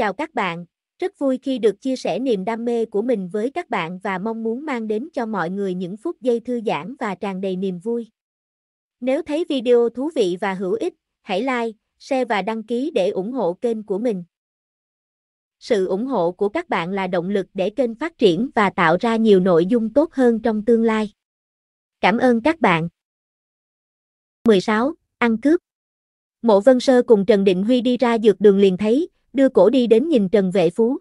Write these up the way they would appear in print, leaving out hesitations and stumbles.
Chào các bạn, rất vui khi được chia sẻ niềm đam mê của mình với các bạn và mong muốn mang đến cho mọi người những phút giây thư giãn và tràn đầy niềm vui. Nếu thấy video thú vị và hữu ích, hãy like, share và đăng ký để ủng hộ kênh của mình. Sự ủng hộ của các bạn là động lực để kênh phát triển và tạo ra nhiều nội dung tốt hơn trong tương lai. Cảm ơn các bạn. 16. Ăn cướp. Mộ Vân Sơ cùng Trần Định Huy đi ra dược đường liền thấy, đưa cổ đi đến nhìn Trần Vệ Phú.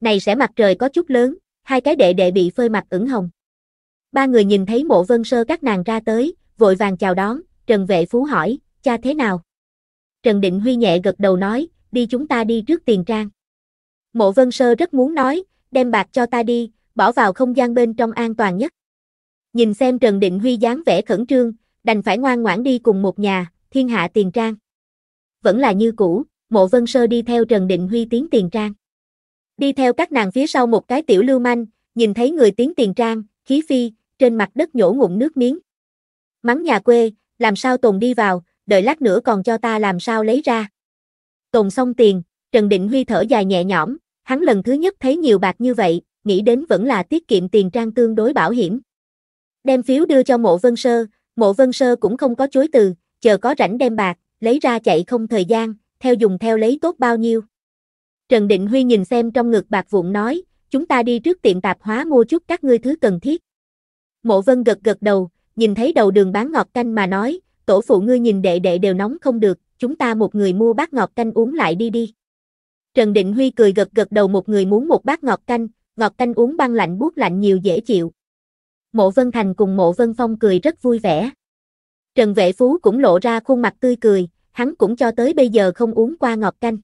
Này sẽ mặt trời có chút lớn, hai cái đệ bị phơi mặt ửng hồng. Ba người nhìn thấy Mộ Vân Sơ các nàng ra tới, vội vàng chào đón. Trần Vệ Phú hỏi, cha thế nào? Trần Định Huy nhẹ gật đầu nói, đi chúng ta đi trước tiền trang. Mộ Vân Sơ rất muốn nói, đem bạc cho ta đi, bỏ vào không gian bên trong an toàn nhất. Nhìn xem Trần Định Huy dáng vẻ khẩn trương, đành phải ngoan ngoãn đi cùng một nhà, Thiên Hạ tiền trang. Vẫn là như cũ, Mộ Vân Sơ đi theo Trần Định Huy tiến tiền trang. Đi theo các nàng phía sau một cái tiểu lưu manh, nhìn thấy người tiến tiền trang, khí phi, trên mặt đất nhổ ngụm nước miếng. Mắng nhà quê, làm sao tồn đi vào, đợi lát nữa còn cho ta làm sao lấy ra. Tồn xong tiền, Trần Định Huy thở dài nhẹ nhõm, hắn lần thứ nhất thấy nhiều bạc như vậy, nghĩ đến vẫn là tiết kiệm tiền trang tương đối bảo hiểm. Đem phiếu đưa cho Mộ Vân Sơ cũng không có chối từ, chờ có rảnh đem bạc, lấy ra chạy không thời gian, theo dùng theo lấy tốt bao nhiêu. Trần Định Huy nhìn xem trong ngực bạc vụn nói, chúng ta đi trước tiệm tạp hóa mua chút các ngươi thứ cần thiết. Mộ Vân gật đầu, nhìn thấy đầu đường bán ngọt canh mà nói, tổ phụ ngươi nhìn đệ đều nóng không được, chúng ta một người mua bát ngọt canh uống lại đi. Trần Định Huy cười gật đầu, một người muốn một bát ngọt canh uống băng lạnh buốt lạnh nhiều dễ chịu. Mộ Vân Thành cùng Mộ Vân Phong cười rất vui vẻ. Trần Vệ Phú cũng lộ ra khuôn mặt tươi cười, hắn cũng cho tới bây giờ không uống qua ngọt canh.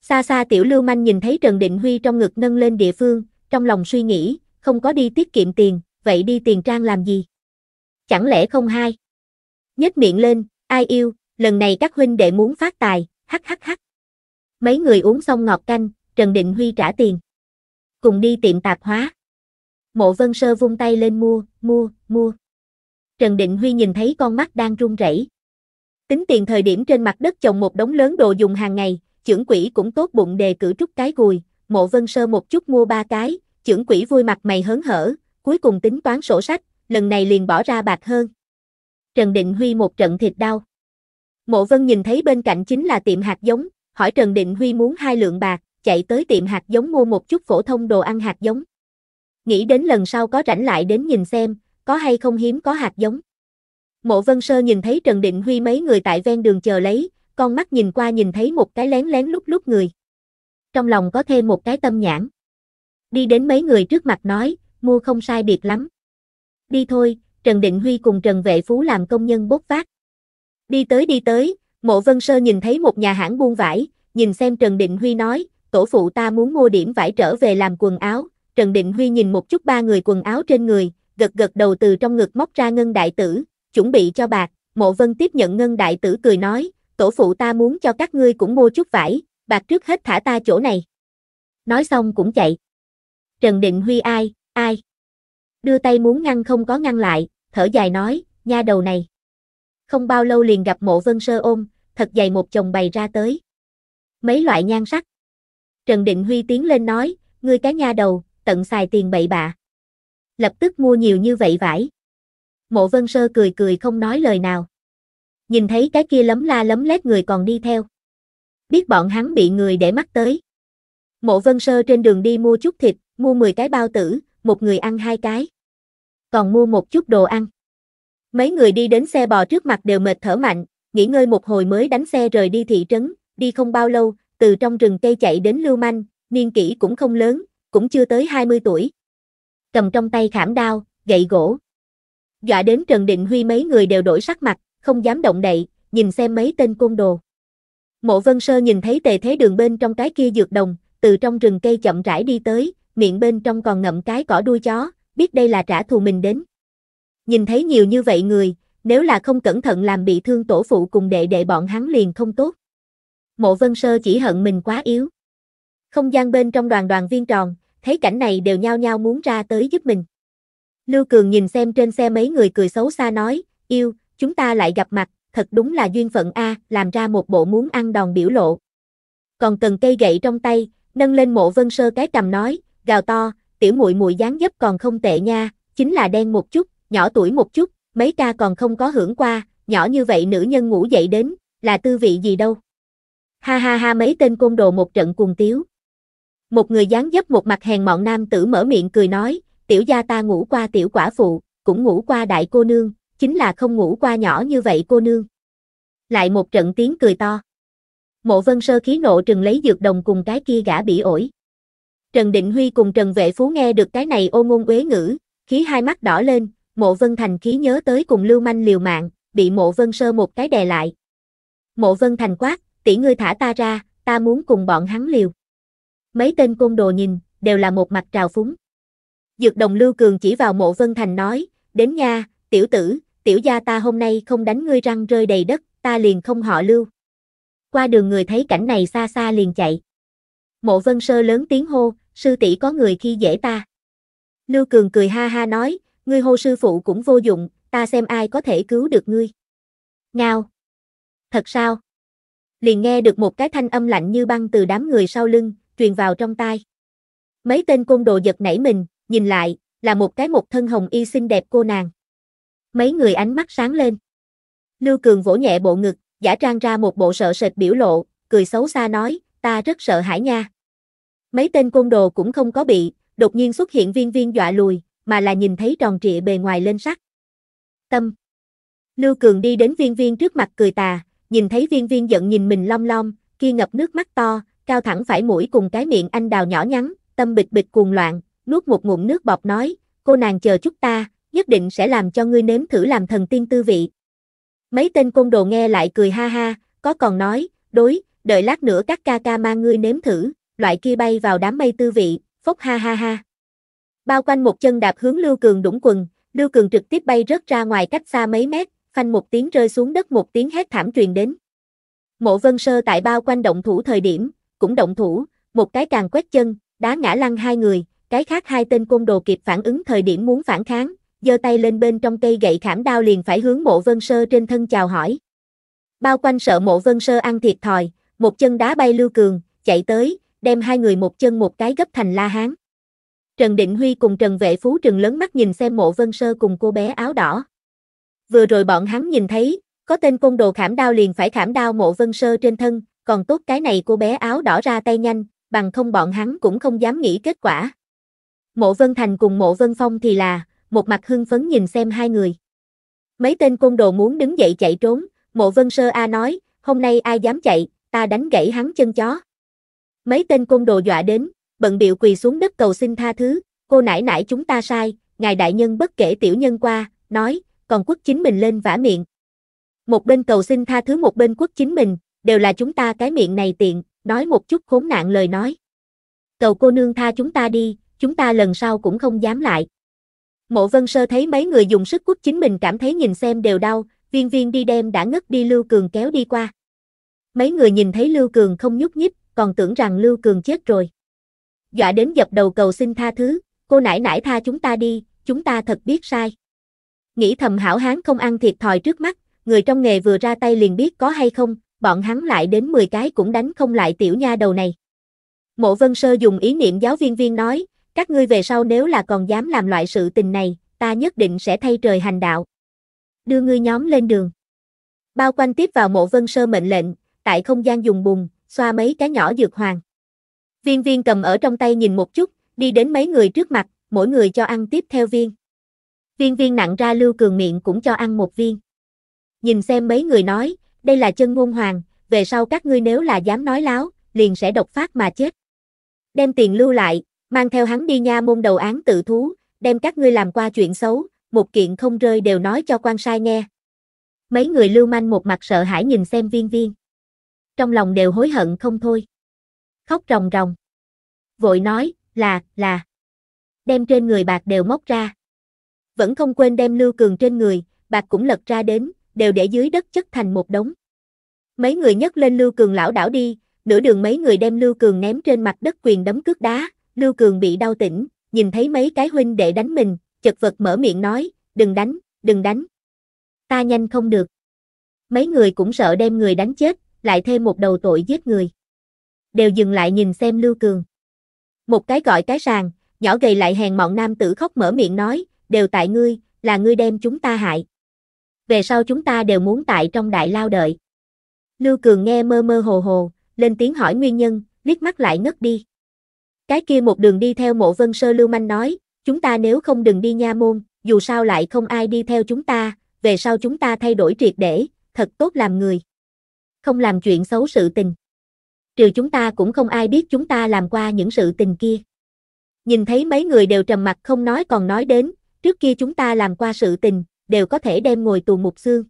Xa xa tiểu lưu manh nhìn thấy Trần Định Huy trong ngực nâng lên địa phương, trong lòng suy nghĩ, không có đi tiết kiệm tiền, vậy đi tiền trang làm gì? Chẳng lẽ không hay? Nhếch miệng lên, ai yêu, lần này các huynh đệ muốn phát tài, hắc. Mấy người uống xong ngọt canh, Trần Định Huy trả tiền. Cùng đi tiệm tạp hóa. Mộ Vân Sơ vung tay lên mua. Trần Định Huy nhìn thấy con mắt đang run rẩy. Tính tiền thời điểm trên mặt đất chồng một đống lớn đồ dùng hàng ngày, trưởng quỹ cũng tốt bụng đề cử trúc cái gùi, Mộ Vân Sơ một chút mua 3 cái, trưởng quỹ vui mặt mày hớn hở, cuối cùng tính toán sổ sách, lần này liền bỏ ra bạc hơn. Trần Định Huy một trận thịt đau. Mộ Vân nhìn thấy bên cạnh chính là tiệm hạt giống, hỏi Trần Định Huy muốn 2 lượng bạc, chạy tới tiệm hạt giống mua một chút phổ thông đồ ăn hạt giống. Nghĩ đến lần sau có rảnh lại đến nhìn xem, có hay không hiếm có hạt giống. Mộ Vân Sơ nhìn thấy Trần Định Huy mấy người tại ven đường chờ lấy, con mắt nhìn qua nhìn thấy một cái lén lúc người. Trong lòng có thêm một cái tâm nhãn. Đi đến mấy người trước mặt nói, mua không sai biệt lắm. Đi thôi, Trần Định Huy cùng Trần Vệ Phú làm công nhân bốc vác. Đi tới, Mộ Vân Sơ nhìn thấy một nhà hãng buôn vải, nhìn xem Trần Định Huy nói, tổ phụ ta muốn mua điểm vải trở về làm quần áo. Trần Định Huy nhìn một chút 3 người quần áo trên người, gật đầu từ trong ngực móc ra ngân đại tử, chuẩn bị cho bạc. Mộ Vân tiếp nhận ngân đại tử cười nói, tổ phụ ta muốn cho các ngươi cũng mua chút vải, bạc trước hết thả ta chỗ này. Nói xong cũng chạy. Trần Định Huy ai? Đưa tay muốn ngăn không có ngăn lại, thở dài nói, nha đầu này. Không bao lâu liền gặp Mộ Vân Sơ ôm, thật dày một chồng bày ra tới. Mấy loại nhan sắc. Trần Định Huy tiến lên nói, ngươi cái nha đầu, tận xài tiền bậy bạ. Lập tức mua nhiều như vậy vải. Mộ Vân Sơ cười không nói lời nào. Nhìn thấy cái kia lấm la lấm lét người còn đi theo. Biết bọn hắn bị người để mắt tới. Mộ Vân Sơ trên đường đi mua chút thịt, mua 10 cái bao tử, một người ăn 2 cái. Còn mua một chút đồ ăn. Mấy người đi đến xe bò trước mặt đều mệt thở mạnh, nghỉ ngơi một hồi mới đánh xe rời đi thị trấn, đi không bao lâu, từ trong rừng cây chạy đến lưu manh, niên kỷ cũng không lớn, cũng chưa tới 20 tuổi. Cầm trong tay khảm đao, gậy gỗ. Dọa đến Trần Định Huy mấy người đều đổi sắc mặt, không dám động đậy, nhìn xem mấy tên côn đồ. Mộ Vân Sơ nhìn thấy Tề Thế Đường bên trong cái kia dược đồng, từ trong rừng cây chậm rãi đi tới, miệng bên trong còn ngậm cái cỏ đuôi chó, biết đây là trả thù mình đến. Nhìn thấy nhiều như vậy người, nếu là không cẩn thận làm bị thương tổ phụ cùng đệ bọn hắn liền không tốt. Mộ Vân Sơ chỉ hận mình quá yếu. Không gian bên trong đoàn viên tròn, thấy cảnh này đều nhao nhao muốn ra tới giúp mình. Lưu Cường nhìn xem trên xe mấy người cười xấu xa nói, yêu, chúng ta lại gặp mặt, thật đúng là duyên phận a, làm ra một bộ muốn ăn đòn biểu lộ. còn cần cây gậy trong tay, nâng lên Mộ Vân Sơ cái cằm nói, gào to, tiểu muội muội dáng dấp còn không tệ nha, chính là đen một chút, nhỏ tuổi một chút, mấy ca còn không có hưởng qua, nhỏ như vậy nữ nhân ngủ dậy đến, là tư vị gì đâu. Ha ha ha, mấy tên côn đồ một trận cuồng tiếu. Một người dáng dấp một mặt hèn mọn nam tử mở miệng cười nói, tiểu gia ta ngủ qua tiểu quả phụ, cũng ngủ qua đại cô nương, chính là không ngủ qua nhỏ như vậy cô nương. Lại một trận tiếng cười to. Mộ Vân Sơ khí nộ trừng lấy dược đồng cùng cái kia gã bỉ ổi. Trần Định Huy cùng Trần Vệ Phú nghe được cái này ô ngôn uế ngữ, khí hai mắt đỏ lên, Mộ Vân Thành khí nhớ tới cùng lưu manh liều mạng, bị Mộ Vân Sơ một cái đè lại. Mộ Vân Thành quát, tỷ ngươi thả ta ra, ta muốn cùng bọn hắn liều. Mấy tên côn đồ nhìn, đều là một mặt trào phúng. Dược đồng Lưu Cường chỉ vào Mộ Vân Thành nói, đến nha, tiểu tử, tiểu gia ta hôm nay không đánh ngươi răng rơi đầy đất, ta liền không họ Lưu. Qua đường người thấy cảnh này xa xa liền chạy. Mộ Vân Sơ lớn tiếng hô, sư tỷ có người khi dễ ta. Lưu Cường cười ha ha nói, ngươi hô sư phụ cũng vô dụng, ta xem ai có thể cứu được ngươi. Ngao! Thật sao? Liền nghe được một cái thanh âm lạnh như băng từ đám người sau lưng, truyền vào trong tai. Mấy tên côn đồ giật nảy mình, nhìn lại, là một thân hồng y xinh đẹp cô nàng. Mấy người ánh mắt sáng lên. Lưu Cường vỗ nhẹ bộ ngực, giả trang ra một bộ sợ sệt biểu lộ, cười xấu xa nói, ta rất sợ hãi nha. Mấy tên côn đồ cũng không có bị, đột nhiên xuất hiện Viên Viên dọa lùi, mà là nhìn thấy tròn trịa bề ngoài lên sắc. Tâm. Lưu Cường đi đến Viên Viên trước mặt cười tà, nhìn thấy Viên Viên giận nhìn mình lom lom, kia ngập nước mắt to, cao thẳng phải mũi cùng cái miệng anh đào nhỏ nhắn, tâm bịch bịch cuồng loạn, nuốt một ngụm nước bọt nói, cô nàng chờ chút ta, nhất định sẽ làm cho ngươi nếm thử làm thần tiên tư vị. Mấy tên côn đồ nghe lại cười ha ha, có còn nói, đối, đợi lát nữa các ca ca mang ngươi nếm thử, loại kia bay vào đám mây tư vị, phốc ha ha ha. Bao Quanh một chân đạp hướng Lưu Cường đũng quần, Lưu Cường trực tiếp bay rớt ra ngoài cách xa mấy mét, phanh một tiếng rơi xuống đất, một tiếng hét thảm truyền đến. Mộ Vân Sơ tại Bao Quanh động thủ thời điểm, cũng động thủ, một cái càng quét chân, đá ngã lăn hai người, cái khác hai tên côn đồ kịp phản ứng thời điểm muốn phản kháng, giơ tay lên bên trong cây gậy khảm đao liền phải hướng Mộ Vân Sơ trên thân chào hỏi. Bao Quanh sợ Mộ Vân Sơ ăn thiệt thòi, một chân đá bay Lưu Cường, chạy tới, đem hai người một chân một cái gấp thành la hán. Trần Định Huy cùng Trần Vệ Phú trừng lớn mắt nhìn xem Mộ Vân Sơ cùng cô bé áo đỏ. Vừa rồi bọn hắn nhìn thấy, có tên côn đồ khảm đao liền phải khảm đao Mộ Vân Sơ trên thân, còn tốt cái này cô bé áo đỏ ra tay nhanh, bằng không bọn hắn cũng không dám nghĩ kết quả. Mộ Vân Thành cùng Mộ Vân Phong thì là, một mặt hưng phấn nhìn xem hai người. Mấy tên côn đồ muốn đứng dậy chạy trốn, Mộ Vân Sơ a nói, hôm nay ai dám chạy, ta đánh gãy hắn chân chó. Mấy tên côn đồ dọa đến, bận bịu quỳ xuống đất cầu xin tha thứ, cô nãi nãi chúng ta sai, ngài đại nhân bất kể tiểu nhân qua, nói, còn quất chính mình lên vả miệng. Một bên cầu xin tha thứ một bên quất chính mình, đều là chúng ta cái miệng này tiện, nói một chút khốn nạn lời nói. Cầu cô nương tha chúng ta đi, chúng ta lần sau cũng không dám lại. Mộ Vân Sơ thấy mấy người dùng sức quất chính mình cảm thấy nhìn xem đều đau, Viên Viên đi đem đã ngất đi Lưu Cường kéo đi qua. Mấy người nhìn thấy Lưu Cường không nhúc nhích, còn tưởng rằng Lưu Cường chết rồi. Dọa đến dập đầu cầu xin tha thứ, cô nãi nãi tha chúng ta đi, chúng ta thật biết sai. Nghĩ thầm hảo hán không ăn thiệt thòi trước mắt, người trong nghề vừa ra tay liền biết có hay không, bọn hắn lại đến 10 cái cũng đánh không lại tiểu nha đầu này. Mộ Vân Sơ dùng ý niệm giáo Viên Viên nói, các ngươi về sau nếu là còn dám làm loại sự tình này, ta nhất định sẽ thay trời hành đạo. Đưa ngươi nhóm lên đường. Bao Quanh tiếp vào Mộ Vân Sơ mệnh lệnh, tại không gian dùng bùn, xoa mấy cái nhỏ dược hoàng. Viên Viên cầm ở trong tay nhìn một chút, đi đến mấy người trước mặt, mỗi người cho ăn tiếp theo viên. Viên Viên nặng ra Lưu Cường miệng cũng cho ăn một viên. Nhìn xem mấy người nói, đây là chân ngôn hoàng, về sau các ngươi nếu là dám nói láo, liền sẽ độc phát mà chết. Đem tiền lưu lại, mang theo hắn đi nha môn đầu án tự thú, đem các ngươi làm qua chuyện xấu, một kiện không rơi đều nói cho quan sai nghe. Mấy người lưu manh một mặt sợ hãi nhìn xem Viên Viên. Trong lòng đều hối hận không thôi. Khóc ròng ròng. Vội nói, là. Đem trên người bạc đều móc ra. Vẫn không quên đem Lưu Cường trên người, bạc cũng lật ra đến, đều để dưới đất chất thành một đống. Mấy người nhấc lên Lưu Cường lão đảo đi, nửa đường mấy người đem Lưu Cường ném trên mặt đất quyền đấm cước đá, Lưu Cường bị đau tỉnh, nhìn thấy mấy cái huynh đệ đánh mình, chật vật mở miệng nói, đừng đánh. Ta nhanh không được. Mấy người cũng sợ đem người đánh chết, lại thêm một đầu tội giết người. đều dừng lại nhìn xem Lưu Cường. Một cái gọi cái sàng, nhỏ gầy lại hèn mọn nam tử khóc mở miệng nói, đều tại ngươi, là ngươi đem chúng ta hại. Về sau chúng ta đều muốn tại trong đại lao đợi. Lưu Cường nghe mơ mơ hồ hồ, lên tiếng hỏi nguyên nhân, liếc mắt lại ngất đi. Cái kia một đường đi theo Mộ Vân Sơ lưu manh nói, chúng ta nếu không đừng đi nha môn, dù sao lại không ai đi theo chúng ta, về sau chúng ta thay đổi triệt để, thật tốt làm người. Không làm chuyện xấu sự tình. Trừ chúng ta cũng không ai biết chúng ta làm qua những sự tình kia. Nhìn thấy mấy người đều trầm mặc không nói còn nói đến, trước kia chúng ta làm qua sự tình, đều có thể đem ngồi tù mục xương.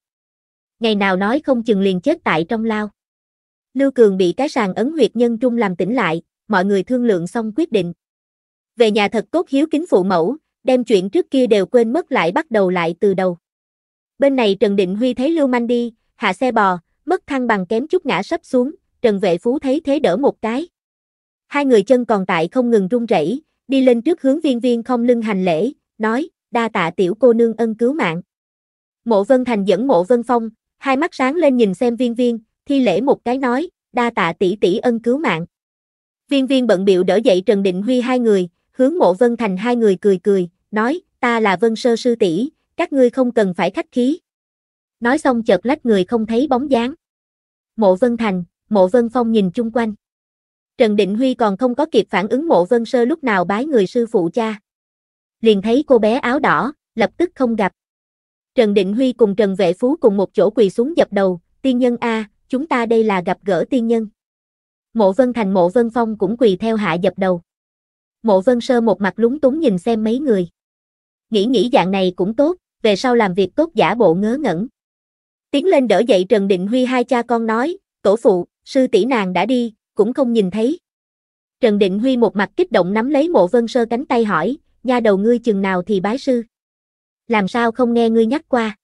Ngày nào nói không chừng liền chết tại trong lao. Lưu Cường bị cái sàng ấn huyệt nhân trung làm tỉnh lại, mọi người thương lượng xong quyết định. Về nhà thật tốt hiếu kính phụ mẫu, đem chuyện trước kia đều quên mất lại bắt đầu lại từ đầu. Bên này Trần Định Huy thấy Lưu Manh đi, hạ xe bò, mất thăng bằng kém chút ngã sấp xuống, Trần Vệ Phú thấy thế đỡ một cái. Hai người chân còn tại không ngừng run rẩy, đi lên trước hướng Viên Viên không lưng hành lễ, nói, đa tạ tiểu cô nương ân cứu mạng. Mộ Vân Thành dẫn Mộ Vân Phong, hai mắt sáng lên nhìn xem Viên Viên, thi lễ một cái nói, đa tạ tỷ tỷ ân cứu mạng. Viên Viên bận bịu đỡ dậy Trần Định Huy hai người, hướng Mộ Vân Thành hai người cười cười, nói, ta là Vân Sơ sư tỷ, các ngươi không cần phải khách khí. Nói xong chợt lách người không thấy bóng dáng. Mộ Vân Thành, Mộ Vân Phong nhìn chung quanh. Trần Định Huy còn không có kịp phản ứng Mộ Vân Sơ lúc nào bái người sư phụ cha. Liền thấy cô bé áo đỏ, lập tức không gặp. Trần Định Huy cùng Trần Vệ Phú cùng một chỗ quỳ xuống dập đầu, tiên nhân a, chúng ta đây là gặp gỡ tiên nhân. Mộ Vân Thành Mộ Vân Phong cũng quỳ theo hạ dập đầu. Mộ Vân Sơ một mặt lúng túng nhìn xem mấy người. Nghĩ dạng này cũng tốt, về sau làm việc tốt giả bộ ngớ ngẩn. Tiến lên đỡ dậy Trần Định Huy hai cha con nói, tổ phụ, sư tỷ nàng đã đi, cũng không nhìn thấy. Trần Định Huy một mặt kích động nắm lấy Mộ Vân Sơ cánh tay hỏi, nha đầu ngươi chừng nào thì bái sư. Làm sao không nghe ngươi nhắc qua.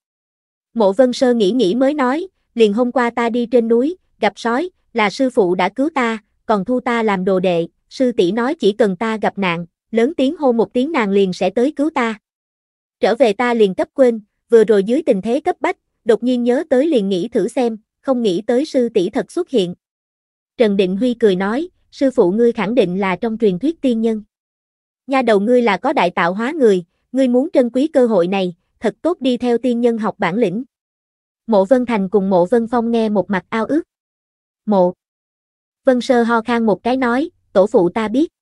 Mộ Vân Sơ nghĩ mới nói, liền hôm qua ta đi trên núi, gặp sói, là sư phụ đã cứu ta, còn thu ta làm đồ đệ, sư tỷ nói chỉ cần ta gặp nạn, lớn tiếng hô một tiếng nàng liền sẽ tới cứu ta. Trở về ta liền cấp quên, vừa rồi dưới tình thế cấp bách, đột nhiên nhớ tới liền nghĩ thử xem, không nghĩ tới sư tỷ thật xuất hiện. Trần Định Huy cười nói, sư phụ ngươi khẳng định là trong truyền thuyết tiên nhân. Nha đầu ngươi là có đại tạo hóa người, ngươi muốn trân quý cơ hội này, thật tốt đi theo tiên nhân học bản lĩnh. Mộ Vân Thành cùng Mộ Vân Phong nghe một mặt ao ước. Mộ Vân Sơ ho khan một cái nói, tổ phụ ta biết.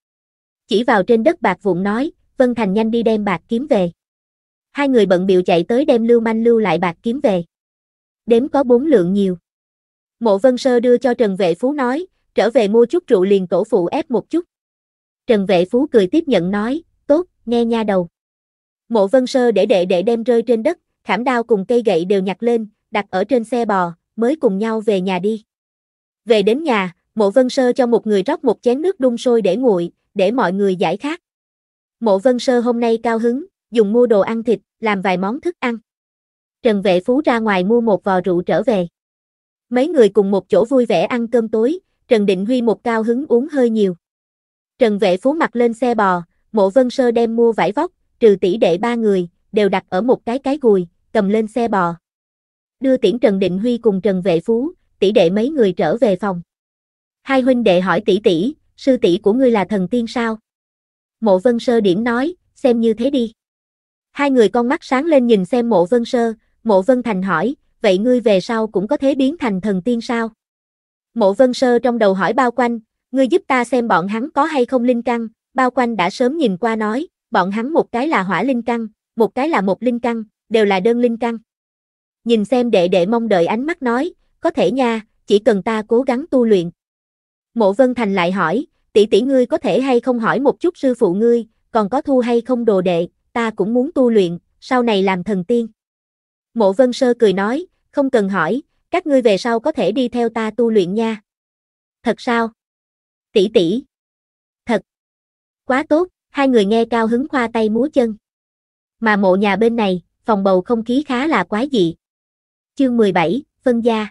Chỉ vào trên đất bạc vụn nói, Vân Thành nhanh đi đem bạc kiếm về. Hai người bận bịu chạy tới đem Lưu Manh lưu lại bạc kiếm về. Đếm có 4 lượng nhiều. Mộ Vân Sơ đưa cho Trần Vệ Phú nói, trở về mua chút rượu liền tổ phụ ép một chút. Trần Vệ Phú cười tiếp nhận nói, tốt, nghe nha đầu. Mộ Vân Sơ để đệ đem rơi trên đất, khảm đao cùng cây gậy đều nhặt lên, đặt ở trên xe bò, mới cùng nhau về nhà đi. Về đến nhà, Mộ Vân Sơ cho một người rót một chén nước đun sôi để nguội, để mọi người giải khát. Mộ Vân Sơ hôm nay cao hứng, dùng mua đồ ăn thịt, làm vài món thức ăn. Trần Vệ Phú ra ngoài mua một vò rượu trở về. Mấy người cùng một chỗ vui vẻ ăn cơm tối, Trần Định Huy một cao hứng uống hơi nhiều. Trần Vệ Phú mặc lên xe bò, Mộ Vân Sơ đem mua vải vóc, trừ tỷ đệ 3 người, đều đặt ở một cái gùi, cầm lên xe bò. Đưa tiễn Trần Định Huy cùng Trần Vệ Phú, tỷ đệ mấy người trở về phòng. Hai huynh đệ hỏi tỷ, sư tỷ của ngươi là thần tiên sao? Mộ Vân Sơ điểm nói, xem như thế đi. Hai người con mắt sáng lên nhìn xem Mộ Vân Sơ, Mộ Vân Thành hỏi, vậy ngươi về sau cũng có thể biến thành thần tiên sao? Mộ Vân Sơ trong đầu hỏi Bao Quanh, ngươi giúp ta xem bọn hắn có hay không linh căn. Bao Quanh đã sớm nhìn qua nói, bọn hắn một cái là hỏa linh căn, một cái là một linh căn, đều là đơn linh căn. Nhìn xem đệ mong đợi ánh mắt nói, có thể nha, chỉ cần ta cố gắng tu luyện. Mộ Vân Thành lại hỏi, tỷ ngươi có thể hay không hỏi một chút sư phụ ngươi, còn có thu hay không đồ đệ, ta cũng muốn tu luyện, sau này làm thần tiên. Mộ Vân Sơ cười nói, không cần hỏi, các ngươi về sau có thể đi theo ta tu luyện nha. Thật sao? Tỷ. Thật. Quá tốt, hai người nghe cao hứng khoa tay múa chân. Mà mộ nhà bên này, phòng bầu không khí khá là quái dị. Chương 17, phân gia.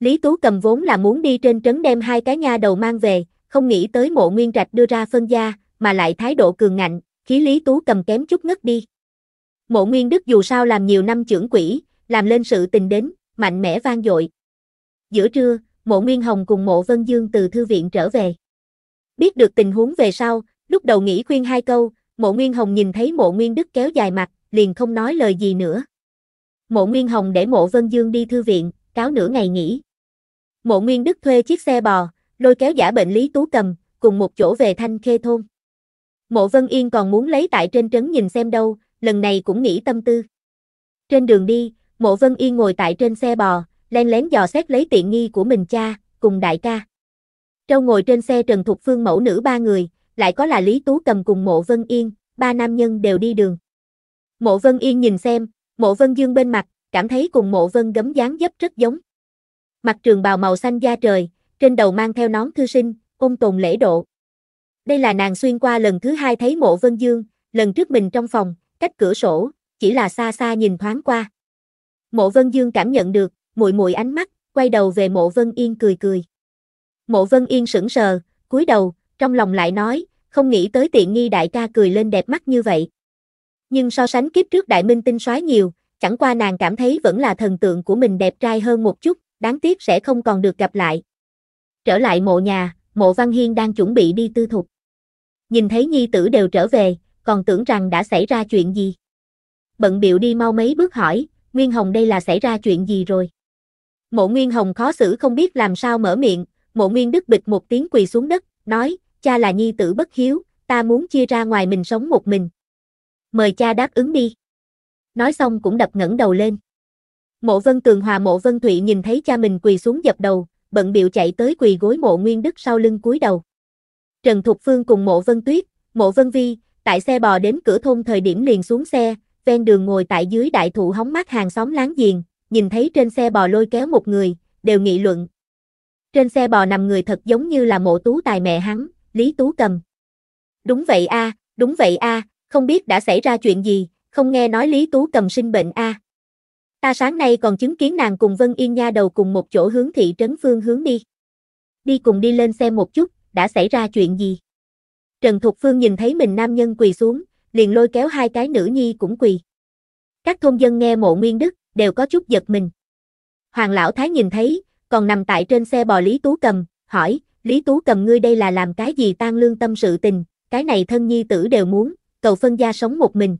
Lý Tú Cầm vốn là muốn đi trên trấn đem 2 cái nha đầu mang về, không nghĩ tới Mộ Nguyên Trạch đưa ra phân gia, mà lại thái độ cường ngạnh, khiến Lý Tú Cầm kém chút ngất đi. Mộ Nguyên Đức dù sao làm nhiều năm trưởng quỹ, làm lên sự tình đến, mạnh mẽ vang dội. Giữa trưa, Mộ Nguyên Hồng cùng Mộ Vân Dương từ thư viện trở về. Biết được tình huống về sau, lúc đầu nghĩ khuyên hai câu, Mộ Nguyên Hồng nhìn thấy Mộ Nguyên Đức kéo dài mặt, liền không nói lời gì nữa. Mộ Nguyên Hồng để Mộ Vân Dương đi thư viện, cáo nửa ngày nghỉ. Mộ Nguyên Đức thuê chiếc xe bò, lôi kéo giả bệnh Lý Tú Cầm, cùng một chỗ về Thanh Khê Thôn. Mộ Vân Yên còn muốn lấy tại trên trấn nhìn xem đâu, lần này cũng nghĩ tâm tư. Trên đường đi, Mộ Vân Yên ngồi tại trên xe bò, len lén dò xét lấy tiện nghi của mình cha, cùng đại ca. Trâu ngồi trên xe Trần Thục Phương mẫu nữ ba người, lại có là Lý Tú Cầm cùng Mộ Vân Yên, ba nam nhân đều đi đường. Mộ Vân Yên nhìn xem, Mộ Vân Dương bên mặt, cảm thấy cùng Mộ Vân gấm dáng dấp rất giống. Mặc trường bào màu xanh da trời, trên đầu mang theo nón thư sinh, ôn tồn lễ độ. Đây là nàng xuyên qua lần thứ hai thấy Mộ Vân Dương, lần trước mình trong phòng, cách cửa sổ, chỉ là xa xa nhìn thoáng qua. Mộ Vân Dương cảm nhận được, muội muội ánh mắt, quay đầu về Mộ Vân Yên cười cười. Mộ Vân Yên sững sờ, cúi đầu, trong lòng lại nói, không nghĩ tới tiện nghi đại ca cười lên đẹp mắt như vậy. Nhưng so sánh kiếp trước đại minh tinh soái nhiều, chẳng qua nàng cảm thấy vẫn là thần tượng của mình đẹp trai hơn một chút, đáng tiếc sẽ không còn được gặp lại. Trở lại mộ nhà, Mộ Văn Hiên đang chuẩn bị đi tư thục. Nhìn thấy nhi tử đều trở về, còn tưởng rằng đã xảy ra chuyện gì. Bận bịu đi mau mấy bước hỏi, Nguyên Hồng đây là xảy ra chuyện gì rồi? Mộ Nguyên Hồng khó xử không biết làm sao mở miệng, Mộ Nguyên Đức bịch một tiếng quỳ xuống đất, nói, cha là nhi tử bất hiếu, ta muốn chia ra ngoài mình sống một mình. Mời cha đáp ứng đi. Nói xong cũng đập ngẩng đầu lên. Mộ Vân Tường hòa Mộ Vân Thụy nhìn thấy cha mình quỳ xuống dập đầu, bận bịu chạy tới quỳ gối Mộ Nguyên Đức sau lưng cúi đầu. Trần Thục Phương cùng Mộ Vân Tuyết, Mộ Vân Vi, tại xe bò đến cửa thôn thời điểm liền xuống xe, ven đường ngồi tại dưới đại thụ hóng mát hàng xóm láng giềng, nhìn thấy trên xe bò lôi kéo một người, đều nghị luận. Trên xe bò nằm người thật giống như là Mộ Tú Tài mẹ hắn, Lý Tú Cầm. Đúng vậy a, đúng vậy a, không biết đã xảy ra chuyện gì, không nghe nói Lý Tú Cầm sinh bệnh a. Ta sáng nay còn chứng kiến nàng cùng Vân Yên nha đầu cùng một chỗ hướng thị trấn phương hướng đi. Đi cùng đi lên xem một chút, đã xảy ra chuyện gì? Trần Thục Phương nhìn thấy mình nam nhân quỳ xuống, liền lôi kéo hai cái nữ nhi cũng quỳ. Các thôn dân nghe Mộ Nguyên Đức, đều có chút giật mình. Hoàng Lão Thái nhìn thấy, còn nằm tại trên xe bò Lý Tú Cầm, hỏi, Lý Tú Cầm ngươi đây là làm cái gì tang lương tâm sự tình, cái này thân nhi tử đều muốn, cầu phân gia sống một mình.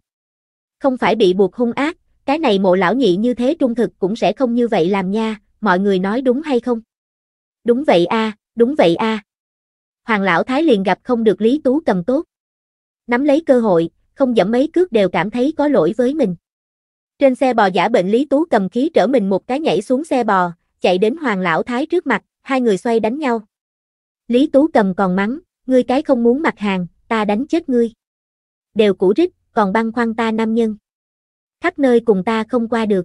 Không phải bị buộc hung ác, cái này Mộ lão nhị như thế trung thực cũng sẽ không như vậy làm nha, mọi người nói đúng hay không? Đúng vậy a, đúng vậy a. Hoàng Lão Thái liền gặp không được Lý Tú Cầm tốt. Nắm lấy cơ hội, không dẫm mấy cước đều cảm thấy có lỗi với mình. Trên xe bò giả bệnh Lý Tú Cầm khí trở mình một cái nhảy xuống xe bò, chạy đến Hoàng Lão Thái trước mặt, hai người xoay đánh nhau. Lý Tú Cầm còn mắng, ngươi cái không muốn mặt hàng, ta đánh chết ngươi. Đều cũ rích, còn băng khoăn ta nam nhân. Khắp nơi cùng ta không qua được.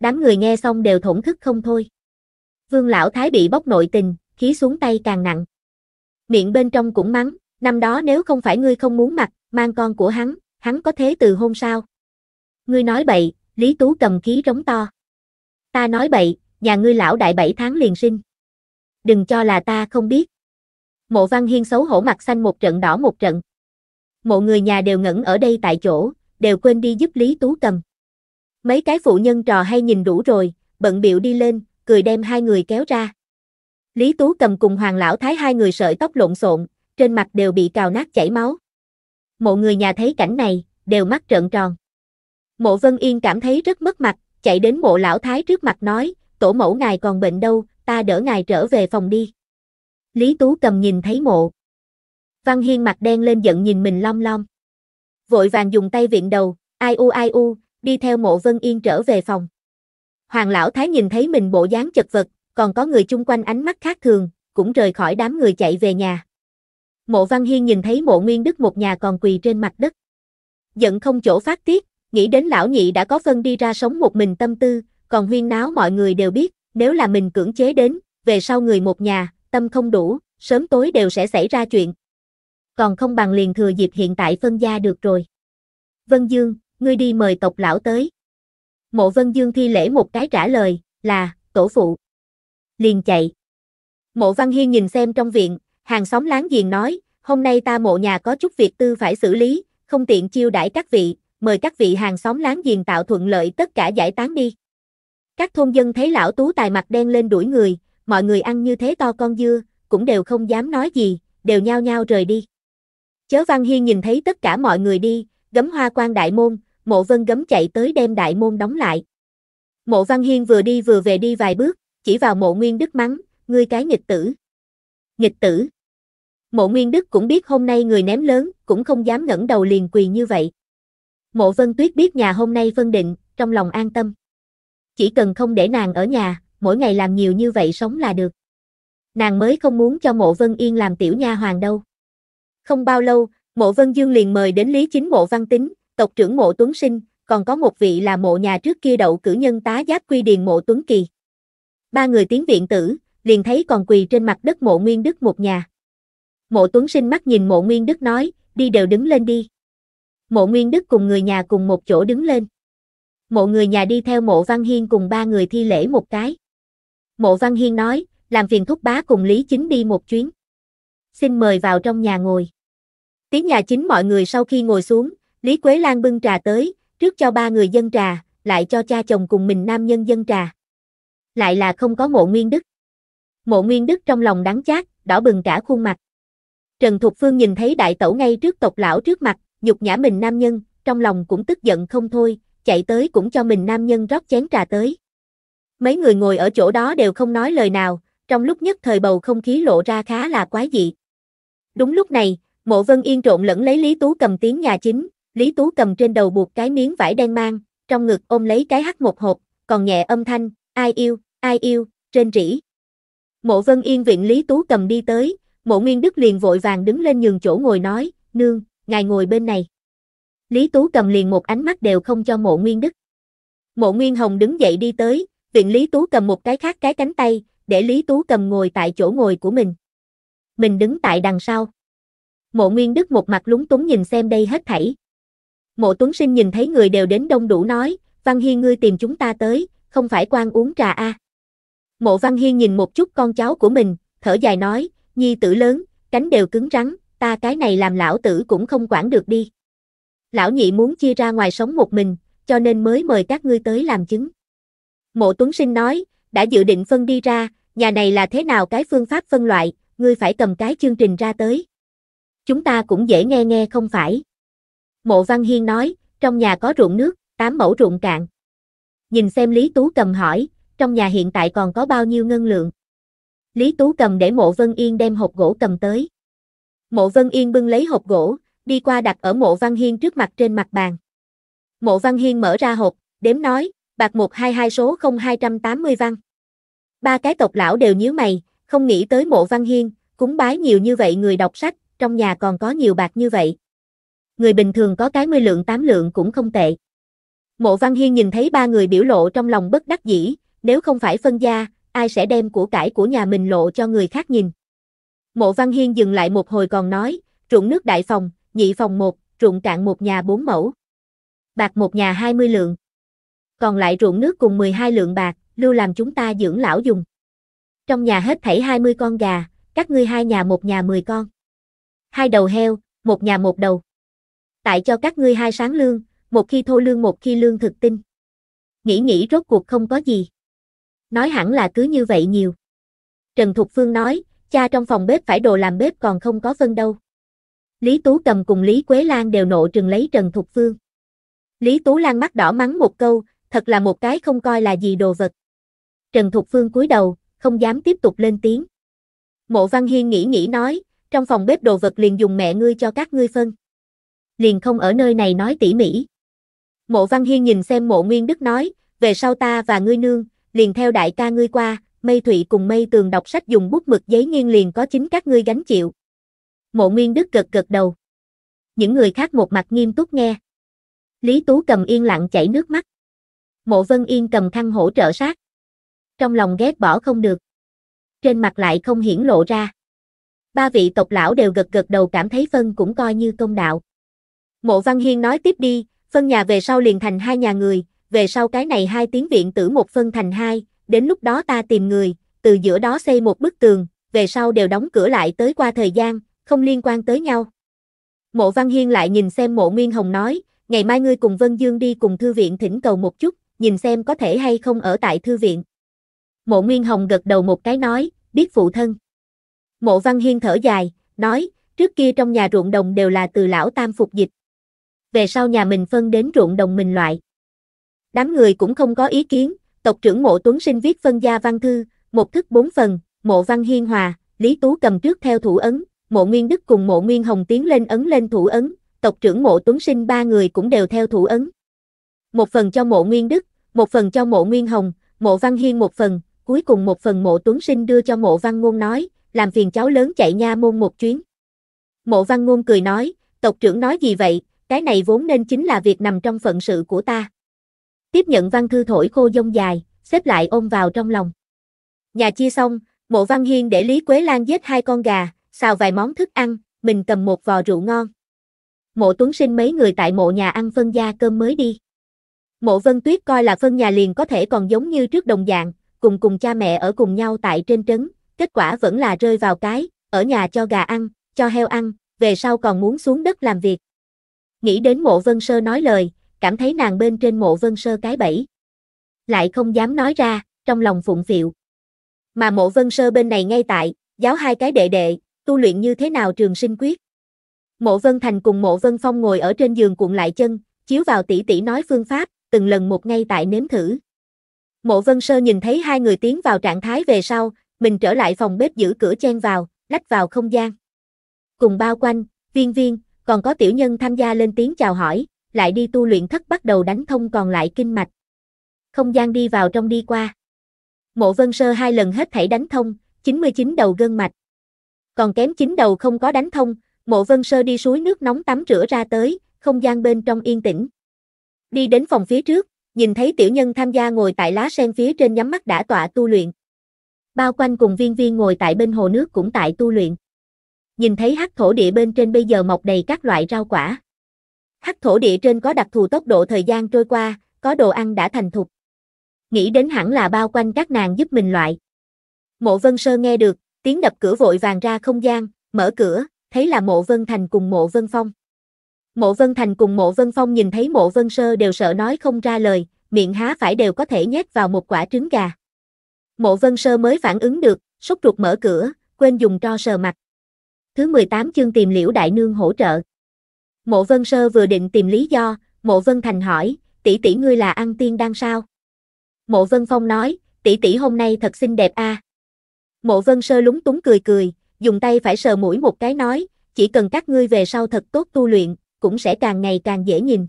Đám người nghe xong đều thổn thức không thôi. Vương Lão Thái bị bốc nội tình, khí xuống tay càng nặng. Miệng bên trong cũng mắng, năm đó nếu không phải ngươi không muốn mặt, mang con của hắn, hắn có thế từ hôn sao? Ngươi nói bậy, Lý Tú Cầm khí rống to. Ta nói bậy, nhà ngươi lão đại 7 tháng liền sinh. Đừng cho là ta không biết. Mộ Văn Hiên xấu hổ mặt xanh một trận đỏ một trận. Mộ người nhà đều ngẩn ở đây tại chỗ, đều quên đi giúp Lý Tú Cầm. Mấy cái phụ nhân trò hay nhìn đủ rồi, bận bịu đi lên, cười đem hai người kéo ra. Lý Tú Cầm cùng Hoàng Lão Thái hai người sợi tóc lộn xộn, trên mặt đều bị cào nát chảy máu. Mộ người nhà thấy cảnh này, đều mắt trợn tròn. Mộ Vân Yên cảm thấy rất mất mặt, chạy đến Mộ Lão Thái trước mặt nói, tổ mẫu ngài còn bệnh đâu, ta đỡ ngài trở về phòng đi. Lý Tú Cầm nhìn thấy Mộ Văn Hiên mặt đen lên giận nhìn mình lom lom. Vội vàng dùng tay viện đầu, ai u, đi theo Mộ Vân Yên trở về phòng. Hoàng Lão Thái nhìn thấy mình bộ dáng chật vật, còn có người chung quanh ánh mắt khác thường, cũng rời khỏi đám người chạy về nhà. Mộ Văn Hiên nhìn thấy Mộ Nguyên Đức một nhà còn quỳ trên mặt đất. Giận không chỗ phát tiết, nghĩ đến lão nhị đã có phân đi ra sống một mình tâm tư, còn huyên náo mọi người đều biết, nếu là mình cưỡng chế đến, về sau người một nhà, tâm không đủ, sớm tối đều sẽ xảy ra chuyện. Còn không bằng liền thừa dịp hiện tại phân gia được rồi. Vân Dương, ngươi đi mời tộc lão tới. Mộ Vân Dương thi lễ một cái trả lời, là, tổ phụ. Liền chạy. Mộ Văn Hiên nhìn xem trong viện, hàng xóm láng giềng nói, hôm nay ta Mộ nhà có chút việc tư phải xử lý, không tiện chiêu đãi các vị, mời các vị hàng xóm láng giềng tạo thuận lợi tất cả giải tán đi. Các thôn dân thấy lão Tú Tài mặt đen lên đuổi người, mọi người ăn như thế to con dưa, cũng đều không dám nói gì, đều nhao nhao rời đi. Chớ Văn Hiên nhìn thấy tất cả mọi người đi, gấm hoa quan đại môn, Mộ Vân gấm chạy tới đem đại môn đóng lại. Mộ Văn Hiên vừa đi vừa về đi vài bước, chỉ vào Mộ Nguyên Đức mắng, ngươi cái nghịch tử. Nghịch tử. Mộ Nguyên Đức cũng biết hôm nay người ném lớn, cũng không dám ngẩng đầu liền quỳ như vậy. Mộ Vân Tuyết biết nhà hôm nay phân định, trong lòng an tâm. Chỉ cần không để nàng ở nhà, mỗi ngày làm nhiều như vậy sống là được. Nàng mới không muốn cho Mộ Vân Yên làm tiểu nha hoàn đâu. Không bao lâu, Mộ Vân Dương liền mời đến Lý Chính Mộ Văn Tính, tộc trưởng Mộ Tuấn Sinh, còn có một vị là mộ nhà trước kia đậu cử nhân tá giáp quy điền Mộ Tuấn Kỳ. Ba người tiến viện tử, liền thấy còn quỳ trên mặt đất Mộ Nguyên Đức một nhà. Mộ Tuấn Sinh mắt nhìn Mộ Nguyên Đức nói, đi đều đứng lên đi. Mộ Nguyên Đức cùng người nhà cùng một chỗ đứng lên. Mộ người nhà đi theo Mộ Văn Hiên cùng ba người thi lễ một cái. Mộ Văn Hiên nói, làm phiền thúc bá cùng Lý Chính đi một chuyến. Xin mời vào trong nhà ngồi. Tiếng nhà chính mọi người sau khi ngồi xuống, Lý Quế Lan bưng trà tới, trước cho ba người dân trà, lại cho cha chồng cùng mình nam nhân dân trà. Lại là không có Mộ Nguyên Đức. Mộ Nguyên Đức trong lòng đắng chát, đỏ bừng cả khuôn mặt. Trần Thục Phương nhìn thấy đại tẩu ngay trước tộc lão trước mặt, nhục nhã mình nam nhân, trong lòng cũng tức giận không thôi, chạy tới cũng cho mình nam nhân rót chén trà tới. Mấy người ngồi ở chỗ đó đều không nói lời nào, trong lúc nhất thời bầu không khí lộ ra khá là quái dị. Đúng lúc này, Mộ Vân Yên trộn lẫn lấy Lý Tú Cầm tiếng nhà chính, Lý Tú Cầm trên đầu buộc cái miếng vải đen mang, trong ngực ôm lấy cái hắc một hộp, còn nhẹ âm thanh, ai yêu, trên rỉ. Mộ Vân Yên viện Lý Tú Cầm đi tới, Mộ Nguyên Đức liền vội vàng đứng lên nhường chỗ ngồi nói, nương, ngài ngồi bên này. Lý Tú Cầm liền một ánh mắt đều không cho Mộ Nguyên Đức. Mộ Nguyên Hồng đứng dậy đi tới, viện Lý Tú Cầm một cái khác cái cánh tay, để Lý Tú Cầm ngồi tại chỗ ngồi của mình. Mình đứng tại đằng sau. Mộ Nguyên Đức một mặt lúng túng nhìn xem đây hết thảy. Mộ Tuấn Sinh nhìn thấy người đều đến đông đủ nói, Văn Hiên ngươi tìm chúng ta tới, không phải quan uống trà a. Mộ Văn Hiên nhìn một chút con cháu của mình, thở dài nói, nhi tử lớn, cánh đều cứng rắn, ta cái này làm lão tử cũng không quản được đi. Lão nhị muốn chia ra ngoài sống một mình, cho nên mới mời các ngươi tới làm chứng. Mộ Tuấn Sinh nói, đã dự định phân đi ra, nhà này là thế nào cái phương pháp phân loại, ngươi phải cầm cái chương trình ra tới. Chúng ta cũng dễ nghe không phải. Mộ Văn Hiên nói, trong nhà có ruộng nước, 8 mẫu ruộng cạn. Nhìn xem Lý Tú Cầm hỏi, trong nhà hiện tại còn có bao nhiêu ngân lượng. Lý Tú Cầm để Mộ Vân Yên đem hộp gỗ cầm tới. Mộ Vân Yên bưng lấy hộp gỗ, đi qua đặt ở Mộ Văn Hiên trước mặt trên mặt bàn. Mộ Văn Hiên mở ra hộp, đếm nói, bạc 122 số 0280 văn. Ba cái tộc lão đều nhíu mày, không nghĩ tới Mộ Văn Hiên, cúng bái nhiều như vậy người đọc sách, trong nhà còn có nhiều bạc như vậy. Người bình thường có cái 10 lượng 8 lượng cũng không tệ. Mộ Văn Hiên nhìn thấy ba người biểu lộ trong lòng bất đắc dĩ, nếu không phải phân gia, ai sẽ đem của cải của nhà mình lộ cho người khác nhìn. Mộ Văn Hiên dừng lại một hồi còn nói, ruộng nước đại phòng, nhị phòng 1, ruộng cạn một nhà 4 mẫu. Bạc một nhà 20 lượng. Còn lại ruộng nước cùng 12 lượng bạc, lưu làm chúng ta dưỡng lão dùng. Trong nhà hết thảy 20 con gà, các ngươi hai nhà một nhà 10 con. 2 đầu heo, một nhà 1 đầu. Tại cho các ngươi 2 sáng lương, một khi thô lương một khi lương thực tinh. Nghĩ rốt cuộc không có gì. Nói hẳn là cứ như vậy nhiều. Trần Thục Phương nói, cha trong phòng bếp phải đồ làm bếp còn không có phân đâu. Lý Tú Cầm cùng Lý Quế Lan đều nộ trừng lấy Trần Thục Phương. Lý Tú Lan mắt đỏ mắng một câu, thật là một cái không coi là gì đồ vật. Trần Thục Phương cúi đầu, không dám tiếp tục lên tiếng. Mộ Văn Hiên nghĩ nói, trong phòng bếp đồ vật liền dùng mẹ ngươi cho các ngươi phân. Liền không ở nơi này nói tỉ mỉ. Mộ Văn Hiên nhìn xem Mộ Nguyên Đức nói, về sau ta và ngươi nương, liền theo đại ca ngươi qua, Mây Thụy cùng Mây Tường đọc sách dùng bút mực giấy nghiêng liền có chính các ngươi gánh chịu. Mộ Nguyên Đức gật đầu. Những người khác một mặt nghiêm túc nghe. Lý Tú Cầm yên lặng chảy nước mắt. Mộ Vân Yên cầm khăn hỗ trợ sát. Trong lòng ghét bỏ không được. Trên mặt lại không hiển lộ ra. Ba vị tộc lão đều gật đầu cảm thấy phân cũng coi như công đạo. Mộ Văn Hiên nói tiếp đi, phân nhà về sau liền thành hai nhà người, về sau cái này 2 tiếng viện tử một phân thành 2, đến lúc đó ta tìm người, từ giữa đó xây một bức tường, về sau đều đóng cửa lại tới qua thời gian, không liên quan tới nhau. Mộ Văn Hiên lại nhìn xem Mộ Nguyên Hồng nói, ngày mai ngươi cùng Vân Dương đi cùng thư viện thỉnh cầu một chút, nhìn xem có thể hay không ở tại thư viện. Mộ Nguyên Hồng gật đầu một cái nói, biết phụ thân. Mộ Văn Hiên thở dài, nói, trước kia trong nhà ruộng đồng đều là từ lão tam phục dịch. Về sau nhà mình phân đến ruộng đồng mình loại. Đám người cũng không có ý kiến, tộc trưởng Mộ Tuấn Sinh viết phân gia văn thư, một thức 4 phần, Mộ Văn Hiên hòa, Lý Tú Cầm trước theo thủ ấn, Mộ Nguyên Đức cùng Mộ Nguyên Hồng tiến lên ấn lên thủ ấn, tộc trưởng Mộ Tuấn Sinh 3 người cũng đều theo thủ ấn. 1 phần cho Mộ Nguyên Đức, 1 phần cho Mộ Nguyên Hồng, Mộ Văn Hiên 1 phần, cuối cùng 1 phần Mộ Tuấn Sinh đưa cho Mộ Văn Ngôn nói, làm phiền cháu lớn chạy nha môn một chuyến. Mộ Văn Ngôn cười nói, tộc trưởng nói gì vậy, cái này vốn nên chính là việc nằm trong phận sự của ta. Tiếp nhận văn thư thổi khô dông dài, xếp lại ôm vào trong lòng. Nhà chia xong, Mộ Văn Hiên để Lý Quế Lan giết 2 con gà, xào vài món thức ăn, mình cầm 1 vò rượu ngon. Mộ Tuấn Sinh mấy người tại mộ nhà ăn phân gia cơm mới đi. Mộ Vân Tuyết coi là phân nhà liền có thể còn giống như trước đồng dạng, cùng cha mẹ ở cùng nhau tại trên trấn, kết quả vẫn là rơi vào cái, ở nhà cho gà ăn, cho heo ăn, về sau còn muốn xuống đất làm việc. Nghĩ đến Mộ Vân Sơ nói lời, cảm thấy nàng bên trên Mộ Vân Sơ cái bẫy. Lại không dám nói ra, trong lòng phụng phịu. Mà Mộ Vân Sơ bên này ngay tại, giáo 2 cái đệ đệ, tu luyện như thế nào trường sinh quyết. Mộ Vân Thành cùng Mộ Vân Phong ngồi ở trên giường cuộn lại chân, chiếu vào tỷ tỷ nói phương pháp, từng lần một ngay tại nếm thử. Mộ Vân Sơ nhìn thấy 2 người tiến vào trạng thái về sau, mình trở lại phòng bếp giữ cửa chen vào, lách vào không gian. Cùng Bao Quanh, Viên Viên, còn có Tiểu Nhân Tham Gia lên tiếng chào hỏi, lại đi tu luyện thất bắt đầu đánh thông còn lại kinh mạch. Không gian đi vào trong đi qua. Mộ Vân Sơ 2 lần hết thảy đánh thông, 99 đầu gân mạch. Còn kém 9 đầu không có đánh thông, Mộ Vân Sơ đi suối nước nóng tắm rửa ra tới, không gian bên trong yên tĩnh. Đi đến phòng phía trước, nhìn thấy Tiểu Nhân Tham Gia ngồi tại lá sen phía trên nhắm mắt đã tọa tu luyện. Bao Quanh cùng Viên Viên ngồi tại bên hồ nước cũng tại tu luyện. Nhìn thấy hắc thổ địa bên trên bây giờ mọc đầy các loại rau quả. Hắc thổ địa trên có đặc thù tốc độ thời gian trôi qua, có đồ ăn đã thành thục. Nghĩ đến hẳn là Bao Quanh các nàng giúp mình loại. Mộ Vân Sơ nghe được, tiếng đập cửa vội vàng ra không gian, mở cửa, thấy là Mộ Vân Thành cùng Mộ Vân Phong. Mộ Vân Thành cùng Mộ Vân Phong nhìn thấy Mộ Vân Sơ đều sợ nói không ra lời, miệng há phải đều có thể nhét vào 1 quả trứng gà. Mộ Vân Sơ mới phản ứng được, sốt ruột mở cửa, quên dùng tro sờ mặt. Thứ 18 chương tìm Liễu Đại Nương hỗ trợ. Mộ Vân Sơ vừa định tìm lý do, Mộ Vân Thành hỏi, tỷ tỷ ngươi là ăn tiên đan sao? Mộ Vân Phong nói, tỷ tỷ hôm nay thật xinh đẹp a. À? Mộ Vân Sơ lúng túng cười cười, dùng tay phải sờ mũi một cái nói, chỉ cần các ngươi về sau thật tốt tu luyện, cũng sẽ càng ngày càng dễ nhìn.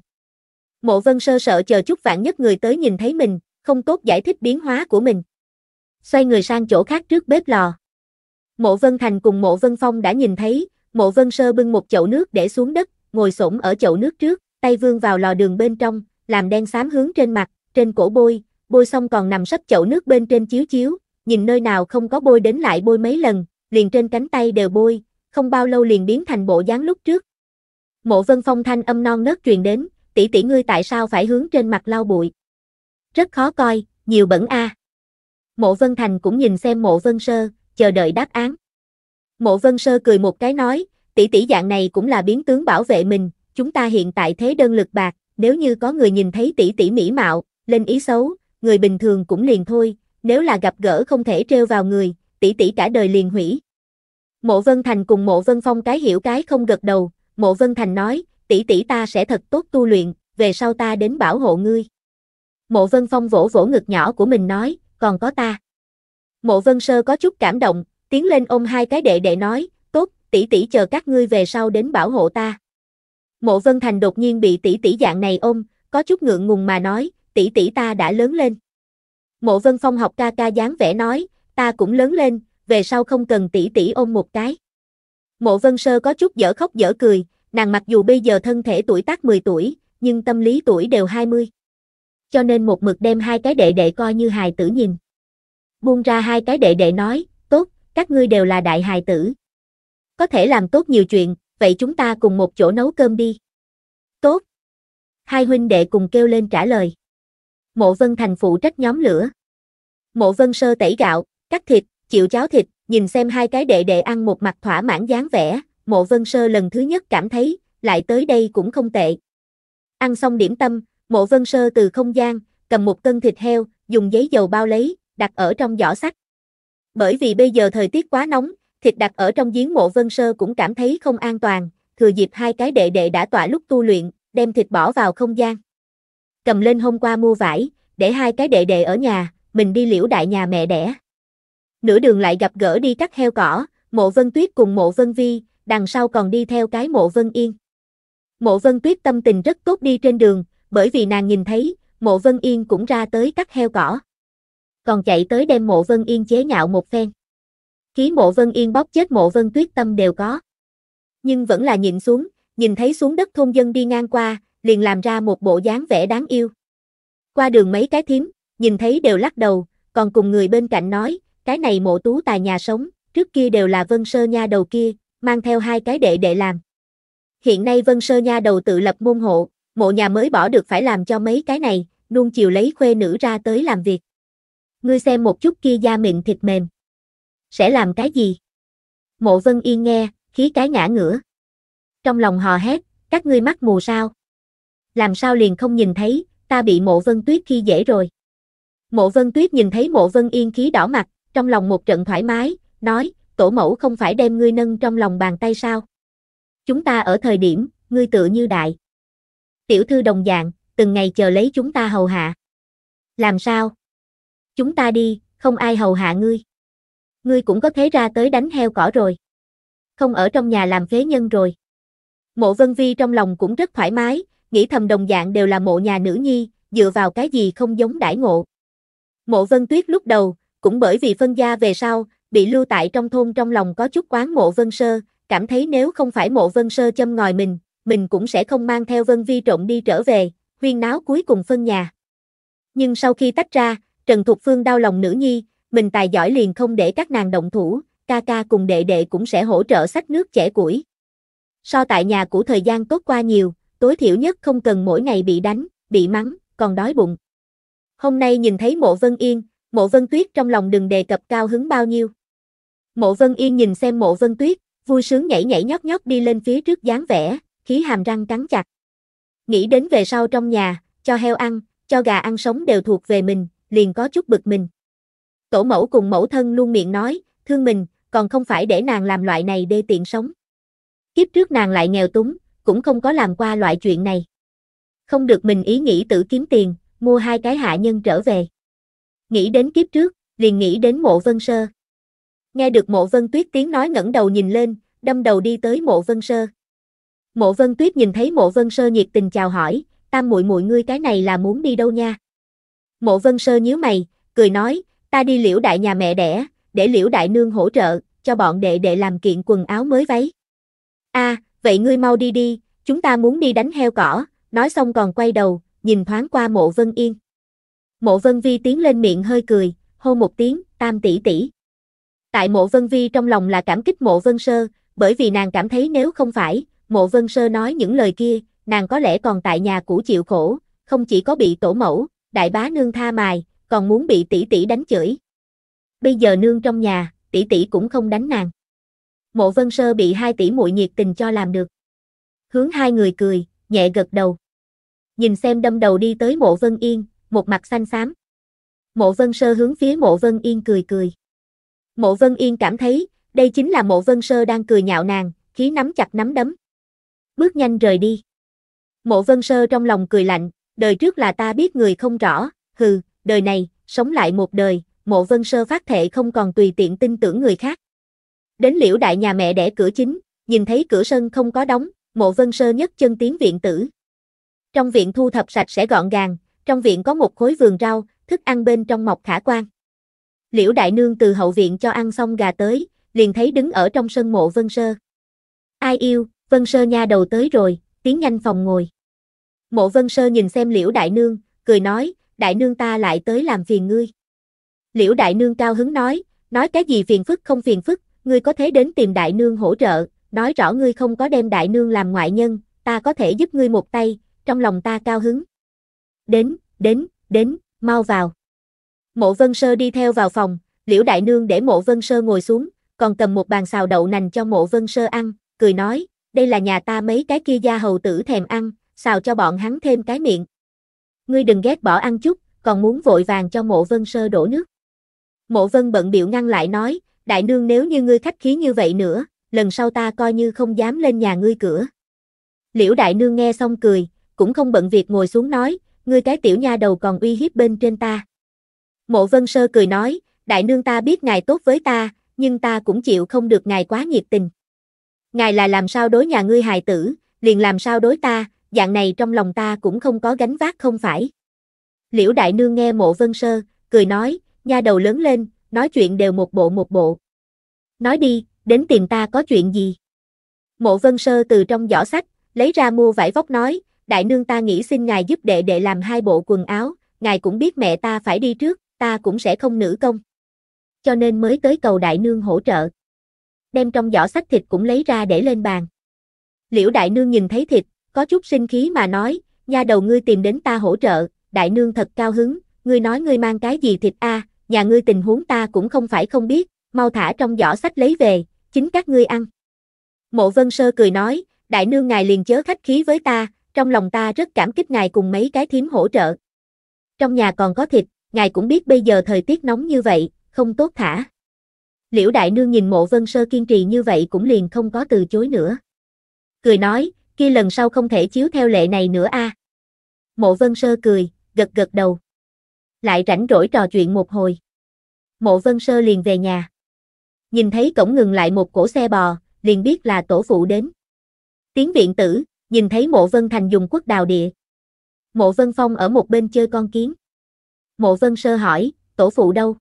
Mộ Vân Sơ sợ chờ chút vạn nhất người tới nhìn thấy mình, không tốt giải thích biến hóa của mình. Xoay người sang chỗ khác trước bếp lò. Mộ Vân Thành cùng Mộ Vân Phong đã nhìn thấy, Mộ Vân Sơ bưng 1 chậu nước để xuống đất, ngồi xổm ở chậu nước trước, tay vươn vào lò đường bên trong, làm đen xám hướng trên mặt, trên cổ bôi, bôi xong còn nằm sấp chậu nước bên trên chiếu chiếu, nhìn nơi nào không có bôi đến lại bôi mấy lần, liền trên cánh tay đều bôi, không bao lâu liền biến thành bộ dáng lúc trước. Mộ Vân Phong thanh âm non nớt truyền đến, tỷ tỷ ngươi tại sao phải hướng trên mặt lau bụi? Rất khó coi, nhiều bẩn a. À. Mộ Vân Thành cũng nhìn xem Mộ Vân Sơ, chờ đợi đáp án. Mộ Vân Sơ cười một cái nói, tỷ tỷ dạng này cũng là biến tướng bảo vệ mình, chúng ta hiện tại thế đơn lực bạc, nếu như có người nhìn thấy tỷ tỷ mỹ mạo, lên ý xấu, người bình thường cũng liền thôi, nếu là gặp gỡ không thể trêu vào người, tỷ tỷ cả đời liền hủy. Mộ Vân Thành cùng Mộ Vân Phong cái hiểu cái không gật đầu, Mộ Vân Thành nói, tỷ tỷ ta sẽ thật tốt tu luyện, về sau ta đến bảo hộ ngươi. Mộ Vân Phong vỗ vỗ ngực nhỏ của mình nói, còn có ta. Mộ Vân Sơ có chút cảm động, tiến lên ôm 2 cái đệ đệ nói, tốt, tỷ tỷ chờ các ngươi về sau đến bảo hộ ta. Mộ Vân Thành đột nhiên bị tỷ tỷ dạng này ôm, có chút ngượng ngùng mà nói, tỷ tỷ ta đã lớn lên. Mộ Vân Phong học ca ca dáng vẻ nói, ta cũng lớn lên, về sau không cần tỷ tỷ ôm một cái. Mộ Vân Sơ có chút dở khóc dở cười, nàng mặc dù bây giờ thân thể tuổi tác 10 tuổi, nhưng tâm lý tuổi đều 20. Cho nên một mực đem 2 cái đệ đệ coi như hài tử nhìn. Buông ra 2 cái đệ đệ nói, tốt, các ngươi đều là đại hài tử. Có thể làm tốt nhiều chuyện, vậy chúng ta cùng một chỗ nấu cơm đi. Tốt. 2 huynh đệ cùng kêu lên trả lời. Mộ Vân Thành phụ trách nhóm lửa. Mộ Vân Sơ tẩy gạo, cắt thịt, chịu cháo thịt, nhìn xem 2 cái đệ đệ ăn một mặt thỏa mãn dáng vẻ, Mộ Vân Sơ lần thứ nhất cảm thấy, lại tới đây cũng không tệ. Ăn xong điểm tâm, Mộ Vân Sơ từ không gian, cầm 1 cân thịt heo, dùng giấy dầu bao lấy, đặt ở trong giỏ sắt. Bởi vì bây giờ thời tiết quá nóng, thịt đặt ở trong giếng mộ Vân Sơ cũng cảm thấy không an toàn, thừa dịp hai cái đệ đệ đã tọa lúc tu luyện, đem thịt bỏ vào không gian. Cầm lên hôm qua mua vải, để hai cái đệ đệ ở nhà, mình đi Liễu Đại nhà mẹ đẻ. Nửa đường lại gặp gỡ đi cắt heo cỏ, Mộ Vân Tuyết cùng Mộ Vân Vi, đằng sau còn đi theo cái Mộ Vân Yên. Mộ Vân Tuyết tâm tình rất tốt đi trên đường, bởi vì nàng nhìn thấy, Mộ Vân Yên cũng ra tới cắt heo cỏ. Còn chạy tới đem Mộ Vân Yên chế nhạo một phen. Khí Mộ Vân Yên bóp chết Mộ Vân Tuyết tâm đều có. Nhưng vẫn là nhìn xuống, nhìn thấy xuống đất thôn dân đi ngang qua, liền làm ra một bộ dáng vẻ đáng yêu. Qua đường mấy cái thím, nhìn thấy đều lắc đầu, còn cùng người bên cạnh nói, cái này Mộ Tú Tài nhà sống, trước kia đều là Vân Sơ nha đầu kia, mang theo hai cái đệ đệ làm. Hiện nay Vân Sơ nha đầu tự lập môn hộ, mộ nhà mới bỏ được phải làm cho mấy cái này, nuông chiều lấy khuê nữ ra tới làm việc. Ngươi xem một chút kia da mịn thịt mềm. Sẽ làm cái gì? Mộ Vân Yên nghe, khí cái ngã ngửa. Trong lòng hò hét, các ngươi mắt mù sao? Làm sao liền không nhìn thấy, ta bị Mộ Vân Tuyết khi dễ rồi. Mộ Vân Tuyết nhìn thấy Mộ Vân Yên khí đỏ mặt, trong lòng một trận thoải mái, nói, tổ mẫu không phải đem ngươi nâng trong lòng bàn tay sao? Chúng ta ở thời điểm, ngươi tựa như đại tiểu thư đồng dạng, từng ngày chờ lấy chúng ta hầu hạ. Làm sao? Chúng ta đi, không ai hầu hạ ngươi. Ngươi cũng có thể ra tới đánh heo cỏ rồi. Không ở trong nhà làm phế nhân rồi. Mộ Vân Vi trong lòng cũng rất thoải mái, nghĩ thầm đồng dạng đều là mộ nhà nữ nhi, dựa vào cái gì không giống đãi ngộ. Mộ Vân Tuyết lúc đầu, cũng bởi vì phân gia về sau, bị lưu tại trong thôn trong lòng có chút oán Mộ Vân Sơ, cảm thấy nếu không phải Mộ Vân Sơ châm ngòi mình cũng sẽ không mang theo Vân Vi trộm đi trở về, huyên náo cuối cùng phân nhà. Nhưng sau khi tách ra, Trần Thục Phương đau lòng nữ nhi, mình tài giỏi liền không để các nàng động thủ, ca ca cùng đệ đệ cũng sẽ hỗ trợ xách nước chẻ củi. So tại nhà cũ thời gian tốt qua nhiều, tối thiểu nhất không cần mỗi ngày bị đánh, bị mắng, còn đói bụng. Hôm nay nhìn thấy Mộ Vân Yên, Mộ Vân Tuyết trong lòng đừng đề cập cao hứng bao nhiêu. Mộ Vân Yên nhìn xem Mộ Vân Tuyết, vui sướng nhảy nhảy nhót nhót đi lên phía trước dáng vẻ, khí hàm răng cắn chặt. Nghĩ đến về sau trong nhà, cho heo ăn, cho gà ăn sống đều thuộc về mình, liền có chút bực mình. Tổ mẫu cùng mẫu thân luôn miệng nói, thương mình, còn không phải để nàng làm loại này đê tiện sống. Kiếp trước nàng lại nghèo túng, cũng không có làm qua loại chuyện này. Không được mình ý nghĩ tự kiếm tiền, mua hai cái hạ nhân trở về. Nghĩ đến kiếp trước, liền nghĩ đến Mộ Vân Sơ. Nghe được Mộ Vân Tuyết tiếng nói ngẩng đầu nhìn lên, đâm đầu đi tới Mộ Vân Sơ. Mộ Vân Tuyết nhìn thấy Mộ Vân Sơ nhiệt tình chào hỏi, tam muội muội ngươi cái này là muốn đi đâu nha? Mộ Vân Sơ nhíu mày, cười nói, ta đi Liễu Đại nhà mẹ đẻ, để Liễu Đại nương hỗ trợ, cho bọn đệ đệ làm kiện quần áo mới váy. A, vậy ngươi mau đi đi, chúng ta muốn đi đánh heo cỏ, nói xong còn quay đầu, nhìn thoáng qua Mộ Vân Yên. Mộ Vân Vi tiến lên miệng hơi cười, hô một tiếng, tam tỷ tỷ. Tại Mộ Vân Vi trong lòng là cảm kích Mộ Vân Sơ, bởi vì nàng cảm thấy nếu không phải, Mộ Vân Sơ nói những lời kia, nàng có lẽ còn tại nhà cũ chịu khổ, không chỉ có bị tổ mẫu, đại bá nương tha mài, còn muốn bị tỷ tỷ đánh chửi. Bây giờ nương trong nhà, tỷ tỷ cũng không đánh nàng. Mộ Vân Sơ bị hai tỷ muội nhiệt tình cho làm được. Hướng hai người cười, nhẹ gật đầu. Nhìn xem đâm đầu đi tới Mộ Vân Yên, một mặt xanh xám. Mộ Vân Sơ hướng phía Mộ Vân Yên cười cười. Mộ Vân Yên cảm thấy, đây chính là Mộ Vân Sơ đang cười nhạo nàng, khí nắm chặt nắm đấm. Bước nhanh rời đi. Mộ Vân Sơ trong lòng cười lạnh, đời trước là ta biết người không rõ, hừ, đời này, sống lại một đời, Mộ Vân Sơ phát thệ không còn tùy tiện tin tưởng người khác. Đến Liễu Đại nhà mẹ đẻ cửa chính, nhìn thấy cửa sân không có đóng, Mộ Vân Sơ nhấc chân tiến viện tử. Trong viện thu thập sạch sẽ gọn gàng, trong viện có một khối vườn rau, thức ăn bên trong mọc khả quan. Liễu Đại nương từ hậu viện cho ăn xong gà tới, liền thấy đứng ở trong sân Mộ Vân Sơ. Ai yêu, Vân Sơ nha đầu tới rồi, tiến nhanh phòng ngồi. Mộ Vân Sơ nhìn xem Liễu Đại nương, cười nói, đại nương ta lại tới làm phiền ngươi. Liễu Đại nương cao hứng nói cái gì phiền phức không phiền phức, ngươi có thể đến tìm đại nương hỗ trợ, nói rõ ngươi không có đem đại nương làm ngoại nhân, ta có thể giúp ngươi một tay, trong lòng ta cao hứng. Đến, mau vào. Mộ Vân Sơ đi theo vào phòng, Liễu Đại nương để Mộ Vân Sơ ngồi xuống, còn cầm một bàn xào đậu nành cho Mộ Vân Sơ ăn, cười nói, đây là nhà ta mấy cái kia gia hầu tử thèm ăn, xào cho bọn hắn thêm cái miệng. Ngươi đừng ghét bỏ ăn chút, còn muốn vội vàng cho Mộ Vân Sơ đổ nước. Mộ Vân bận bịu ngăn lại nói, đại nương nếu như ngươi khách khí như vậy nữa, lần sau ta coi như không dám lên nhà ngươi cửa. Liễu đại nương nghe xong cười, cũng không bận việc ngồi xuống nói, ngươi cái tiểu nha đầu còn uy hiếp bên trên ta. Mộ Vân Sơ cười nói, đại nương ta biết ngài tốt với ta, nhưng ta cũng chịu không được ngài quá nhiệt tình. Ngài là làm sao đối nhà ngươi hài tử, liền làm sao đối ta, dạng này trong lòng ta cũng không có gánh vác không phải. Liễu đại nương nghe Mộ Vân Sơ, cười nói, nha đầu lớn lên, nói chuyện đều một bộ một bộ. Nói đi, đến tìm ta có chuyện gì? Mộ Vân Sơ từ trong giỏ sách, lấy ra mua vải vóc nói, đại nương ta nghĩ xin ngài giúp đệ đệ làm hai bộ quần áo, ngài cũng biết mẹ ta phải đi trước, ta cũng sẽ không nữ công. Cho nên mới tới cầu đại nương hỗ trợ. Đem trong giỏ sách thịt cũng lấy ra để lên bàn. Liễu đại nương nhìn thấy thịt, có chút sinh khí mà nói, nha đầu ngươi tìm đến ta hỗ trợ, đại nương thật cao hứng, ngươi nói ngươi mang cái gì thịt a? Nhà ngươi tình huống ta cũng không phải không biết, mau thả trong giỏ sách lấy về, chính các ngươi ăn. Mộ Vân Sơ cười nói, đại nương ngài liền chớ khách khí với ta, trong lòng ta rất cảm kích ngài cùng mấy cái thím hỗ trợ. Trong nhà còn có thịt, ngài cũng biết bây giờ thời tiết nóng như vậy, không tốt thả. Liễu đại nương nhìn Mộ Vân Sơ kiên trì như vậy cũng liền không có từ chối nữa. Cười nói, kia lần sau không thể chiếu theo lệ này nữa a. Mộ Vân Sơ cười, gật gật đầu. Lại rảnh rỗi trò chuyện một hồi. Mộ Vân Sơ liền về nhà. Nhìn thấy cổng ngừng lại một cỗ xe bò, liền biết là tổ phụ đến. Tiến viện tử, nhìn thấy Mộ Vân Thành dùng quốc đào địa. Mộ Vân Phong ở một bên chơi con kiến. Mộ Vân Sơ hỏi, tổ phụ đâu?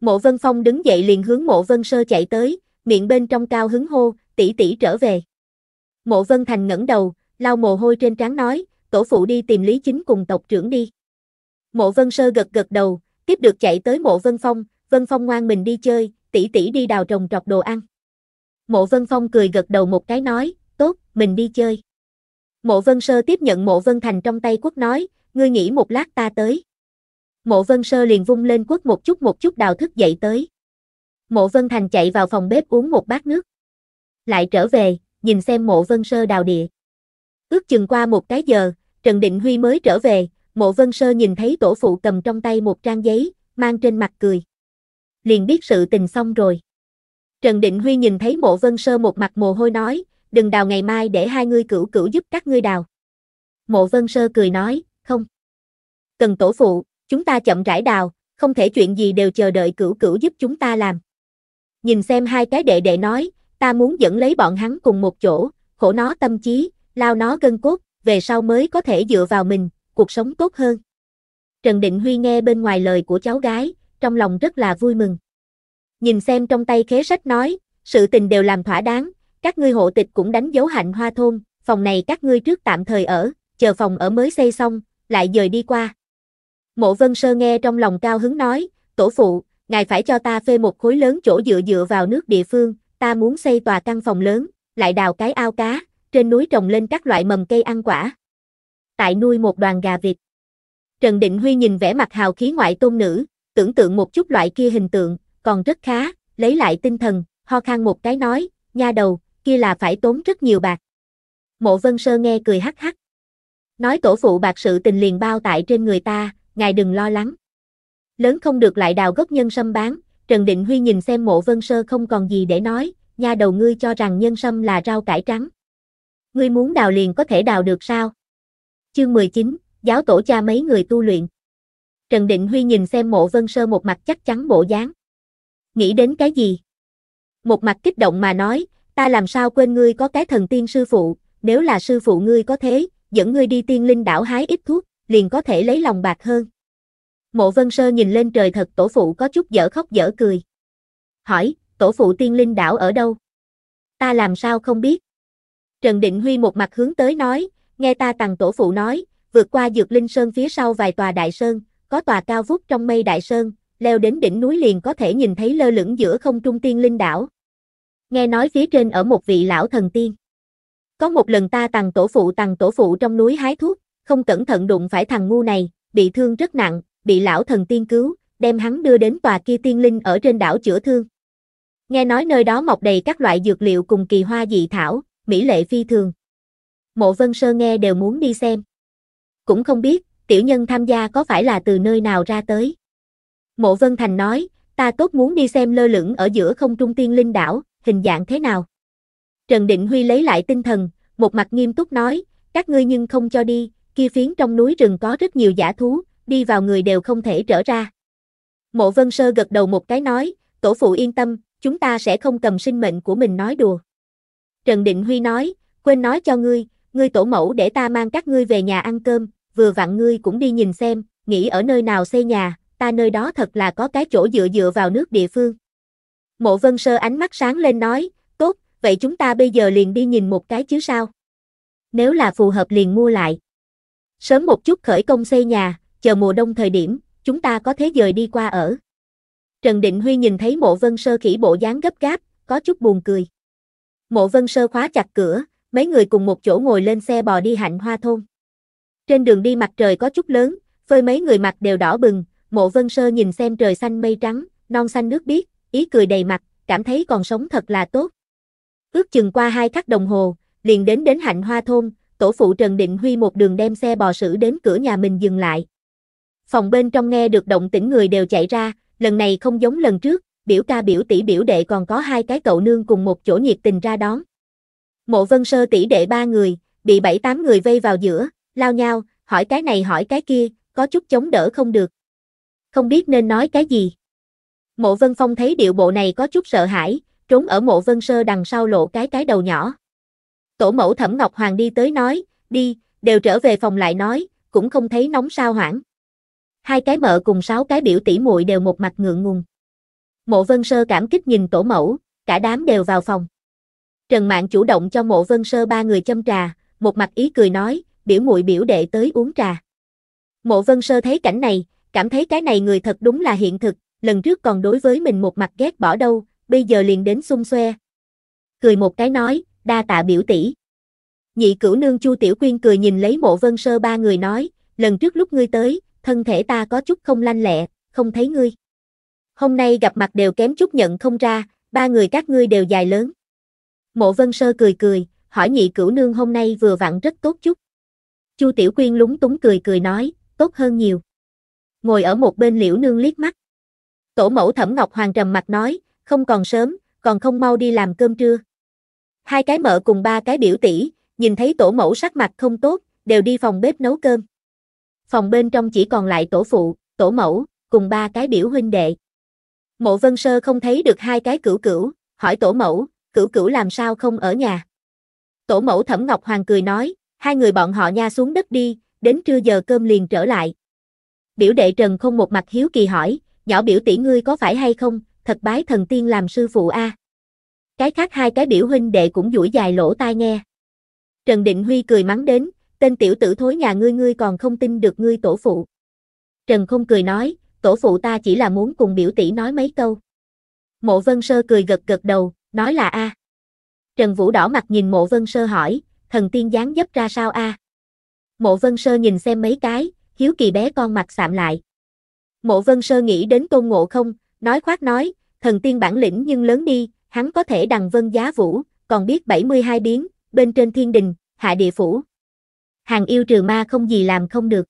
Mộ Vân Phong đứng dậy liền hướng Mộ Vân Sơ chạy tới, miệng bên trong cao hứng hô, tỷ tỷ trở về. Mộ Vân Thành ngẩng đầu, lau mồ hôi trên trán nói, tổ phụ đi tìm Lý Chính cùng tộc trưởng đi. Mộ Vân Sơ gật gật đầu, tiếp được chạy tới Mộ Vân Phong ngoan mình đi chơi, tỷ tỷ đi đào trồng trọt đồ ăn. Mộ Vân Phong cười gật đầu một cái nói, tốt, mình đi chơi. Mộ Vân Sơ tiếp nhận Mộ Vân Thành trong tay quất nói, ngươi nghỉ một lát ta tới. Mộ Vân Sơ liền vung lên quất một chút đào thức dậy tới. Mộ Vân Thành chạy vào phòng bếp uống một bát nước. Lại trở về, nhìn xem Mộ Vân Sơ đào địa. Ước chừng qua một cái giờ, Trần Định Huy mới trở về. Mộ Vân Sơ nhìn thấy tổ phụ cầm trong tay một trang giấy, mang trên mặt cười. Liền biết sự tình xong rồi. Trần Định Huy nhìn thấy Mộ Vân Sơ một mặt mồ hôi nói, đừng đào, ngày mai để hai ngươi cửu cửu giúp các ngươi đào. Mộ Vân Sơ cười nói, không. Cần tổ phụ, chúng ta chậm rãi đào, không thể chuyện gì đều chờ đợi cửu cửu giúp chúng ta làm. Nhìn xem hai cái đệ đệ nói, ta muốn dẫn lấy bọn hắn cùng một chỗ, khổ nó tâm trí, lao nó gân cốt, về sau mới có thể dựa vào mình. Cuộc sống tốt hơn. Trần Định Huy nghe bên ngoài lời của cháu gái, trong lòng rất là vui mừng. Nhìn xem trong tay khế sách nói, sự tình đều làm thỏa đáng, các ngươi hộ tịch cũng đánh dấu Hạnh Hoa Thôn, phòng này các ngươi trước tạm thời ở, chờ phòng ở mới xây xong, lại dời đi qua. Mộ Vân Sơ nghe trong lòng cao hứng nói, tổ phụ, ngài phải cho ta phê một khối lớn chỗ dựa vào nước địa phương, ta muốn xây tòa căn phòng lớn, lại đào cái ao cá, trên núi trồng lên các loại mầm cây ăn quả. Tại nuôi một đoàn gà vịt. Trần Định Huy nhìn vẻ mặt hào khí ngoại tôn nữ, tưởng tượng một chút loại kia hình tượng, còn rất khá, lấy lại tinh thần, ho khan một cái nói, nha đầu, kia là phải tốn rất nhiều bạc. Mộ Vân Sơ nghe cười hắc hắc. Nói tổ phụ bạc sự tình liền bao tại trên người ta, ngài đừng lo lắng. Lớn không được lại đào gốc nhân sâm bán. Trần Định Huy nhìn xem Mộ Vân Sơ không còn gì để nói, nha đầu ngươi cho rằng nhân sâm là rau cải trắng. Ngươi muốn đào liền có thể đào được sao? Chương 19, giáo tổ cha mấy người tu luyện. Trần Định Huy nhìn xem Mộ Vân Sơ một mặt chắc chắn bộ dáng. Nghĩ đến cái gì? Một mặt kích động mà nói, ta làm sao quên ngươi có cái thần tiên sư phụ, nếu là sư phụ ngươi có thế, dẫn ngươi đi tiên linh đảo hái ít thuốc, liền có thể lấy lòng bạc hơn. Mộ Vân Sơ nhìn lên trời thật tổ phụ có chút dở khóc dở cười. Hỏi, tổ phụ tiên linh đảo ở đâu? Ta làm sao không biết? Trần Định Huy một mặt hướng tới nói, nghe ta tằng tổ phụ nói, vượt qua Dược Linh Sơn phía sau vài tòa đại sơn, có tòa cao vút trong mây đại sơn, leo đến đỉnh núi liền có thể nhìn thấy lơ lửng giữa không trung tiên linh đảo. Nghe nói phía trên ở một vị lão thần tiên. Có một lần ta tằng tổ phụ trong núi hái thuốc, không cẩn thận đụng phải thằng ngu này, bị thương rất nặng, bị lão thần tiên cứu, đem hắn đưa đến tòa kia tiên linh ở trên đảo chữa thương. Nghe nói nơi đó mọc đầy các loại dược liệu cùng kỳ hoa dị thảo, mỹ lệ phi thường. Mộ Vân Sơ nghe đều muốn đi xem. Cũng không biết, tiểu nhân tham gia có phải là từ nơi nào ra tới. Mộ Vân Thành nói, ta tốt muốn đi xem lơ lửng ở giữa không trung tiên linh đảo, hình dạng thế nào. Trần Định Huy lấy lại tinh thần, một mặt nghiêm túc nói, các ngươi nhưng không cho đi, kia phiến trong núi rừng có rất nhiều dã thú, đi vào người đều không thể trở ra. Mộ Vân Sơ gật đầu một cái nói, tổ phụ yên tâm, chúng ta sẽ không cầm sinh mệnh của mình nói đùa. Trần Định Huy nói, quên nói cho ngươi, ngươi tổ mẫu để ta mang các ngươi về nhà ăn cơm, vừa vặn ngươi cũng đi nhìn xem, nghĩ ở nơi nào xây nhà, ta nơi đó thật là có cái chỗ dựa vào nước địa phương. Mộ Vân Sơ ánh mắt sáng lên nói, tốt, vậy chúng ta bây giờ liền đi nhìn một cái chứ sao? Nếu là phù hợp liền mua lại. Sớm một chút khởi công xây nhà, chờ mùa đông thời điểm, chúng ta có thể dời đi qua ở. Trần Định Huy nhìn thấy Mộ Vân Sơ khỉ bộ dáng gấp gáp, có chút buồn cười. Mộ Vân Sơ khóa chặt cửa, mấy người cùng một chỗ ngồi lên xe bò đi Hạnh Hoa Thôn. Trên đường đi mặt trời có chút lớn, phơi mấy người mặt đều đỏ bừng, Mộ Vân Sơ nhìn xem trời xanh mây trắng, non xanh nước biếc, ý cười đầy mặt, cảm thấy còn sống thật là tốt. Ước chừng qua 2 khắc đồng hồ, liền đến Hạnh Hoa Thôn, tổ phụ Trần Định Huy một đường đem xe bò xử đến cửa nhà mình dừng lại. Phòng bên trong nghe được động tĩnh người đều chạy ra, lần này không giống lần trước, biểu ca biểu tỷ biểu đệ còn có 2 cái cậu nương cùng một chỗ nhiệt tình ra đón. Mộ Vân Sơ tỷ đệ 3 người, bị 7-8 người vây vào giữa, lao nhau, hỏi cái này hỏi cái kia, có chút chống đỡ không được. Không biết nên nói cái gì. Mộ Vân Phong thấy điệu bộ này có chút sợ hãi, trốn ở Mộ Vân Sơ đằng sau lộ cái đầu nhỏ. Tổ mẫu Thẩm Ngọc Hoàng đi tới nói, đi, đều trở về phòng lại nói, cũng không thấy nóng sao hoảng. 2 cái mợ cùng 6 cái biểu tỷ muội đều một mặt ngượng ngùng. Mộ Vân Sơ cảm kích nhìn tổ mẫu, cả đám đều vào phòng. Trần Mạn chủ động cho Mộ Vân Sơ 3 người châm trà, một mặt ý cười nói, biểu muội biểu đệ tới uống trà. Mộ Vân Sơ thấy cảnh này, cảm thấy cái này người thật đúng là hiện thực, lần trước còn đối với mình một mặt ghét bỏ đâu, bây giờ liền đến xung xoe. Cười một cái nói, đa tạ biểu tỷ. Nhị cửu nương Chu Tiểu Quyên cười nhìn lấy Mộ Vân Sơ 3 người nói, lần trước lúc ngươi tới, thân thể ta có chút không lanh lẹ, không thấy ngươi. Hôm nay gặp mặt đều kém chút nhận không ra, 3 người các ngươi đều dài lớn. Mộ Vân Sơ cười, hỏi nhị cửu nương hôm nay vừa vặn rất tốt chút. Chu Tiểu Quyên lúng túng cười nói, tốt hơn nhiều. Ngồi ở một bên Liễu nương liếc mắt. Tổ mẫu Thẩm Ngọc Hoàng trầm mặt nói, không còn sớm, còn không mau đi làm cơm trưa. 2 cái mợ cùng 3 cái biểu tỷ, nhìn thấy tổ mẫu sắc mặt không tốt, đều đi phòng bếp nấu cơm. Phòng bên trong chỉ còn lại tổ phụ, tổ mẫu, cùng 3 cái biểu huynh đệ. Mộ Vân Sơ không thấy được 2 cái cửu, hỏi tổ mẫu, cửu làm sao không ở nhà. Tổ mẫu Thẩm Ngọc Hoàng cười nói, 2 người bọn họ nha xuống đất đi, đến trưa giờ cơm liền trở lại. Biểu đệ Trần Không một mặt hiếu kỳ hỏi, nhỏ biểu tỷ ngươi có phải hay không, thật bái thần tiên làm sư phụ a. Cái khác 2 cái biểu huynh đệ cũng duỗi dài lỗ tai nghe. Trần Định Huy cười mắng đến, tên tiểu tử thối nhà ngươi còn không tin được ngươi tổ phụ. Trần Không cười nói, tổ phụ ta chỉ là muốn cùng biểu tỷ nói mấy câu. Mộ Vân Sơ cười gật đầu, nói là a. Trần Vũ đỏ mặt nhìn Mộ Vân Sơ hỏi, thần tiên dáng dấp ra sao a? Mộ Vân Sơ nhìn xem mấy cái, hiếu kỳ bé con mặt sạm lại. Mộ Vân Sơ nghĩ đến Tôn Ngộ Không, nói khoác nói, thần tiên bản lĩnh nhưng lớn đi, hắn có thể đằng vân giá vũ, còn biết 72 biến, bên trên thiên đình, hạ địa phủ. Hàng yêu trừ ma không gì làm không được.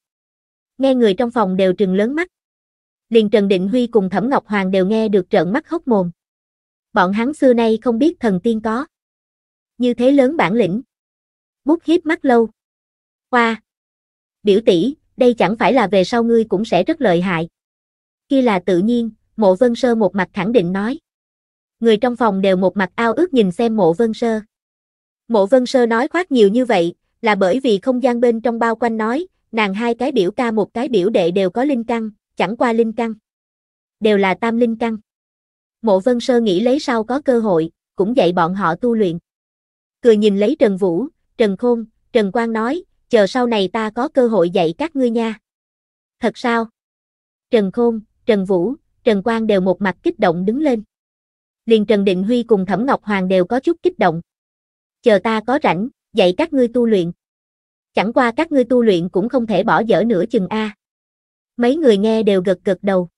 Nghe người trong phòng đều trừng lớn mắt. Liền Trần Định Huy cùng Thẩm Ngọc Hoàng đều nghe được trợn mắt hốc mồm. Bọn hắn xưa nay không biết thần tiên có như thế lớn bản lĩnh. Bút hiếp mắt lâu. Oa! Biểu tỷ, đây chẳng phải là về sau ngươi cũng sẽ rất lợi hại. Kia là tự nhiên, Mộ Vân Sơ một mặt khẳng định nói. Người trong phòng đều một mặt ao ước nhìn xem Mộ Vân Sơ. Mộ Vân Sơ nói khoác nhiều như vậy, là bởi vì không gian bên trong bao quanh nói, nàng 2 cái biểu ca 1 cái biểu đệ đều có linh căn, chẳng qua linh căn đều là tam linh căn. Mộ Vân Sơ nghĩ lấy sau có cơ hội, cũng dạy bọn họ tu luyện. Cười nhìn lấy Trần Vũ, Trần Khôn, Trần Quang nói, chờ sau này ta có cơ hội dạy các ngươi nha. Thật sao? Trần Khôn, Trần Vũ, Trần Quang đều một mặt kích động đứng lên. Liền Trần Định Huy cùng Thẩm Ngọc Hoàng đều có chút kích động. Chờ ta có rảnh, dạy các ngươi tu luyện. Chẳng qua các ngươi tu luyện cũng không thể bỏ dở nửa chừng a. Mấy người nghe đều gật đầu.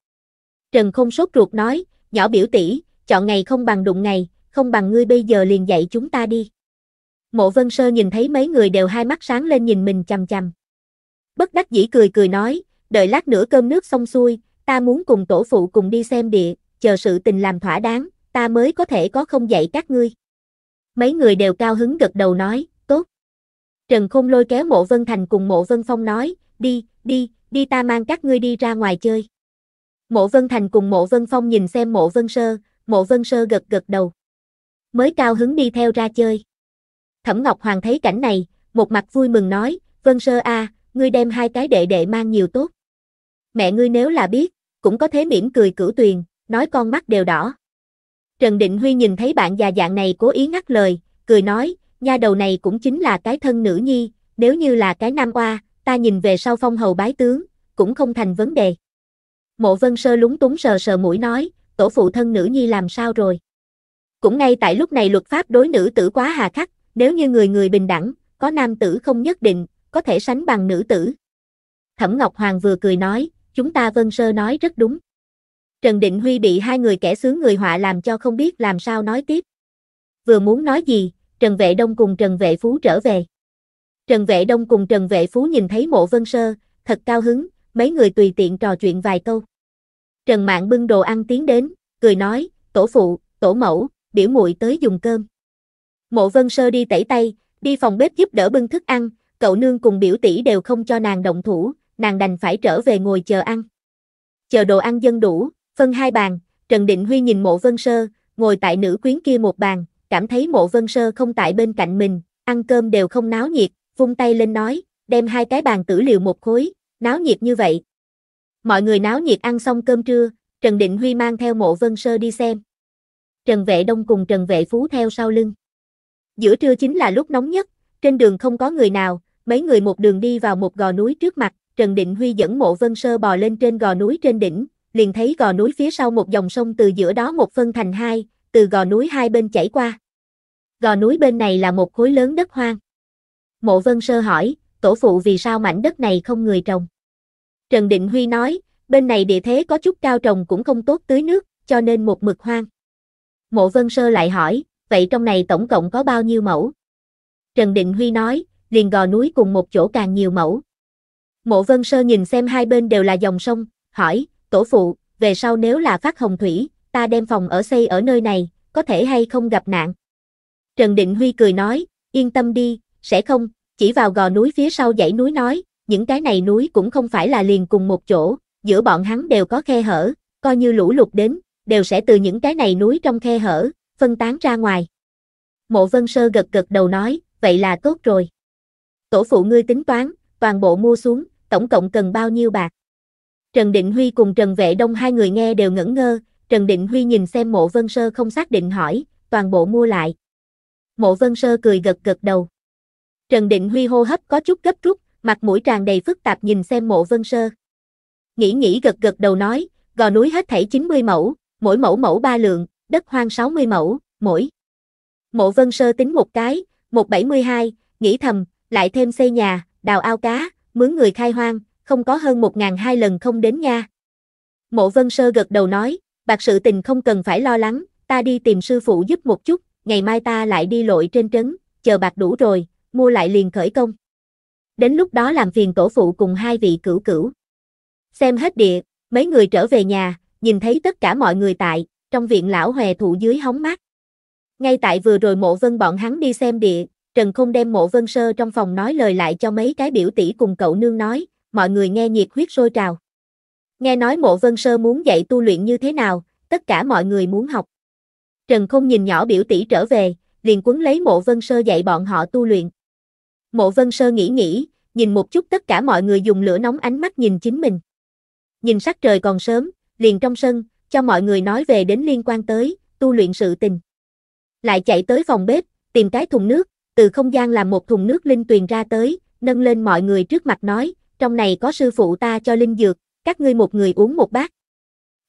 Trần Không sốt ruột nói, nhỏ biểu tỷ, chọn ngày không bằng đụng ngày, không bằng ngươi bây giờ liền dạy chúng ta đi. Mộ Vân Sơ nhìn thấy mấy người đều hai mắt sáng lên nhìn mình chằm chằm. Bất đắc dĩ cười nói, đợi lát nữa cơm nước xong xuôi, ta muốn cùng tổ phụ cùng đi xem địa, chờ sự tình làm thỏa đáng, ta mới có thể có không dạy các ngươi. Mấy người đều cao hứng gật đầu nói, tốt. Trần Khôn lôi kéo Mộ Vân Thành cùng Mộ Vân Phong nói, đi ta mang các ngươi đi ra ngoài chơi. Mộ Vân Thành cùng Mộ Vân Phong nhìn xem Mộ Vân Sơ gật gật đầu. Mới cao hứng đi theo ra chơi. Thẩm Ngọc Hoàng thấy cảnh này, một mặt vui mừng nói, Vân Sơ à, ngươi đem hai cái đệ đệ mang nhiều tốt. Mẹ ngươi nếu là biết, cũng có thể mỉm cười cửu tuyền, nói con mắt đều đỏ. Trần Định Huy nhìn thấy bạn già dạng này cố ý ngắt lời, cười nói, nha đầu này cũng chính là cái thân nữ nhi, nếu như là cái nam oa, ta nhìn về sau phong hầu bái tướng, cũng không thành vấn đề. Mộ Vân Sơ lúng túng sờ sờ mũi nói, tổ phụ thân nữ nhi làm sao rồi? Cũng ngay tại lúc này luật pháp đối nữ tử quá hà khắc, nếu như người người bình đẳng, có nam tử không nhất định, có thể sánh bằng nữ tử. Thẩm Ngọc Hoàng vừa cười nói, chúng ta Vân Sơ nói rất đúng. Trần Định Huy bị hai người kẻ xướng người họa làm cho không biết làm sao nói tiếp. Vừa muốn nói gì, Trần Vệ Đông cùng Trần Vệ Phú trở về. Trần Vệ Đông cùng Trần Vệ Phú nhìn thấy Mộ Vân Sơ, thật cao hứng, mấy người tùy tiện trò chuyện vài câu. Trần Mạn bưng đồ ăn tiến đến, cười nói, tổ phụ, tổ mẫu, biểu muội tới dùng cơm. Mộ Vân Sơ đi tẩy tay, đi phòng bếp giúp đỡ bưng thức ăn, cậu nương cùng biểu tỷ đều không cho nàng động thủ, nàng đành phải trở về ngồi chờ ăn. Chờ đồ ăn dâng đủ, phân hai bàn, Trần Định Huy nhìn Mộ Vân Sơ, ngồi tại nữ quyến kia một bàn, cảm thấy Mộ Vân Sơ không tại bên cạnh mình, ăn cơm đều không náo nhiệt, vung tay lên nói, đem hai cái bàn tử liều một khối, náo nhiệt như vậy. Mọi người náo nhiệt ăn xong cơm trưa, Trần Định Huy mang theo Mộ Vân Sơ đi xem. Trần Vệ Đông cùng Trần Vệ Phú theo sau lưng. Giữa trưa chính là lúc nóng nhất, trên đường không có người nào, mấy người một đường đi vào một gò núi trước mặt, Trần Định Huy dẫn Mộ Vân Sơ bò lên trên gò núi trên đỉnh, liền thấy gò núi phía sau một dòng sông từ giữa đó một phân thành hai, từ gò núi hai bên chảy qua. Gò núi bên này là một khối lớn đất hoang. Mộ Vân Sơ hỏi, tổ phụ vì sao mảnh đất này không người trồng? Trần Định Huy nói, bên này địa thế có chút cao trồng cũng không tốt tưới nước, cho nên một mực hoang. Mộ Vân Sơ lại hỏi, vậy trong này tổng cộng có bao nhiêu mẫu? Trần Định Huy nói, liền gò núi cùng một chỗ càng nhiều mẫu. Mộ Vân Sơ nhìn xem hai bên đều là dòng sông, hỏi, tổ phụ, về sau nếu là phát hồng thủy, ta đem phòng ở xây ở nơi này, có thể hay không gặp nạn? Trần Định Huy cười nói, yên tâm đi, sẽ không, chỉ vào gò núi phía sau dãy núi nói, những cái này núi cũng không phải là liền cùng một chỗ, giữa bọn hắn đều có khe hở, coi như lũ lụt đến, đều sẽ từ những cái này núi trong khe hở, phân tán ra ngoài. Mộ Vân Sơ gật gật đầu nói, vậy là tốt rồi. Tổ phụ ngươi tính toán, toàn bộ mua xuống, tổng cộng cần bao nhiêu bạc? Trần Định Huy cùng Trần Vệ Đông hai người nghe đều ngẩn ngơ, Trần Định Huy nhìn xem Mộ Vân Sơ không xác định hỏi, toàn bộ mua lại. Mộ Vân Sơ cười gật gật đầu. Trần Định Huy hô hấp có chút gấp rút, mặt mũi tràn đầy phức tạp nhìn xem Mộ Vân Sơ. Nghĩ gật gật đầu nói, gò núi hết thảy 90 mẫu, mỗi mẫu 3 lượng, đất hoang 60 mẫu, mỗi. Mộ Vân Sơ tính một cái, 172, nghĩ thầm, lại thêm xây nhà, đào ao cá, mướn người khai hoang, không có hơn 1.200 lần không đến nha. Mộ Vân Sơ gật đầu nói, bạc sự tình không cần phải lo lắng, ta đi tìm sư phụ giúp một chút, ngày mai ta lại đi lội trên trấn, chờ bạc đủ rồi, mua lại liền khởi công. Đến lúc đó làm phiền tổ phụ cùng hai vị cửu cửu. Xem hết địa, mấy người trở về nhà, nhìn thấy tất cả mọi người tại, trong viện lão hòe thụ dưới hóng mát. Ngay tại vừa rồi Mộ Vân bọn hắn đi xem địa, Trần Không đem Mộ Vân Sơ trong phòng nói lời lại cho mấy cái biểu tỷ cùng cậu nương nói, mọi người nghe nhiệt huyết sôi trào. Nghe nói Mộ Vân Sơ muốn dạy tu luyện như thế nào, tất cả mọi người muốn học. Trần Không nhìn nhỏ biểu tỷ trở về, liền quấn lấy Mộ Vân Sơ dạy bọn họ tu luyện. Mộ Vân Sơ nghĩ, nhìn một chút tất cả mọi người dùng lửa nóng ánh mắt nhìn chính mình. Nhìn sắc trời còn sớm, liền trong sân, cho mọi người nói về đến liên quan tới tu luyện sự tình. Lại chạy tới phòng bếp, tìm cái thùng nước, từ không gian làm một thùng nước linh tuyền ra tới, nâng lên mọi người trước mặt nói, trong này có sư phụ ta cho linh dược, các ngươi một người uống một bát.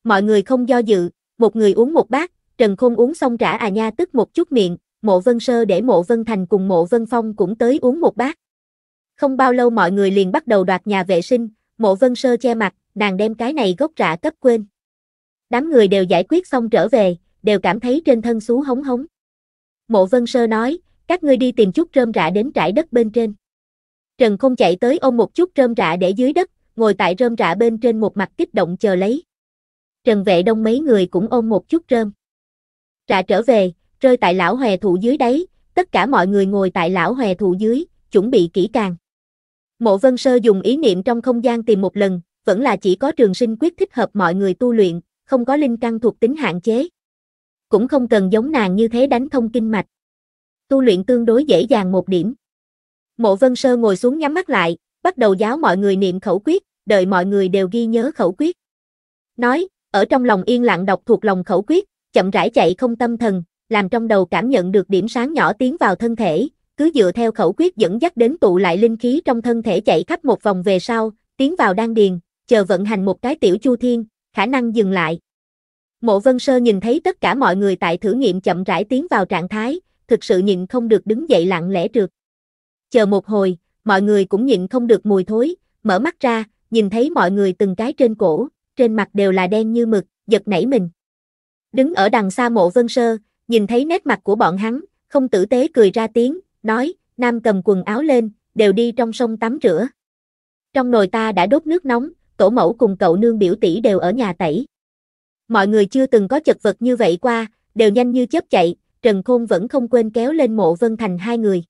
Mọi người không do dự, một người uống một bát, Trần Khôn uống xong trả à nha tức một chút miệng, Mộ Vân Sơ để Mộ Vân Thành cùng Mộ Vân Phong cũng tới uống một bát. Không bao lâu mọi người liền bắt đầu đoạt nhà vệ sinh, Mộ Vân Sơ che mặt, nàng đem cái này gốc rạ cấp quên. Đám người đều giải quyết xong trở về, đều cảm thấy trên thân xú hống hống. Mộ Vân Sơ nói, các ngươi đi tìm chút rơm rạ đến trải đất bên trên. Trần Không chạy tới ôm một chút rơm rạ để dưới đất, ngồi tại rơm rạ bên trên một mặt kích động chờ lấy. Trần Vệ Đông mấy người cũng ôm một chút rơm rạ trở về, rơi tại lão hòe thụ dưới đấy. Tất cả mọi người ngồi tại lão hòe thụ dưới, chuẩn bị kỹ càng. Mộ Vân Sơ dùng ý niệm trong không gian tìm một lần, vẫn là chỉ có trường sinh quyết thích hợp mọi người tu luyện, không có linh căn thuộc tính hạn chế. Cũng không cần giống nàng như thế đánh thông kinh mạch. Tu luyện tương đối dễ dàng một điểm. Mộ Vân Sơ ngồi xuống nhắm mắt lại, bắt đầu giáo mọi người niệm khẩu quyết, đợi mọi người đều ghi nhớ khẩu quyết. Nói, ở trong lòng yên lặng đọc thuộc lòng khẩu quyết, chậm rãi chạy không tâm thần, làm trong đầu cảm nhận được điểm sáng nhỏ tiến vào thân thể, cứ dựa theo khẩu quyết dẫn dắt đến tụ lại linh khí trong thân thể chạy khắp một vòng về sau, tiến vào đan điền, chờ vận hành một cái tiểu chu thiên, khả năng dừng lại. Mộ Vân Sơ nhìn thấy tất cả mọi người tại thử nghiệm chậm rãi tiến vào trạng thái, thực sự nhịn không được đứng dậy lặng lẽ trượt. Chờ một hồi, mọi người cũng nhịn không được mùi thối, mở mắt ra, nhìn thấy mọi người từng cái trên cổ, trên mặt đều là đen như mực, giật nảy mình. Đứng ở đằng xa Mộ Vân Sơ, nhìn thấy nét mặt của bọn hắn, không tử tế cười ra tiếng, nói, nam cầm quần áo lên, đều đi trong sông tắm rửa. Trong nồi ta đã đốt nước nóng, tổ mẫu cùng cậu nương biểu tỷ đều ở nhà tẩy. Mọi người chưa từng có chật vật như vậy qua, đều nhanh như chớp chạy, Trần Khôn vẫn không quên kéo lên Mộ Vân Thành hai người.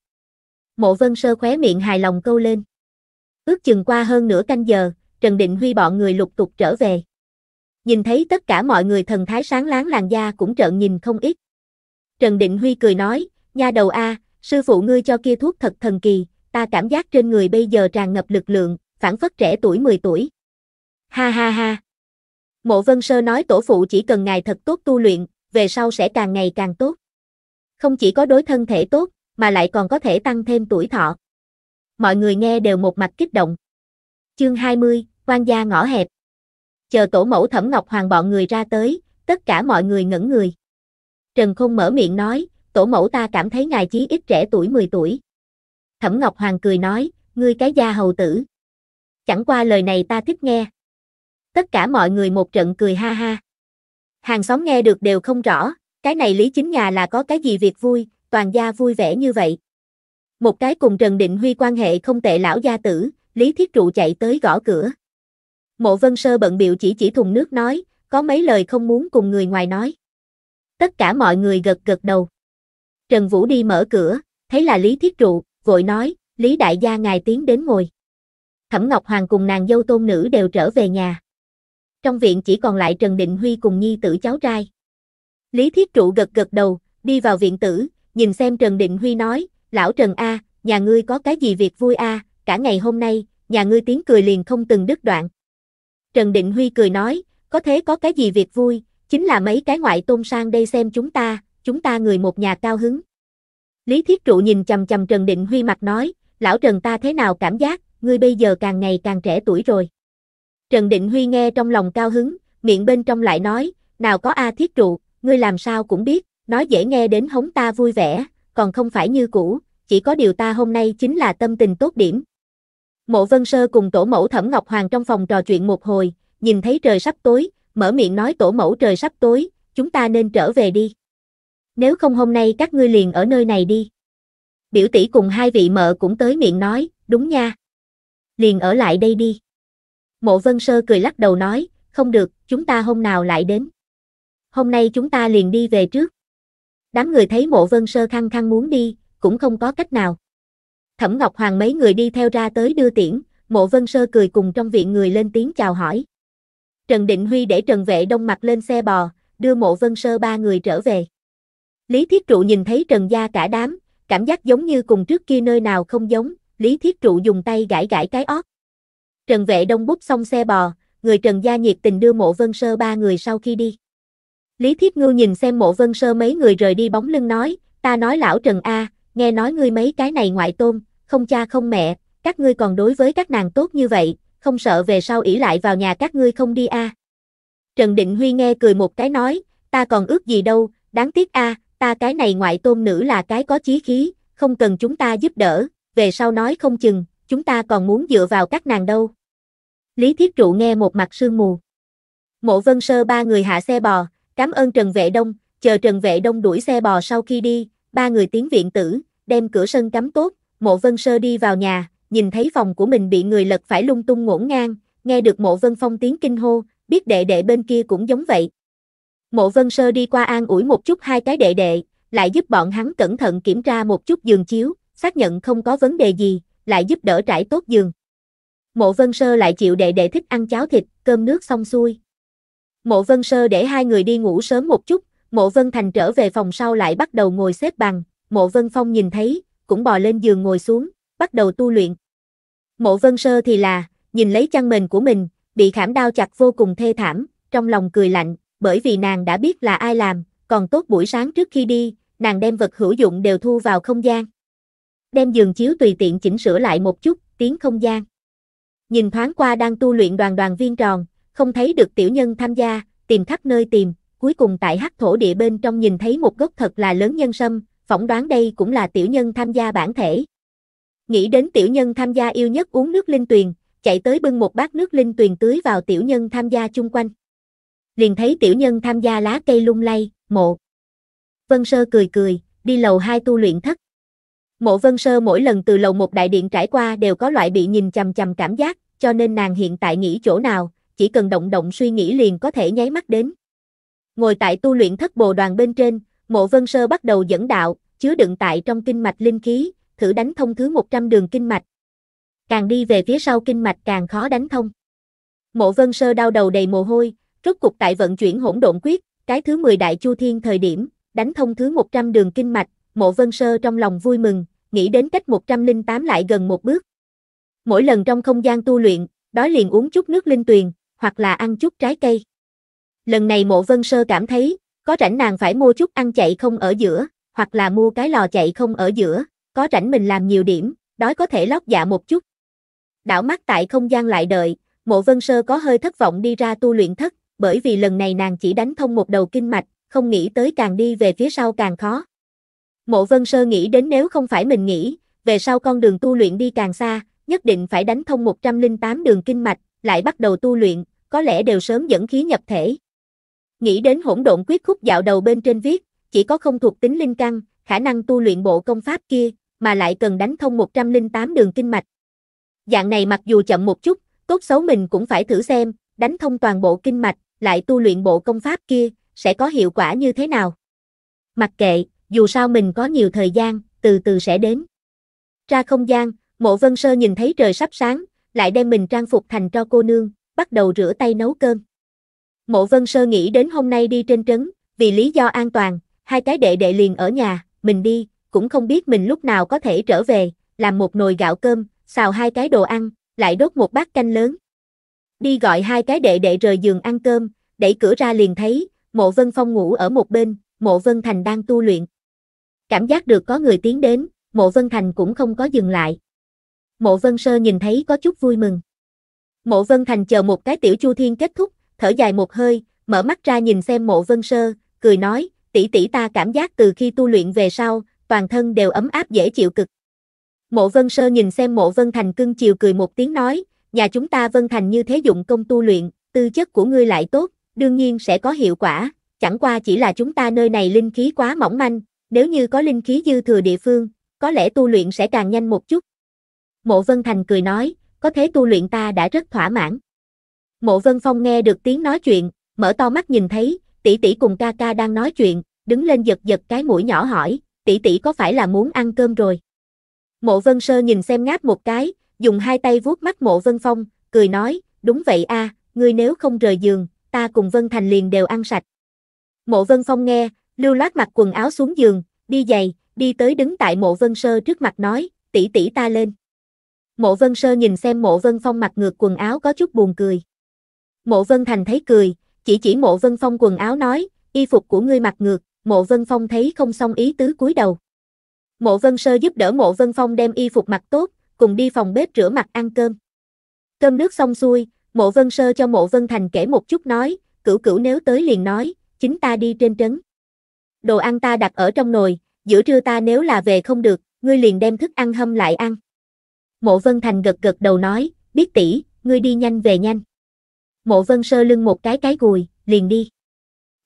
Mộ Vân Sơ khóe miệng hài lòng câu lên. Ước chừng qua hơn nửa canh giờ, Trần Định Huy bọn người lục tục trở về. Nhìn thấy tất cả mọi người thần thái sáng láng làn da cũng trợn nhìn không ít. Trần Định Huy cười nói, nha đầu a, sư phụ ngươi cho kia thuốc thật thần kỳ, ta cảm giác trên người bây giờ tràn ngập lực lượng, phảng phất trẻ tuổi 10 tuổi. Ha ha ha. Mộ Vân Sơ nói tổ phụ chỉ cần ngài thật tốt tu luyện, về sau sẽ càng ngày càng tốt. Không chỉ có đối thân thể tốt, mà lại còn có thể tăng thêm tuổi thọ. Mọi người nghe đều một mặt kích động. Chương 20, quan gia ngõ hẹp. Chờ tổ mẫu Thẩm Ngọc Hoàng bọn người ra tới, tất cả mọi người ngẩn người. Trần Không mở miệng nói, tổ mẫu ta cảm thấy ngài chí ít trẻ tuổi 10 tuổi. Thẩm Ngọc Hoàng cười nói, ngươi cái gia hầu tử. Chẳng qua lời này ta thích nghe. Tất cả mọi người một trận cười ha ha. Hàng xóm nghe được đều không rõ, cái này Lý Chính nhà là có cái gì việc vui, toàn gia vui vẻ như vậy. Một cái cùng Trần Định Huy quan hệ không tệ lão gia tử, Lý Thiết Trụ chạy tới gõ cửa. Mộ Vân Sơ bận bịu chỉ thùng nước nói, có mấy lời không muốn cùng người ngoài nói. Tất cả mọi người gật gật đầu. Trần Vũ đi mở cửa, thấy là Lý Thiết Trụ, vội nói, Lý đại gia ngài tiến đến ngồi. Thẩm Ngọc Hoàng cùng nàng dâu tôn nữ đều trở về nhà. Trong viện chỉ còn lại Trần Định Huy cùng nhi tử cháu trai. Lý Thiết Trụ gật gật đầu, đi vào viện tử, nhìn xem Trần Định Huy nói, lão Trần a, nhà ngươi có cái gì việc vui a, cả ngày hôm nay, nhà ngươi tiếng cười liền không từng đứt đoạn. Trần Định Huy cười nói, có thế có cái gì việc vui, chính là mấy cái ngoại tôn sang đây xem chúng ta người một nhà cao hứng. Lý Thiết Trụ nhìn chằm chằm Trần Định Huy mặt nói, lão Trần ta thế nào cảm giác, ngươi bây giờ càng ngày càng trẻ tuổi rồi. Trần Định Huy nghe trong lòng cao hứng, miệng bên trong lại nói, nào có a Thiết Trụ, ngươi làm sao cũng biết, nói dễ nghe đến hống ta vui vẻ, còn không phải như cũ, chỉ có điều ta hôm nay chính là tâm tình tốt điểm. Mộ Vân Sơ cùng tổ mẫu Thẩm Ngọc Hoàng trong phòng trò chuyện một hồi, nhìn thấy trời sắp tối, mở miệng nói tổ mẫu trời sắp tối, chúng ta nên trở về đi. Nếu không hôm nay các ngươi liền ở nơi này đi. Biểu tỷ cùng hai vị mợ cũng tới miệng nói, đúng nha. Liền ở lại đây đi. Mộ Vân Sơ cười lắc đầu nói, không được, chúng ta hôm nào lại đến. Hôm nay chúng ta liền đi về trước. Đám người thấy Mộ Vân Sơ khăng khăng muốn đi, cũng không có cách nào. Thẩm Ngọc Hoàng mấy người đi theo ra tới đưa tiễn, Mộ Vân Sơ cười cùng trong viện người lên tiếng chào hỏi. Trần Định Huy để Trần Vệ Đông mặc lên xe bò, đưa Mộ Vân Sơ ba người trở về. Lý Thiết Trụ nhìn thấy Trần gia cả đám, cảm giác giống như cùng trước kia nơi nào không giống, Lý Thiết Trụ dùng tay gãi gãi cái ót. Trần Vệ Đông bút xong xe bò, người Trần gia nhiệt tình đưa Mộ Vân Sơ ba người sau khi đi. Lý Thiết Ngưu nhìn xem Mộ Vân Sơ mấy người rời đi bóng lưng nói, ta nói lão Trần a, nghe nói ngươi mấy cái này ngoại tôn, không cha không mẹ, các ngươi còn đối với các nàng tốt như vậy, không sợ về sau ỷ lại vào nhà các ngươi không đi a. Trần Định Huy nghe cười một cái nói, ta còn ước gì đâu, đáng tiếc a, ta cái này ngoại tôn nữ là cái có chí khí, không cần chúng ta giúp đỡ, về sau nói không chừng, chúng ta còn muốn dựa vào các nàng đâu. Lý Thiết Trụ nghe một mặt sương mù. Mộ Vân Sơ ba người hạ xe bò, cảm ơn Trần Vệ Đông, chờ Trần Vệ Đông đuổi xe bò sau khi đi, ba người tiến viện tử, đem cửa sân cắm tốt, Mộ Vân Sơ đi vào nhà, nhìn thấy phòng của mình bị người lật phải lung tung ngổn ngang, nghe được Mộ Vân Phong tiếng kinh hô, biết đệ đệ bên kia cũng giống vậy. Mộ Vân Sơ đi qua an ủi một chút hai cái đệ đệ, lại giúp bọn hắn cẩn thận kiểm tra một chút giường chiếu, xác nhận không có vấn đề gì, lại giúp đỡ trải tốt giường. Mộ Vân Sơ lại chịu đệ đệ thích ăn cháo thịt, cơm nước xong xuôi. Mộ Vân Sơ để hai người đi ngủ sớm một chút, Mộ Vân Thành trở về phòng sau lại bắt đầu ngồi xếp bằng, Mộ Vân Phong nhìn thấy, cũng bò lên giường ngồi xuống, bắt đầu tu luyện. Mộ Vân Sơ thì là, nhìn lấy chăn mền của mình, bị khảm đao chặt vô cùng thê thảm, trong lòng cười lạnh, bởi vì nàng đã biết là ai làm, còn tốt buổi sáng trước khi đi, nàng đem vật hữu dụng đều thu vào không gian. Đem giường chiếu tùy tiện chỉnh sửa lại một chút, tiến không gian. Nhìn thoáng qua đang tu luyện đoàn viên tròn, không thấy được tiểu nhân tham gia, tìm khắp nơi tìm, cuối cùng tại hắc thổ địa bên trong nhìn thấy một gốc thật là lớn nhân sâm, phỏng đoán đây cũng là tiểu nhân tham gia bản thể. Nghĩ đến tiểu nhân tham gia yêu nhất uống nước linh tuyền, chạy tới bưng một bát nước linh tuyền tưới vào tiểu nhân tham gia chung quanh. Liền thấy tiểu nhân tham gia lá cây lung lay, Mộ Vân Sơ cười cười, đi lầu 2 tu luyện thất. Mộ Vân Sơ mỗi lần từ lầu 1 đại điện trải qua đều có loại bị nhìn chằm chằm cảm giác, cho nên nàng hiện tại nghĩ chỗ nào, chỉ cần động động suy nghĩ liền có thể nháy mắt đến. Ngồi tại tu luyện thất bồ đoàn bên trên, Mộ Vân Sơ bắt đầu dẫn đạo, chứa đựng tại trong kinh mạch linh khí, thử đánh thông thứ 100 đường kinh mạch. Càng đi về phía sau kinh mạch càng khó đánh thông. Mộ Vân Sơ đau đầu đầy mồ hôi, rốt cục tại vận chuyển hỗn độn quyết, cái thứ 10 đại chu thiên thời điểm, đánh thông thứ 100 đường kinh mạch, Mộ Vân Sơ trong lòng vui mừng, nghĩ đến cách 108 lại gần một bước. Mỗi lần trong không gian tu luyện, đói liền uống chút nước linh tuyền, hoặc là ăn chút trái cây. Lần này Mộ Vân Sơ cảm thấy, có rảnh nàng phải mua chút ăn chạy không ở giữa, hoặc là mua cái lò chạy không ở giữa, có rảnh mình làm nhiều điểm, đói có thể lót dạ một chút. Đảo mắt tại không gian lại đợi, Mộ Vân Sơ có hơi thất vọng đi ra tu luyện thất, bởi vì lần này nàng chỉ đánh thông một đầu kinh mạch, không nghĩ tới càng đi về phía sau càng khó. Mộ Vân Sơ nghĩ đến nếu không phải mình nghĩ, về sau con đường tu luyện đi càng xa, nhất định phải đánh thông 108 đường kinh mạch, lại bắt đầu tu luyện, có lẽ đều sớm dẫn khí nhập thể. Nghĩ đến hỗn độn quyết khúc dạo đầu bên trên viết, chỉ có không thuộc tính linh căn, khả năng tu luyện bộ công pháp kia, mà lại cần đánh thông 108 đường kinh mạch. Dạng này mặc dù chậm một chút, tốt xấu mình cũng phải thử xem, đánh thông toàn bộ kinh mạch, lại tu luyện bộ công pháp kia, sẽ có hiệu quả như thế nào. Mặc kệ, dù sao mình có nhiều thời gian, từ từ sẽ đến. Ra không gian, Mộ Vân Sơ nhìn thấy trời sắp sáng, lại đem mình trang phục thành tro cô nương, bắt đầu rửa tay nấu cơm. Mộ Vân Sơ nghĩ đến hôm nay đi trên trấn, vì lý do an toàn, hai cái đệ đệ liền ở nhà, mình đi, cũng không biết mình lúc nào có thể trở về, làm một nồi gạo cơm, xào hai cái đồ ăn, lại đốt một bát canh lớn. Đi gọi hai cái đệ đệ rời giường ăn cơm, đẩy cửa ra liền thấy, Mộ Vân Phong ngủ ở một bên, Mộ Vân Thành đang tu luyện. Cảm giác được có người tiến đến, Mộ Vân Thành cũng không có dừng lại. Mộ Vân Sơ nhìn thấy có chút vui mừng. Mộ Vân Thành chờ một cái tiểu chu thiên kết thúc, thở dài một hơi, mở mắt ra nhìn xem Mộ Vân Sơ, cười nói, tỷ tỷ ta cảm giác từ khi tu luyện về sau, toàn thân đều ấm áp dễ chịu cực. Mộ Vân Sơ nhìn xem Mộ Vân Thành cưng chiều cười một tiếng nói, nhà chúng ta Vân Thành như thế dụng công tu luyện, tư chất của ngươi lại tốt, đương nhiên sẽ có hiệu quả, chẳng qua chỉ là chúng ta nơi này linh khí quá mỏng manh, nếu như có linh khí dư thừa địa phương, có lẽ tu luyện sẽ càng nhanh một chút. Mộ Vân Thành cười nói, có thế tu luyện ta đã rất thỏa mãn. Mộ Vân Phong nghe được tiếng nói chuyện, mở to mắt nhìn thấy, tỷ tỷ cùng ca ca đang nói chuyện, đứng lên giật giật cái mũi nhỏ hỏi, tỷ tỷ có phải là muốn ăn cơm rồi? Mộ Vân Sơ nhìn xem ngáp một cái, dùng hai tay vuốt mắt Mộ Vân Phong, cười nói, đúng vậy a, à, ngươi nếu không rời giường, ta cùng Vân Thành liền đều ăn sạch. Mộ Vân Phong nghe, lưu loát mặc quần áo xuống giường, đi giày, đi tới đứng tại Mộ Vân Sơ trước mặt nói, tỷ tỷ ta lên. Mộ Vân Sơ nhìn xem Mộ Vân Phong mặc ngược quần áo có chút buồn cười. Mộ Vân Thành thấy cười, chỉ Mộ Vân Phong quần áo nói, y phục của ngươi mặc ngược, Mộ Vân Phong thấy không xong ý tứ cúi đầu. Mộ Vân Sơ giúp đỡ Mộ Vân Phong đem y phục mặc tốt, cùng đi phòng bếp rửa mặt ăn cơm. Cơm nước xong xuôi, Mộ Vân Sơ cho Mộ Vân Thành kể một chút nói, cửu cửu nếu tới liền nói, chính ta đi trên trấn. Đồ ăn ta đặt ở trong nồi, giữa trưa ta nếu là về không được, ngươi liền đem thức ăn hâm lại ăn. Mộ Vân Thành gật gật đầu nói, biết tỷ, ngươi đi nhanh về nhanh. Mộ Vân Sơ lưng một cái gùi, liền đi.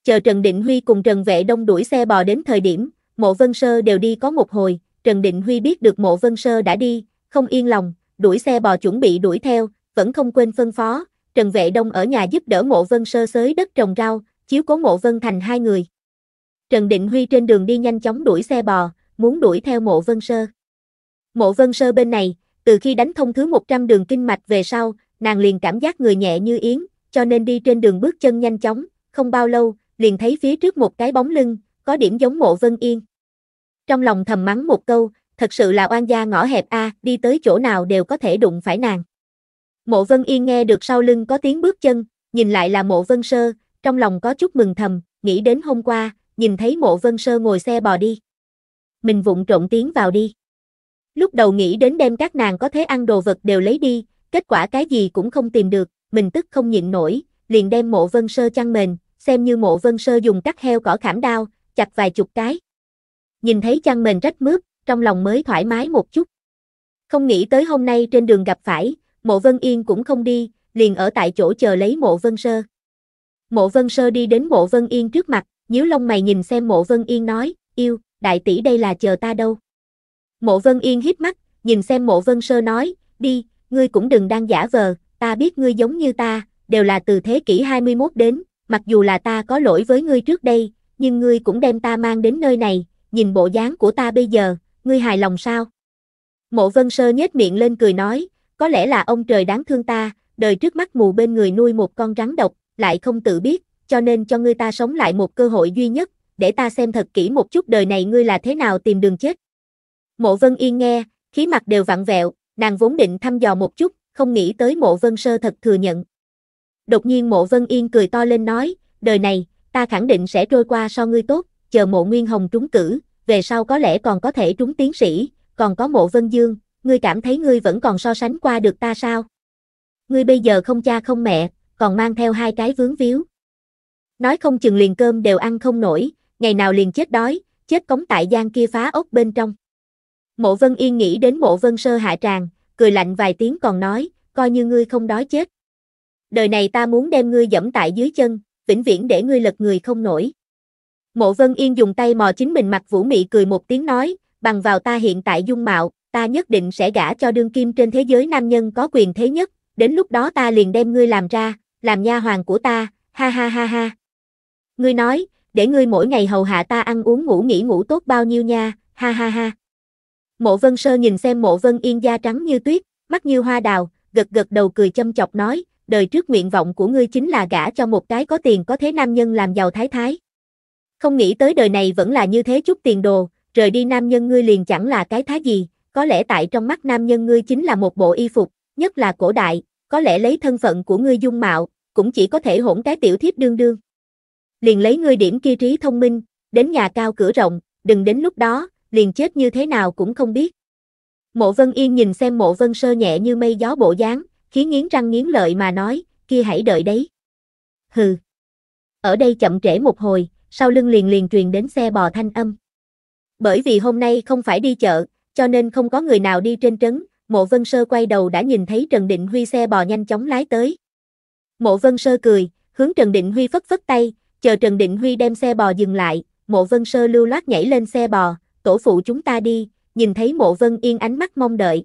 Chờ Trần Định Huy cùng Trần Vệ Đông đuổi xe bò đến thời điểm, Mộ Vân Sơ đều đi có một hồi, Trần Định Huy biết được Mộ Vân Sơ đã đi, không yên lòng, đuổi xe bò chuẩn bị đuổi theo, vẫn không quên phân phó, Trần Vệ Đông ở nhà giúp đỡ Mộ Vân Sơ xới đất trồng rau, chiếu cố Mộ Vân Thành hai người. Trần Định Huy trên đường đi nhanh chóng đuổi xe bò, muốn đuổi theo Mộ Vân Sơ. Mộ Vân Sơ bên này, từ khi đánh thông thứ 100 đường kinh mạch về sau, nàng liền cảm giác người nhẹ như yến, cho nên đi trên đường bước chân nhanh chóng, không bao lâu, liền thấy phía trước một cái bóng lưng, có điểm giống Mộ Vân Yên. Trong lòng thầm mắng một câu, thật sự là oan gia ngõ hẹp a, đi tới chỗ nào đều có thể đụng phải nàng. Mộ Vân Yên nghe được sau lưng có tiếng bước chân, nhìn lại là Mộ Vân Sơ, trong lòng có chút mừng thầm, nghĩ đến hôm qua, nhìn thấy Mộ Vân Sơ ngồi xe bò đi. Mình vụng trộn tiến vào đi. Lúc đầu nghĩ đến đem các nàng có thể ăn đồ vật đều lấy đi, kết quả cái gì cũng không tìm được, mình tức không nhịn nổi, liền đem Mộ Vân Sơ chăn mền, xem như Mộ Vân Sơ dùng cắt heo cỏ khảm đao, chặt vài chục cái. Nhìn thấy chăn mền rách mướp, trong lòng mới thoải mái một chút. Không nghĩ tới hôm nay trên đường gặp phải, Mộ Vân Yên cũng không đi, liền ở tại chỗ chờ lấy Mộ Vân Sơ. Mộ Vân Sơ đi đến Mộ Vân Yên trước mặt, nhíu lông mày nhìn xem Mộ Vân Yên nói, yêu, đại tỷ đây là chờ ta đâu. Mộ Vân Yên hít mắt, nhìn xem Mộ Vân Sơ nói, đi, ngươi cũng đừng đang giả vờ, ta biết ngươi giống như ta, đều là từ thế kỷ 21 đến, mặc dù là ta có lỗi với ngươi trước đây, nhưng ngươi cũng đem ta mang đến nơi này, nhìn bộ dáng của ta bây giờ, ngươi hài lòng sao? Mộ Vân Sơ nhếch miệng lên cười nói, có lẽ là ông trời đáng thương ta, đời trước mắt mù bên người nuôi một con rắn độc, lại không tự biết, cho nên cho ngươi ta sống lại một cơ hội duy nhất, để ta xem thật kỹ một chút đời này ngươi là thế nào tìm đường chết. Mộ Vân Yên nghe, khí mặt đều vặn vẹo, nàng vốn định thăm dò một chút, không nghĩ tới Mộ Vân Sơ thật thừa nhận. Đột nhiên Mộ Vân Yên cười to lên nói, đời này, ta khẳng định sẽ trôi qua so ngươi tốt, chờ Mộ Nguyên Hồng trúng cử, về sau có lẽ còn có thể trúng tiến sĩ, còn có Mộ Vân Dương, ngươi cảm thấy ngươi vẫn còn so sánh qua được ta sao? Ngươi bây giờ không cha không mẹ, còn mang theo hai cái vướng víu. Nói không chừng liền cơm đều ăn không nổi, ngày nào liền chết đói, chết cống tại gian kia phá ốc bên trong. Mộ Vân Yên nghĩ đến Mộ Vân Sơ hạ tràng, cười lạnh vài tiếng còn nói, coi như ngươi không đói chết. Đời này ta muốn đem ngươi dẫm tại dưới chân, vĩnh viễn để ngươi lật người không nổi. Mộ Vân Yên dùng tay mò chính mình mặt vũ mị cười một tiếng nói, bằng vào ta hiện tại dung mạo, ta nhất định sẽ gả cho đương kim trên thế giới nam nhân có quyền thế nhất, đến lúc đó ta liền đem ngươi làm ra, làm nha hoàn của ta, ha ha ha ha. Ngươi nói, để ngươi mỗi ngày hầu hạ ta ăn uống ngủ nghỉ ngủ tốt bao nhiêu nha, ha ha ha. Mộ Vân Sơ nhìn xem Mộ Vân Yên da trắng như tuyết, mắt như hoa đào, gật gật đầu cười châm chọc nói, đời trước nguyện vọng của ngươi chính là gả cho một cái có tiền có thế nam nhân làm giàu thái thái. Không nghĩ tới đời này vẫn là như thế chút tiền đồ, rời đi nam nhân ngươi liền chẳng là cái thái gì, có lẽ tại trong mắt nam nhân ngươi chính là một bộ y phục, nhất là cổ đại, có lẽ lấy thân phận của ngươi dung mạo, cũng chỉ có thể hỗn cái tiểu thiếp đương đương. Liền lấy ngươi điểm kia trí thông minh, đến nhà cao cửa rộng, đừng đến lúc đó, liền chết như thế nào cũng không biết. Mộ Vân Yên nhìn xem Mộ Vân Sơ nhẹ như mây gió bộ dáng, khí nghiến răng nghiến lợi mà nói, kia hãy đợi đấy. Hừ. Ở đây chậm trễ một hồi, sau lưng liền truyền đến xe bò thanh âm. Bởi vì hôm nay không phải đi chợ, cho nên không có người nào đi trên trấn, Mộ Vân Sơ quay đầu đã nhìn thấy Trần Định Huy xe bò nhanh chóng lái tới. Mộ Vân Sơ cười, hướng Trần Định Huy phất phất tay, chờ Trần Định Huy đem xe bò dừng lại, Mộ Vân Sơ lưu loát nhảy lên xe bò, tổ phụ chúng ta đi, nhìn thấy Mộ Vân Yên ánh mắt mong đợi.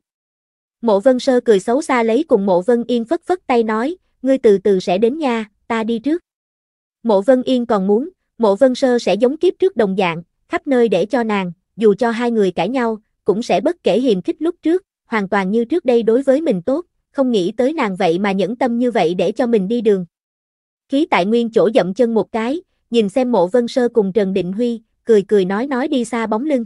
Mộ Vân Sơ cười xấu xa lấy cùng Mộ Vân Yên phất phất tay nói, ngươi từ từ sẽ đến nha, ta đi trước. Mộ Vân Yên còn muốn, Mộ Vân Sơ sẽ giống kiếp trước đồng dạng, khắp nơi để cho nàng, dù cho hai người cãi nhau, cũng sẽ bất kể hiềm khích lúc trước, hoàn toàn như trước đây đối với mình tốt, không nghĩ tới nàng vậy mà nhẫn tâm như vậy để cho mình đi đường. Khí tại nguyên chỗ dậm chân một cái, nhìn xem Mộ Vân Sơ cùng Trần Định Huy, cười cười nói đi xa bóng lưng.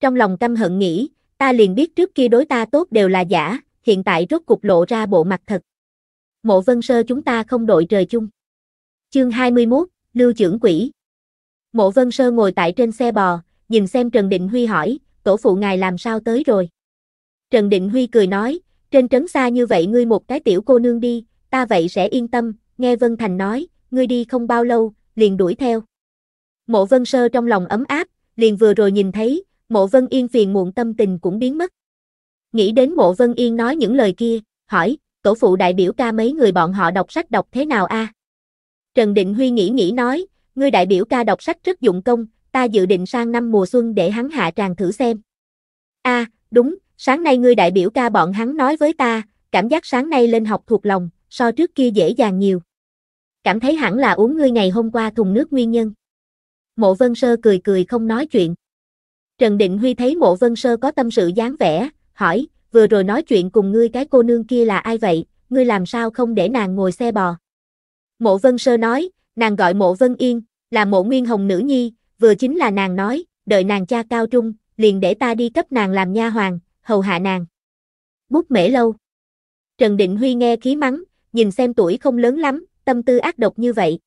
Trong lòng căm hận nghĩ, ta liền biết trước kia đối ta tốt đều là giả, hiện tại rốt cục lộ ra bộ mặt thật. Mộ Vân Sơ chúng ta không đội trời chung. Chương 21, Lưu Trưởng Quỷ. Mộ Vân Sơ ngồi tại trên xe bò, nhìn xem Trần Định Huy hỏi, tổ phụ ngài làm sao tới rồi? Trần Định Huy cười nói, trên trấn xa như vậy ngươi một cái tiểu cô nương đi, ta vậy sẽ yên tâm, nghe Vân Thành nói, ngươi đi không bao lâu, liền đuổi theo. Mộ Vân Sơ trong lòng ấm áp, liền vừa rồi nhìn thấy, Mộ Vân Yên phiền muộn tâm tình cũng biến mất. Nghĩ đến Mộ Vân Yên nói những lời kia, hỏi, tổ phụ đại biểu ca mấy người bọn họ đọc sách đọc thế nào a? Trần Định Huy nghĩ nói, ngươi đại biểu ca đọc sách rất dụng công, ta dự định sang năm mùa xuân để hắn hạ tràng thử xem. A, đúng, sáng nay ngươi đại biểu ca bọn hắn nói với ta, cảm giác sáng nay lên học thuộc lòng, so trước kia dễ dàng nhiều. Cảm thấy hẳn là uống ngươi ngày hôm qua thùng nước nguyên nhân. Mộ Vân Sơ cười cười không nói chuyện. Trần Định Huy thấy Mộ Vân Sơ có tâm sự dáng vẻ, hỏi, vừa rồi nói chuyện cùng ngươi cái cô nương kia là ai vậy, ngươi làm sao không để nàng ngồi xe bò. Mộ Vân Sơ nói, nàng gọi Mộ Vân Yên, là Mộ Nguyên Hồng nữ nhi, vừa chính là nàng nói, đợi nàng cha cao trung, liền để ta đi cấp nàng làm nha hoàn, hầu hạ nàng. Bút mễ lâu. Trần Định Huy nghe khí mắng, nhìn xem tuổi không lớn lắm, tâm tư ác độc như vậy.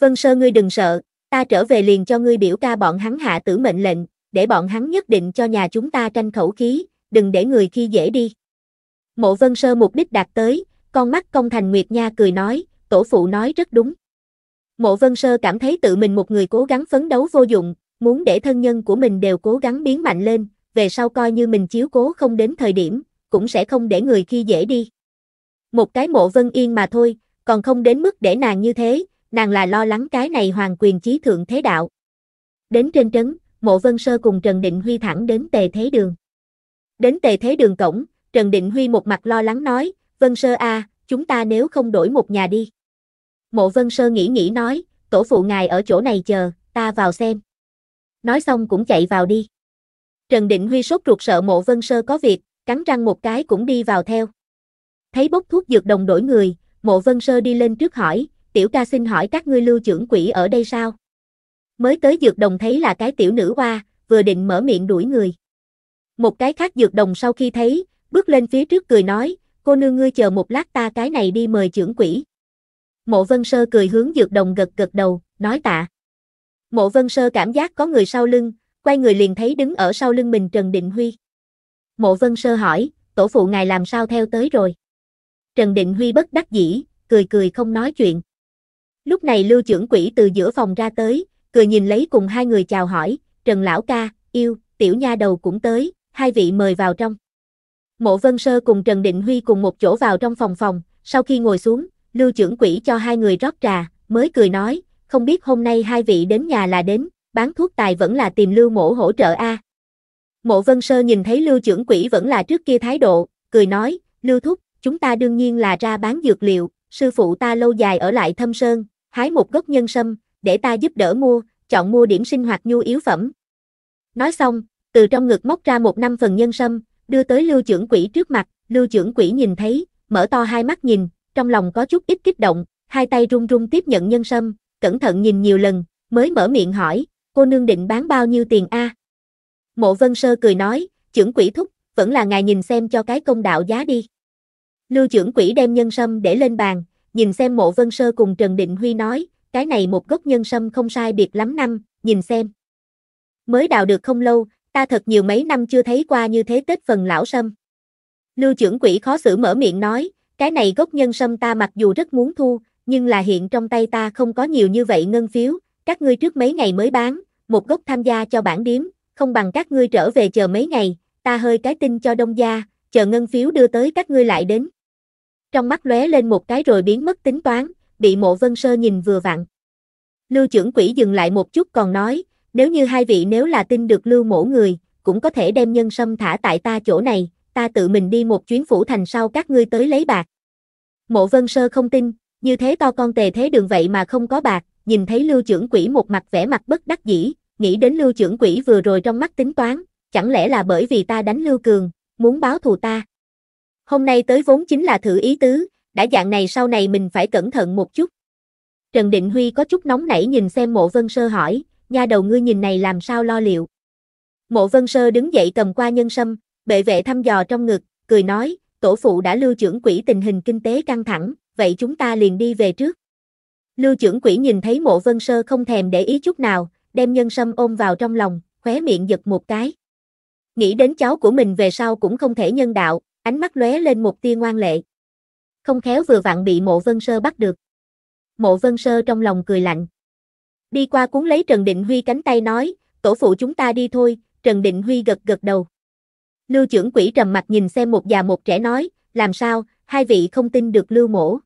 Vân Sơ ngươi đừng sợ, ta trở về liền cho ngươi biểu ca bọn hắn hạ tử mệnh lệnh, để bọn hắn nhất định cho nhà chúng ta tranh khẩu khí, đừng để người khi dễ đi. Mộ Vân Sơ mục đích đạt tới, con mắt công thành nguyệt nha cười nói, tổ phụ nói rất đúng. Mộ Vân Sơ cảm thấy tự mình một người cố gắng phấn đấu vô dụng, muốn để thân nhân của mình đều cố gắng biến mạnh lên, về sau coi như mình chiếu cố không đến thời điểm, cũng sẽ không để người khi dễ đi. Một cái Mộ Vân Yên mà thôi, còn không đến mức để nàng như thế, nàng là lo lắng cái này hoàng quyền chí thượng thế đạo. Đến trên trấn, Mộ Vân Sơ cùng Trần Định Huy thẳng đến Tề Thế Đường. Đến Tề Thế Đường cổng, Trần Định Huy một mặt lo lắng nói, Vân Sơ à, chúng ta nếu không đổi một nhà đi. Mộ Vân Sơ nghĩ nghĩ nói, tổ phụ ngài ở chỗ này chờ, ta vào xem. Nói xong cũng chạy vào đi. Trần Định Huy sốt ruột sợ Mộ Vân Sơ có việc, cắn răng một cái cũng đi vào theo. Thấy bốc thuốc dược đồng đổi người, Mộ Vân Sơ đi lên trước hỏi, tiểu ca xin hỏi các ngươi Lưu Trưởng Quỷ ở đây sao? Mới tới dược đồng thấy là cái tiểu nữ hoa, vừa định mở miệng đuổi người. Một cái khác dược đồng sau khi thấy, bước lên phía trước cười nói, cô nương ngươi chờ một lát ta cái này đi mời trưởng quỷ. Mộ Vân Sơ cười hướng dược đồng gật gật đầu, nói tạ. Mộ Vân Sơ cảm giác có người sau lưng, quay người liền thấy đứng ở sau lưng mình Trần Định Huy. Mộ Vân Sơ hỏi, tổ phụ ngài làm sao theo tới rồi? Trần Định Huy bất đắc dĩ, cười cười không nói chuyện. Lúc này Lưu Trưởng Quỷ từ giữa phòng ra tới, cười nhìn lấy cùng hai người chào hỏi, Trần lão ca, yêu, tiểu nha đầu cũng tới, hai vị mời vào trong. Mộ Vân Sơ cùng Trần Định Huy cùng một chỗ vào trong phòng, sau khi ngồi xuống, Lưu Trưởng Quỷ cho hai người rót trà, mới cười nói, không biết hôm nay hai vị đến nhà là đến, bán thuốc tài vẫn là tìm Lưu mổ hỗ trợ a. Mộ Vân Sơ nhìn thấy Lưu Trưởng Quỷ vẫn là trước kia thái độ, cười nói, Lưu thúc, chúng ta đương nhiên là ra bán dược liệu, sư phụ ta lâu dài ở lại Thâm Sơn, hái một gốc nhân sâm, để ta giúp đỡ mua, chọn mua điểm sinh hoạt nhu yếu phẩm. Nói xong, từ trong ngực móc ra một 5 phần nhân sâm, đưa tới Lưu Trưởng Quỷ trước mặt. Lưu Trưởng Quỷ nhìn thấy, mở to hai mắt nhìn, trong lòng có chút ít kích động, hai tay run run tiếp nhận nhân sâm, cẩn thận nhìn nhiều lần, mới mở miệng hỏi, cô nương định bán bao nhiêu tiền a? Mộ Vân Sơ cười nói, Trưởng Quỷ thúc, vẫn là ngài nhìn xem cho cái công đạo giá đi. Lưu Trưởng Quỷ đem nhân sâm để lên bàn, nhìn xem Mộ Vân Sơ cùng Trần Định Huy nói, cái này một gốc nhân sâm không sai biệt lắm năm, nhìn xem. Mới đào được không lâu, ta thật nhiều mấy năm chưa thấy qua như thế Tết phần lão sâm. Lưu Trưởng Quỷ khó xử mở miệng nói, cái này gốc nhân sâm ta mặc dù rất muốn thu, nhưng là hiện trong tay ta không có nhiều như vậy ngân phiếu, các ngươi trước mấy ngày mới bán, một gốc tham gia cho bản điếm, không bằng các ngươi trở về chờ mấy ngày, ta hơi cái tin cho đông gia, chờ ngân phiếu đưa tới các ngươi lại đến. Trong mắt lóe lên một cái rồi biến mất tính toán, bị Mộ Vân Sơ nhìn vừa vặn. Lưu Trưởng Quỷ dừng lại một chút còn nói, nếu như hai vị nếu là tin được Lưu mổ người, cũng có thể đem nhân sâm thả tại ta chỗ này, ta tự mình đi một chuyến phủ thành sau các ngươi tới lấy bạc. Mộ Vân Sơ không tin, như thế to con Tề Thế Đường vậy mà không có bạc, nhìn thấy Lưu Trưởng Quỷ một mặt vẻ mặt bất đắc dĩ, nghĩ đến Lưu Trưởng Quỷ vừa rồi trong mắt tính toán, chẳng lẽ là bởi vì ta đánh Lưu Cường, muốn báo thù ta. Hôm nay tới vốn chính là thử ý tứ, đã dạng này sau này mình phải cẩn thận một chút. Trần Định Huy có chút nóng nảy nhìn xem Mộ Vân Sơ hỏi, nha đầu ngươi nhìn này làm sao lo liệu. Mộ Vân Sơ đứng dậy cầm qua nhân sâm, bệ vệ thăm dò trong ngực, cười nói, tổ phụ đã Lưu Trưởng Quỷ tình hình kinh tế căng thẳng, vậy chúng ta liền đi về trước. Lưu Trưởng Quỷ nhìn thấy Mộ Vân Sơ không thèm để ý chút nào, đem nhân sâm ôm vào trong lòng, khóe miệng giật một cái. Nghĩ đến cháu của mình về sau cũng không thể nhân đạo, ánh mắt lóe lên một tia ngoan lệ. Không khéo vừa vặn bị Mộ Vân Sơ bắt được. Mộ Vân Sơ trong lòng cười lạnh. Đi qua cuốn lấy Trần Định Huy cánh tay nói, tổ phụ chúng ta đi thôi. Trần Định Huy gật gật đầu. Lưu Trưởng Quỷ trầm mặt nhìn xem một già một trẻ nói, làm sao, hai vị không tin được Lưu mổ.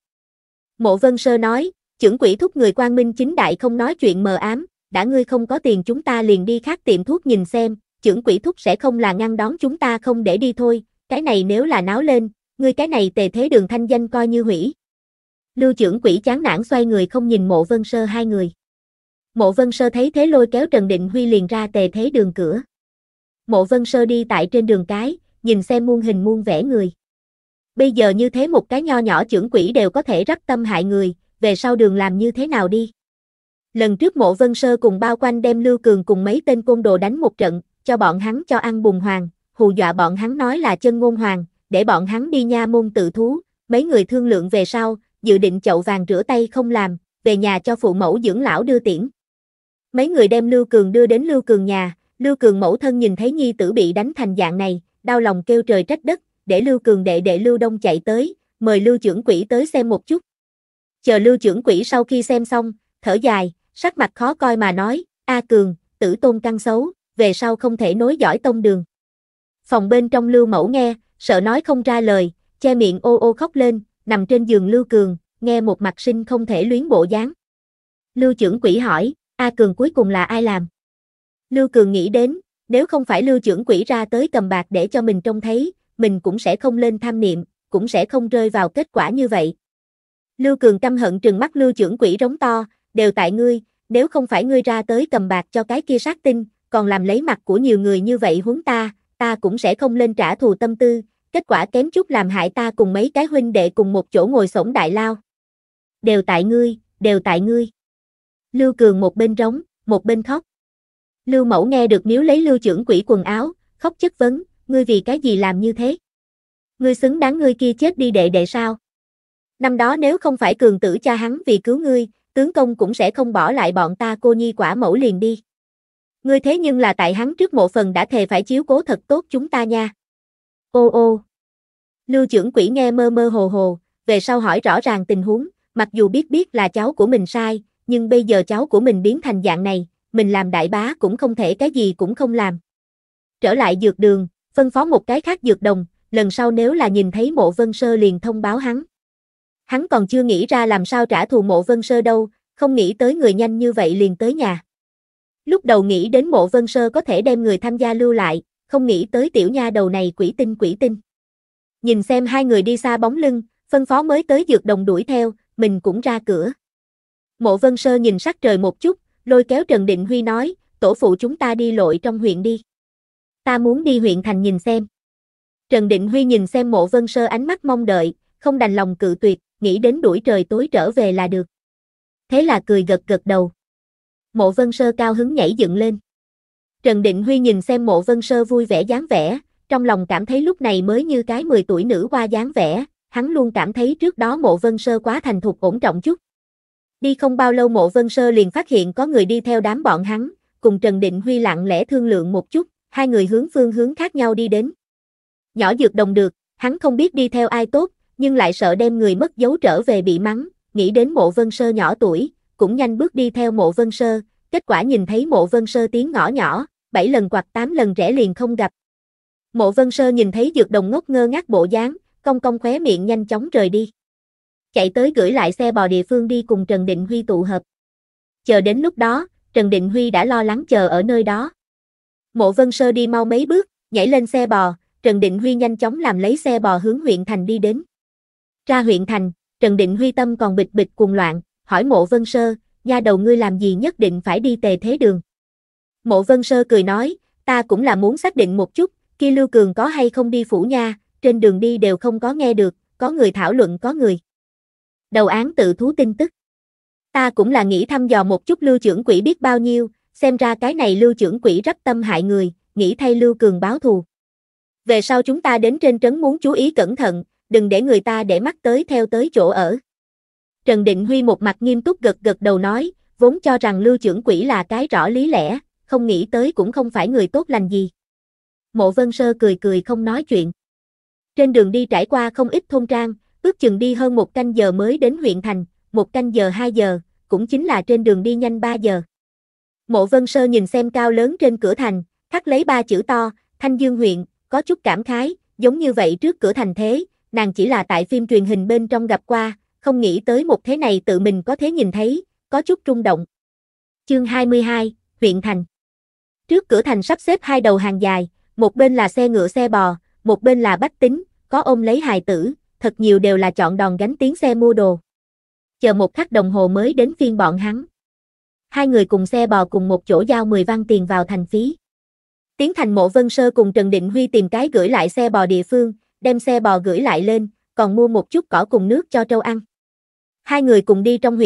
Mộ Vân Sơ nói, Trưởng Quỷ thúc người quang minh chính đại không nói chuyện mờ ám, đã ngươi không có tiền chúng ta liền đi khác tiệm thuốc nhìn xem, Trưởng Quỷ thúc sẽ không là ngăn đón chúng ta không để đi thôi, cái này nếu là náo lên, ngươi cái này Tề Thế Đường thanh danh coi như hủy. Lưu Trưởng Quỷ chán nản xoay người không nhìn Mộ Vân Sơ hai người. Mộ Vân Sơ thấy thế lôi kéo Trần Định Huy liền ra tề thế đường cửa. Mộ Vân Sơ đi tại trên đường cái, nhìn xem muôn hình muôn vẻ người. Bây giờ như thế một cái nho nhỏ trưởng quỷ đều có thể rắc tâm hại người, về sau đường làm như thế nào đi. Lần trước Mộ Vân Sơ cùng Bao Quanh đem Lưu Cường cùng mấy tên côn đồ đánh một trận, cho bọn hắn cho ăn bùn hoàng, hù dọa bọn hắn nói là chân ngôn hoàng, để bọn hắn đi nha môn tự thú, mấy người thương lượng về sau, dự định chậu vàng rửa tay không làm, về nhà cho phụ mẫu dưỡng lão đưa tiễn. Mấy người đem Lưu Cường đưa đến Lưu Cường nhà, Lưu Cường mẫu thân nhìn thấy nhi tử bị đánh thành dạng này, đau lòng kêu trời trách đất, để Lưu Cường đệ Lưu Đông chạy tới, mời Lưu Trưởng Quỷ tới xem một chút. Chờ Lưu Trưởng Quỷ sau khi xem xong, thở dài, sắc mặt khó coi mà nói, "A Cường, tử tôn căn xấu, về sau không thể nối dõi tông đường." Phòng bên trong Lưu mẫu nghe, sợ nói không ra lời, che miệng ô ô khóc lên, nằm trên giường Lưu Cường, nghe một mặt sinh không thể luyến bộ dáng. Lưu Trưởng Quỷ hỏi, "A Cường cuối cùng là ai làm?" Lưu Cường nghĩ đến, nếu không phải Lưu Trưởng Quỷ ra tới cầm bạc để cho mình trông thấy, mình cũng sẽ không lên tham niệm, cũng sẽ không rơi vào kết quả như vậy. Lưu Cường căm hận trừng mắt Lưu Trưởng Quỷ rống to, "Đều tại ngươi, nếu không phải ngươi ra tới cầm bạc cho cái kia sát tinh, còn làm lấy mặt của nhiều người như vậy huống ta, ta cũng sẽ không lên trả thù tâm tư, kết quả kém chút làm hại ta cùng mấy cái huynh đệ cùng một chỗ ngồi xổm đại lao. Đều tại ngươi, đều tại ngươi." Lưu Cường một bên rống, một bên khóc. Lưu mẫu nghe được níu lấy Lưu Trưởng Quỷ quần áo, khóc chất vấn, "Ngươi vì cái gì làm như thế? Ngươi xứng đáng ngươi kia chết đi đệ sao? Năm đó nếu không phải Cường tử cha hắn vì cứu ngươi, tướng công cũng sẽ không bỏ lại bọn ta cô nhi quả mẫu liền đi. Ngươi thế nhưng là tại hắn trước mộ phần đã thề phải chiếu cố thật tốt chúng ta nha." Ô ô. Lưu Trưởng Quỷ nghe mơ mơ hồ hồ, về sau hỏi rõ ràng tình huống, mặc dù biết là cháu của mình sai, nhưng bây giờ cháu của mình biến thành dạng này, mình làm đại bá cũng không thể cái gì cũng không làm. Trở lại dược đường, phân phó một cái khác dược đồng, lần sau nếu là nhìn thấy Mộ Vân Sơ liền thông báo hắn. Hắn còn chưa nghĩ ra làm sao trả thù Mộ Vân Sơ đâu, không nghĩ tới người nhanh như vậy liền tới nhà. Lúc đầu nghĩ đến Mộ Vân Sơ có thể đem người tham gia lưu lại, không nghĩ tới tiểu nha đầu này quỷ tinh. Nhìn xem hai người đi xa bóng lưng, phân phó mới tới dược đồng đuổi theo, mình cũng ra cửa. Mộ Vân Sơ nhìn sắc trời một chút, lôi kéo Trần Định Huy nói, "Tổ phụ chúng ta đi lội trong huyện đi. Ta muốn đi huyện thành nhìn xem." Trần Định Huy nhìn xem Mộ Vân Sơ ánh mắt mong đợi, không đành lòng cự tuyệt, nghĩ đến đuổi trời tối trở về là được. Thế là cười gật gật đầu. Mộ Vân Sơ cao hứng nhảy dựng lên. Trần Định Huy nhìn xem Mộ Vân Sơ vui vẻ dáng vẻ, trong lòng cảm thấy lúc này mới như cái 10 tuổi nữ qua dáng vẻ, hắn luôn cảm thấy trước đó Mộ Vân Sơ quá thành thục ổn trọng chút. Đi không bao lâu Mộ Vân Sơ liền phát hiện có người đi theo đám bọn hắn, cùng Trần Định Huy lặng lẽ thương lượng một chút, hai người hướng phương hướng khác nhau đi đến. Nhỏ dược đồng được, hắn không biết đi theo ai tốt, nhưng lại sợ đem người mất dấu trở về bị mắng, nghĩ đến Mộ Vân Sơ nhỏ tuổi, cũng nhanh bước đi theo Mộ Vân Sơ, kết quả nhìn thấy Mộ Vân Sơ tiếng ngõ nhỏ, 7 lần quạt 8 lần rẽ liền không gặp. Mộ Vân Sơ nhìn thấy dược đồng ngốc ngơ ngác bộ dáng, cong khóe miệng nhanh chóng rời đi. Chạy tới gửi lại xe bò địa phương đi cùng Trần Định Huy tụ hợp. Chờ đến lúc đó, Trần Định Huy đã lo lắng chờ ở nơi đó. Mộ Vân Sơ đi mau mấy bước, nhảy lên xe bò, Trần Định Huy nhanh chóng làm lấy xe bò hướng huyện thành đi đến. Ra huyện thành, Trần Định Huy tâm còn bịch bịch cuồng loạn, hỏi Mộ Vân Sơ, "Nha đầu ngươi làm gì nhất định phải đi tề thế đường?" Mộ Vân Sơ cười nói, "Ta cũng là muốn xác định một chút, kia Lưu Cường có hay không đi phủ nha, trên đường đi đều không có nghe được, có người thảo luận có người đầu án tự thú tin tức. Ta cũng là nghĩ thăm dò một chút Lưu Trưởng Quỷ biết bao nhiêu, xem ra cái này Lưu Trưởng Quỷ rất tâm hại người, nghĩ thay Lưu Cường báo thù. Về sau chúng ta đến trên trấn muốn chú ý cẩn thận, đừng để người ta để mắt tới theo tới chỗ ở." Trần Định Huy một mặt nghiêm túc gật gật đầu nói, vốn cho rằng Lưu Trưởng Quỷ là cái rõ lý lẽ, không nghĩ tới cũng không phải người tốt lành gì. Mộ Vân Sơ cười cười không nói chuyện. Trên đường đi trải qua không ít thôn trang, ước chừng đi hơn một canh giờ mới đến huyện thành, một canh giờ 2 giờ, cũng chính là trên đường đi nhanh 3 giờ. Mộ Vân Sơ nhìn xem cao lớn trên cửa thành, khắc lấy 3 chữ to, Thanh Dương huyện, có chút cảm khái, giống như vậy trước cửa thành thế, nàng chỉ là tại phim truyền hình bên trong gặp qua, không nghĩ tới một thế này tự mình có thể nhìn thấy, có chút rung động. Chương 22, huyện thành. Trước cửa thành sắp xếp 2 đầu hàng dài, một bên là xe ngựa xe bò, một bên là bách tính, có ôm lấy hài tử, thật nhiều đều là chọn đòn gánh tiếng xe mua đồ. chờ một khắc đồng hồ mới đến phiên bọn hắn. Hai người cùng xe bò cùng một chỗ giao 10 văn tiền vào thành phí. Tiến thành Mộ Vân Sơ cùng Trần Định Huy tìm cái gửi lại xe bò địa phương, đem xe bò gửi lại lên, còn mua một chút cỏ cùng nước cho trâu ăn. Hai người cùng đi trong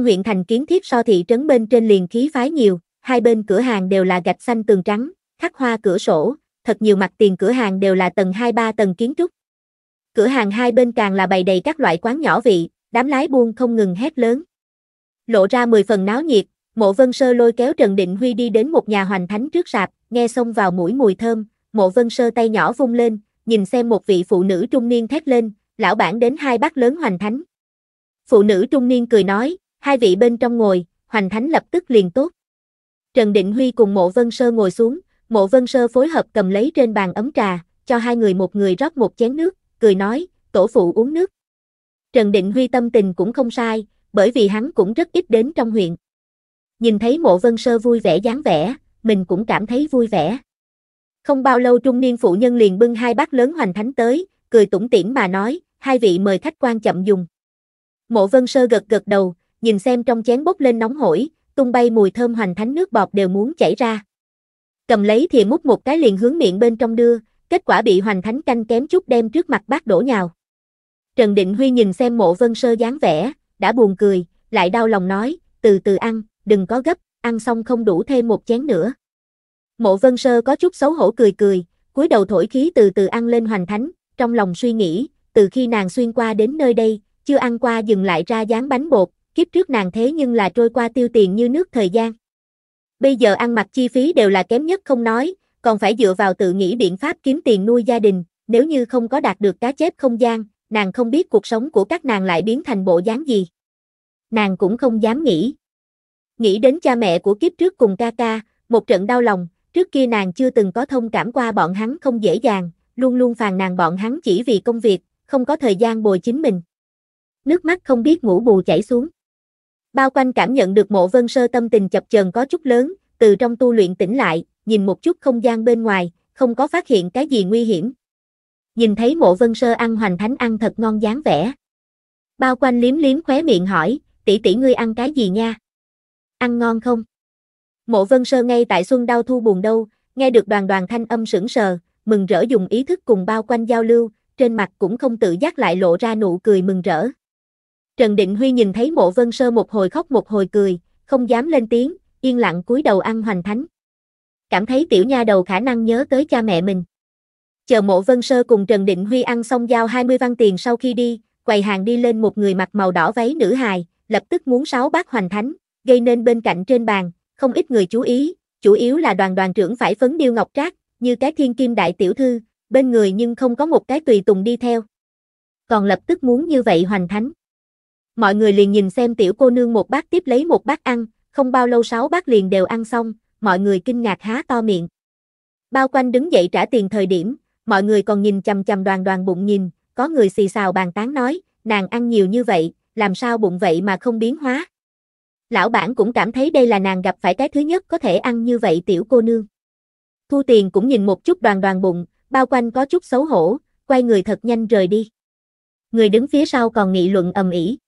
huyện thành kiến thiết so thị trấn bên trên liền khí phái nhiều, hai bên cửa hàng đều là gạch xanh tường trắng, khắc hoa cửa sổ, thật nhiều mặt tiền cửa hàng đều là tầng 2-3 tầng kiến trúc. Cửa hàng hai bên càng là bày đầy các loại quán nhỏ vị, đám lái buôn không ngừng hét lớn. Lộ ra 10 phần náo nhiệt, Mộ Vân Sơ lôi kéo Trần Định Huy đi đến một nhà hoành thánh trước sạp, nghe xông vào mũi mùi thơm, Mộ Vân Sơ tay nhỏ vung lên, nhìn xem một vị phụ nữ trung niên thét lên, lão bản đến 2 bát lớn hoành thánh. Phụ nữ trung niên cười nói, hai vị bên trong ngồi, hoành thánh lập tức liền tốt. Trần Định Huy cùng Mộ Vân Sơ ngồi xuống, Mộ Vân Sơ phối hợp cầm lấy trên bàn ấm trà, cho hai người một người rót một chén nước, cười nói, tổ phụ uống nước. Trần Định Huy tâm tình cũng không sai, bởi vì hắn cũng rất ít đến trong huyện. Nhìn thấy Mộ Vân Sơ vui vẻ dáng vẻ, mình cũng cảm thấy vui vẻ. Không bao lâu trung niên phụ nhân liền bưng 2 bát lớn hoành thánh tới, cười tủm tỉm mà nói, hai vị mời khách quan chậm dùng. Mộ Vân Sơ gật gật đầu, nhìn xem trong chén bốc lên nóng hổi, tung bay mùi thơm hoành thánh nước bọt đều muốn chảy ra. Cầm lấy thì múc một cái liền hướng miệng bên trong đưa, kết quả bị hoành thánh canh kém chút đem trước mặt bát đổ nhào. Trần Định Huy nhìn xem Mộ Vân Sơ dáng vẻ, đã buồn cười, lại đau lòng nói, từ từ ăn, đừng có gấp, ăn xong không đủ thêm một chén nữa. Mộ Vân Sơ có chút xấu hổ cười cười, cúi đầu thổi khí từ từ ăn lên hoành thánh, trong lòng suy nghĩ, từ khi nàng xuyên qua đến nơi đây, chưa ăn qua dừng lại ra dán bánh bột, kiếp trước nàng thế nhưng là trôi qua tiêu tiền như nước thời gian. Bây giờ ăn mặc chi phí đều là kém nhất không nói, còn phải dựa vào tự nghĩ biện pháp kiếm tiền nuôi gia đình, nếu như không có đạt được cá chép không gian, nàng không biết cuộc sống của các nàng lại biến thành bộ dáng gì. Nàng cũng không dám nghĩ. Nghĩ đến cha mẹ của kiếp trước cùng ca ca, một trận đau lòng, trước kia nàng chưa từng có thông cảm qua bọn hắn không dễ dàng, luôn luôn phàn nàn bọn hắn chỉ vì công việc, không có thời gian bồi chính mình. Nước mắt không biết ngủ bù chảy xuống. Bao Quanh cảm nhận được Mộ Vân Sơ tâm tình chập chờn có chút lớn, từ trong tu luyện tỉnh lại, nhìn một chút không gian bên ngoài, không có phát hiện cái gì nguy hiểm. Nhìn thấy Mộ Vân Sơ ăn hoành thánh ăn thật ngon dáng vẻ. Bao Quanh liếm liếm khóe miệng hỏi, tỷ tỷ ngươi ăn cái gì nha? Ăn ngon không? Mộ Vân Sơ ngay tại xuân đau thu buồn đâu, nghe được đoàn đoàn thanh âm sững sờ, mừng rỡ dùng ý thức cùng Bao Quanh giao lưu, trên mặt cũng không tự giác lại lộ ra nụ cười mừng rỡ. Trần Định Huy nhìn thấy Mộ Vân Sơ một hồi khóc một hồi cười, không dám lên tiếng, yên lặng cúi đầu ăn hoành thánh. Cảm thấy tiểu nha đầu khả năng nhớ tới cha mẹ mình. Chờ Mộ Vân Sơ cùng Trần Định Huy ăn xong giao 20 văn tiền sau khi đi, quầy hàng đi lên một người mặc màu đỏ váy nữ hài, lập tức muốn 6 bát hoành thánh, gây nên bên cạnh trên bàn, không ít người chú ý, chủ yếu là đoàn đoàn trưởng phải phấn điêu ngọc trác, như cái thiên kim đại tiểu thư, bên người nhưng không có một cái tùy tùng đi theo. Còn lập tức muốn như vậy hoành thánh. Mọi người liền nhìn xem tiểu cô nương một bát tiếp lấy một bát ăn, không bao lâu 6 bát liền đều ăn xong, mọi người kinh ngạc há to miệng. Bao Quanh đứng dậy trả tiền thời điểm, mọi người còn nhìn chằm chằm đoàn đoàn bụng nhìn, có người xì xào bàn tán nói, nàng ăn nhiều như vậy, làm sao bụng vậy mà không biến hóa. Lão bản cũng cảm thấy đây là nàng gặp phải cái thứ nhất có thể ăn như vậy tiểu cô nương. Thu tiền cũng nhìn một chút đoàn đoàn bụng, Bao Quanh có chút xấu hổ, quay người thật nhanh rời đi. Người đứng phía sau còn nghị luận ầm ĩ.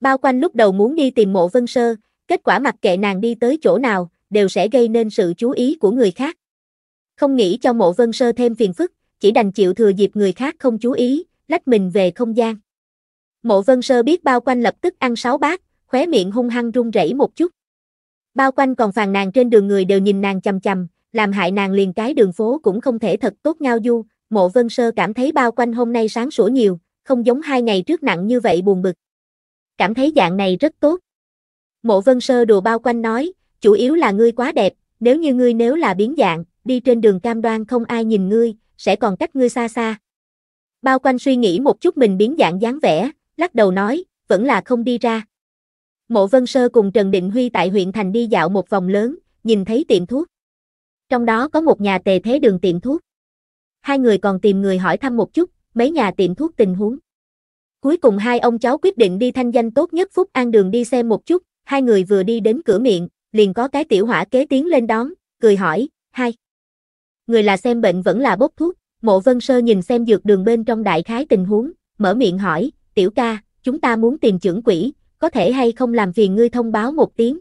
Bao Quanh lúc đầu muốn đi tìm Mộ Vân Sơ, kết quả mặc kệ nàng đi tới chỗ nào, đều sẽ gây nên sự chú ý của người khác. Không nghĩ cho Mộ Vân Sơ thêm phiền phức, chỉ đành chịu thừa dịp người khác không chú ý, lách mình về không gian. Mộ Vân Sơ biết Bao Quanh lập tức ăn 6 bát, khóe miệng hung hăng run rẩy một chút. Bao Quanh còn phàn nàn trên đường người đều nhìn nàng chằm chằm, làm hại nàng liền cái đường phố cũng không thể thật tốt ngao du. Mộ Vân Sơ cảm thấy Bao Quanh hôm nay sáng sủa nhiều, không giống 2 ngày trước nặng như vậy buồn bực. Cảm thấy dạng này rất tốt. Mộ Vân Sơ đùa Bao Quanh nói, chủ yếu là ngươi quá đẹp, nếu như ngươi nếu là biến dạng, đi trên đường cam đoan không ai nhìn ngươi, sẽ còn cách ngươi xa xa. Bao Quanh suy nghĩ một chút mình biến dạng dáng vẻ, lắc đầu nói, vẫn là không đi ra. Mộ Vân Sơ cùng Trần Định Huy tại huyện thành đi dạo một vòng lớn, nhìn thấy tiệm thuốc. Trong đó có một nhà tề thế đường tiệm thuốc. Hai người còn tìm người hỏi thăm một chút, mấy nhà tiệm thuốc tình huống. Cuối cùng hai ông cháu quyết định đi thanh danh tốt nhất Phúc An đường đi xem một chút, hai người vừa đi đến cửa miệng, liền có cái tiểu hỏa kế tiến lên đón, cười hỏi, hai. Người là xem bệnh vẫn là bốc thuốc, Mộ Vân Sơ nhìn xem dược đường bên trong đại khái tình huống, mở miệng hỏi, tiểu ca, chúng ta muốn tìm trưởng quỷ, có thể hay không làm phiền ngươi thông báo một tiếng.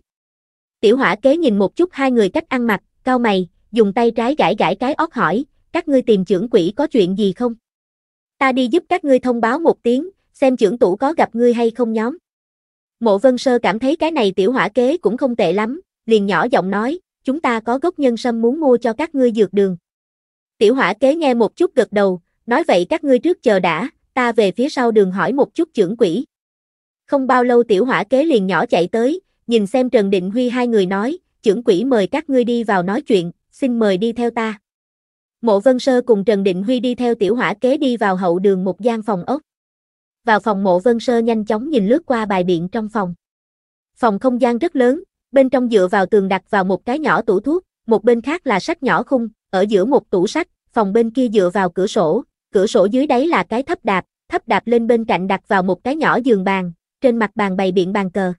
Tiểu Hỏa Kế nhìn một chút hai người cách ăn mặc, cau mày, dùng tay trái gãi gãi cái ót hỏi, các ngươi tìm trưởng quỷ có chuyện gì không? Ta đi giúp các ngươi thông báo một tiếng, xem trưởng tủ có gặp ngươi hay không nhóm. Mộ Vân Sơ cảm thấy cái này Tiểu Hỏa Kế cũng không tệ lắm, liền nhỏ giọng nói, chúng ta có gốc nhân sâm muốn mua cho các ngươi dược đường. Tiểu Hỏa Kế nghe một chút gật đầu, nói vậy các ngươi trước chờ đã, ta về phía sau đường hỏi một chút trưởng quỷ. Không bao lâu Tiểu Hỏa Kế liền nhỏ chạy tới, nhìn xem Trần Định Huy hai người nói, trưởng quỷ mời các ngươi đi vào nói chuyện, xin mời đi theo ta. Mộ Vân Sơ cùng Trần Định Huy đi theo Tiểu Hỏa Kế đi vào hậu đường một gian phòng ốc. Vào phòng Mộ Vân Sơ nhanh chóng nhìn lướt qua bài biện trong phòng. Phòng không gian rất lớn, bên trong dựa vào tường đặt vào một cái nhỏ tủ thuốc, một bên khác là sách nhỏ khung, ở giữa một tủ sách, phòng bên kia dựa vào cửa sổ dưới đáy là cái thấp đạp lên bên cạnh đặt vào một cái nhỏ giường bàn, trên mặt bàn bày biện bàn cờ.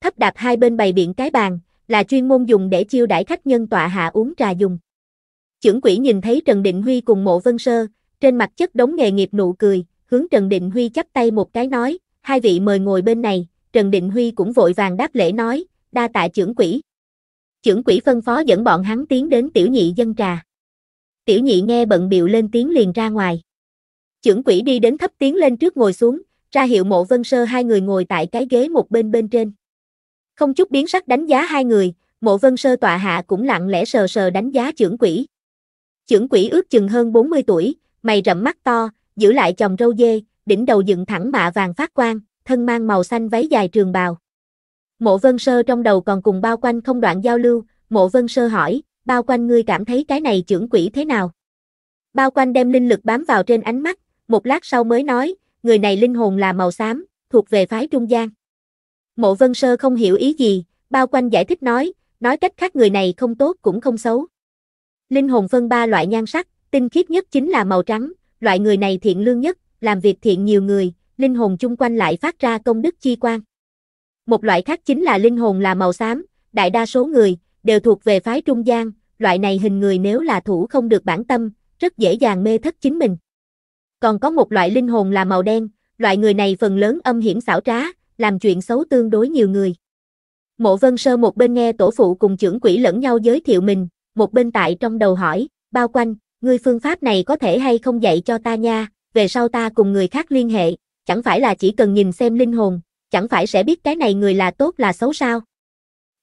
Thấp đạp hai bên bày biện cái bàn, là chuyên môn dùng để chiêu đãi khách nhân tọa hạ uống trà dùng. Trưởng quỹ nhìn thấy Trần Định Huy cùng Mộ Vân Sơ, trên mặt chất đống nghề nghiệp nụ cười, hướng Trần Định Huy chắp tay một cái nói, hai vị mời ngồi bên này. Trần Định Huy cũng vội vàng đáp lễ nói, đa tạ trưởng quỹ. Trưởng quỹ phân phó dẫn bọn hắn tiến đến tiểu nhị dân trà. Tiểu nhị nghe bận bịu lên tiếng liền ra ngoài. Trưởng quỹ đi đến thấp tiến lên trước ngồi xuống, ra hiệu Mộ Vân Sơ hai người ngồi tại cái ghế một bên trên. Không chút biến sắc đánh giá hai người, Mộ Vân Sơ tọa hạ cũng lặng lẽ sờ đánh giá trưởng quỹ. Trưởng quỹ ước chừng hơn 40 tuổi, mày rậm mắt to, giữ lại chòm râu dê, đỉnh đầu dựng thẳng mạ vàng phát quang, thân mang màu xanh váy dài trường bào. Mộ Vân Sơ trong đầu còn cùng Bao Quanh không đoạn giao lưu, Mộ Vân Sơ hỏi, Bao Quanh ngươi cảm thấy cái này trưởng quỷ thế nào? Bao Quanh đem linh lực bám vào trên ánh mắt, một lát sau mới nói, người này linh hồn là màu xám, thuộc về phái trung gian. Mộ Vân Sơ không hiểu ý gì, Bao Quanh giải thích nói cách khác người này không tốt cũng không xấu. Linh hồn phân ba loại nhan sắc, tinh khiết nhất chính là màu trắng, loại người này thiện lương nhất, làm việc thiện nhiều người, linh hồn chung quanh lại phát ra công đức chi quang. Một loại khác chính là linh hồn là màu xám, đại đa số người đều thuộc về phái trung gian, loại này hình người nếu là thủ không được bản tâm, rất dễ dàng mê thất chính mình. Còn có một loại linh hồn là màu đen, loại người này phần lớn âm hiểm xảo trá, làm chuyện xấu tương đối nhiều người. Mộ Vân Sơ một bên nghe tổ phụ cùng trưởng quỹ lẫn nhau giới thiệu mình, một bên tại trong đầu hỏi, Bao Quanh, ngươi phương pháp này có thể hay không dạy cho ta nha, về sau ta cùng người khác liên hệ, chẳng phải là chỉ cần nhìn xem linh hồn, chẳng phải sẽ biết cái này người là tốt là xấu sao?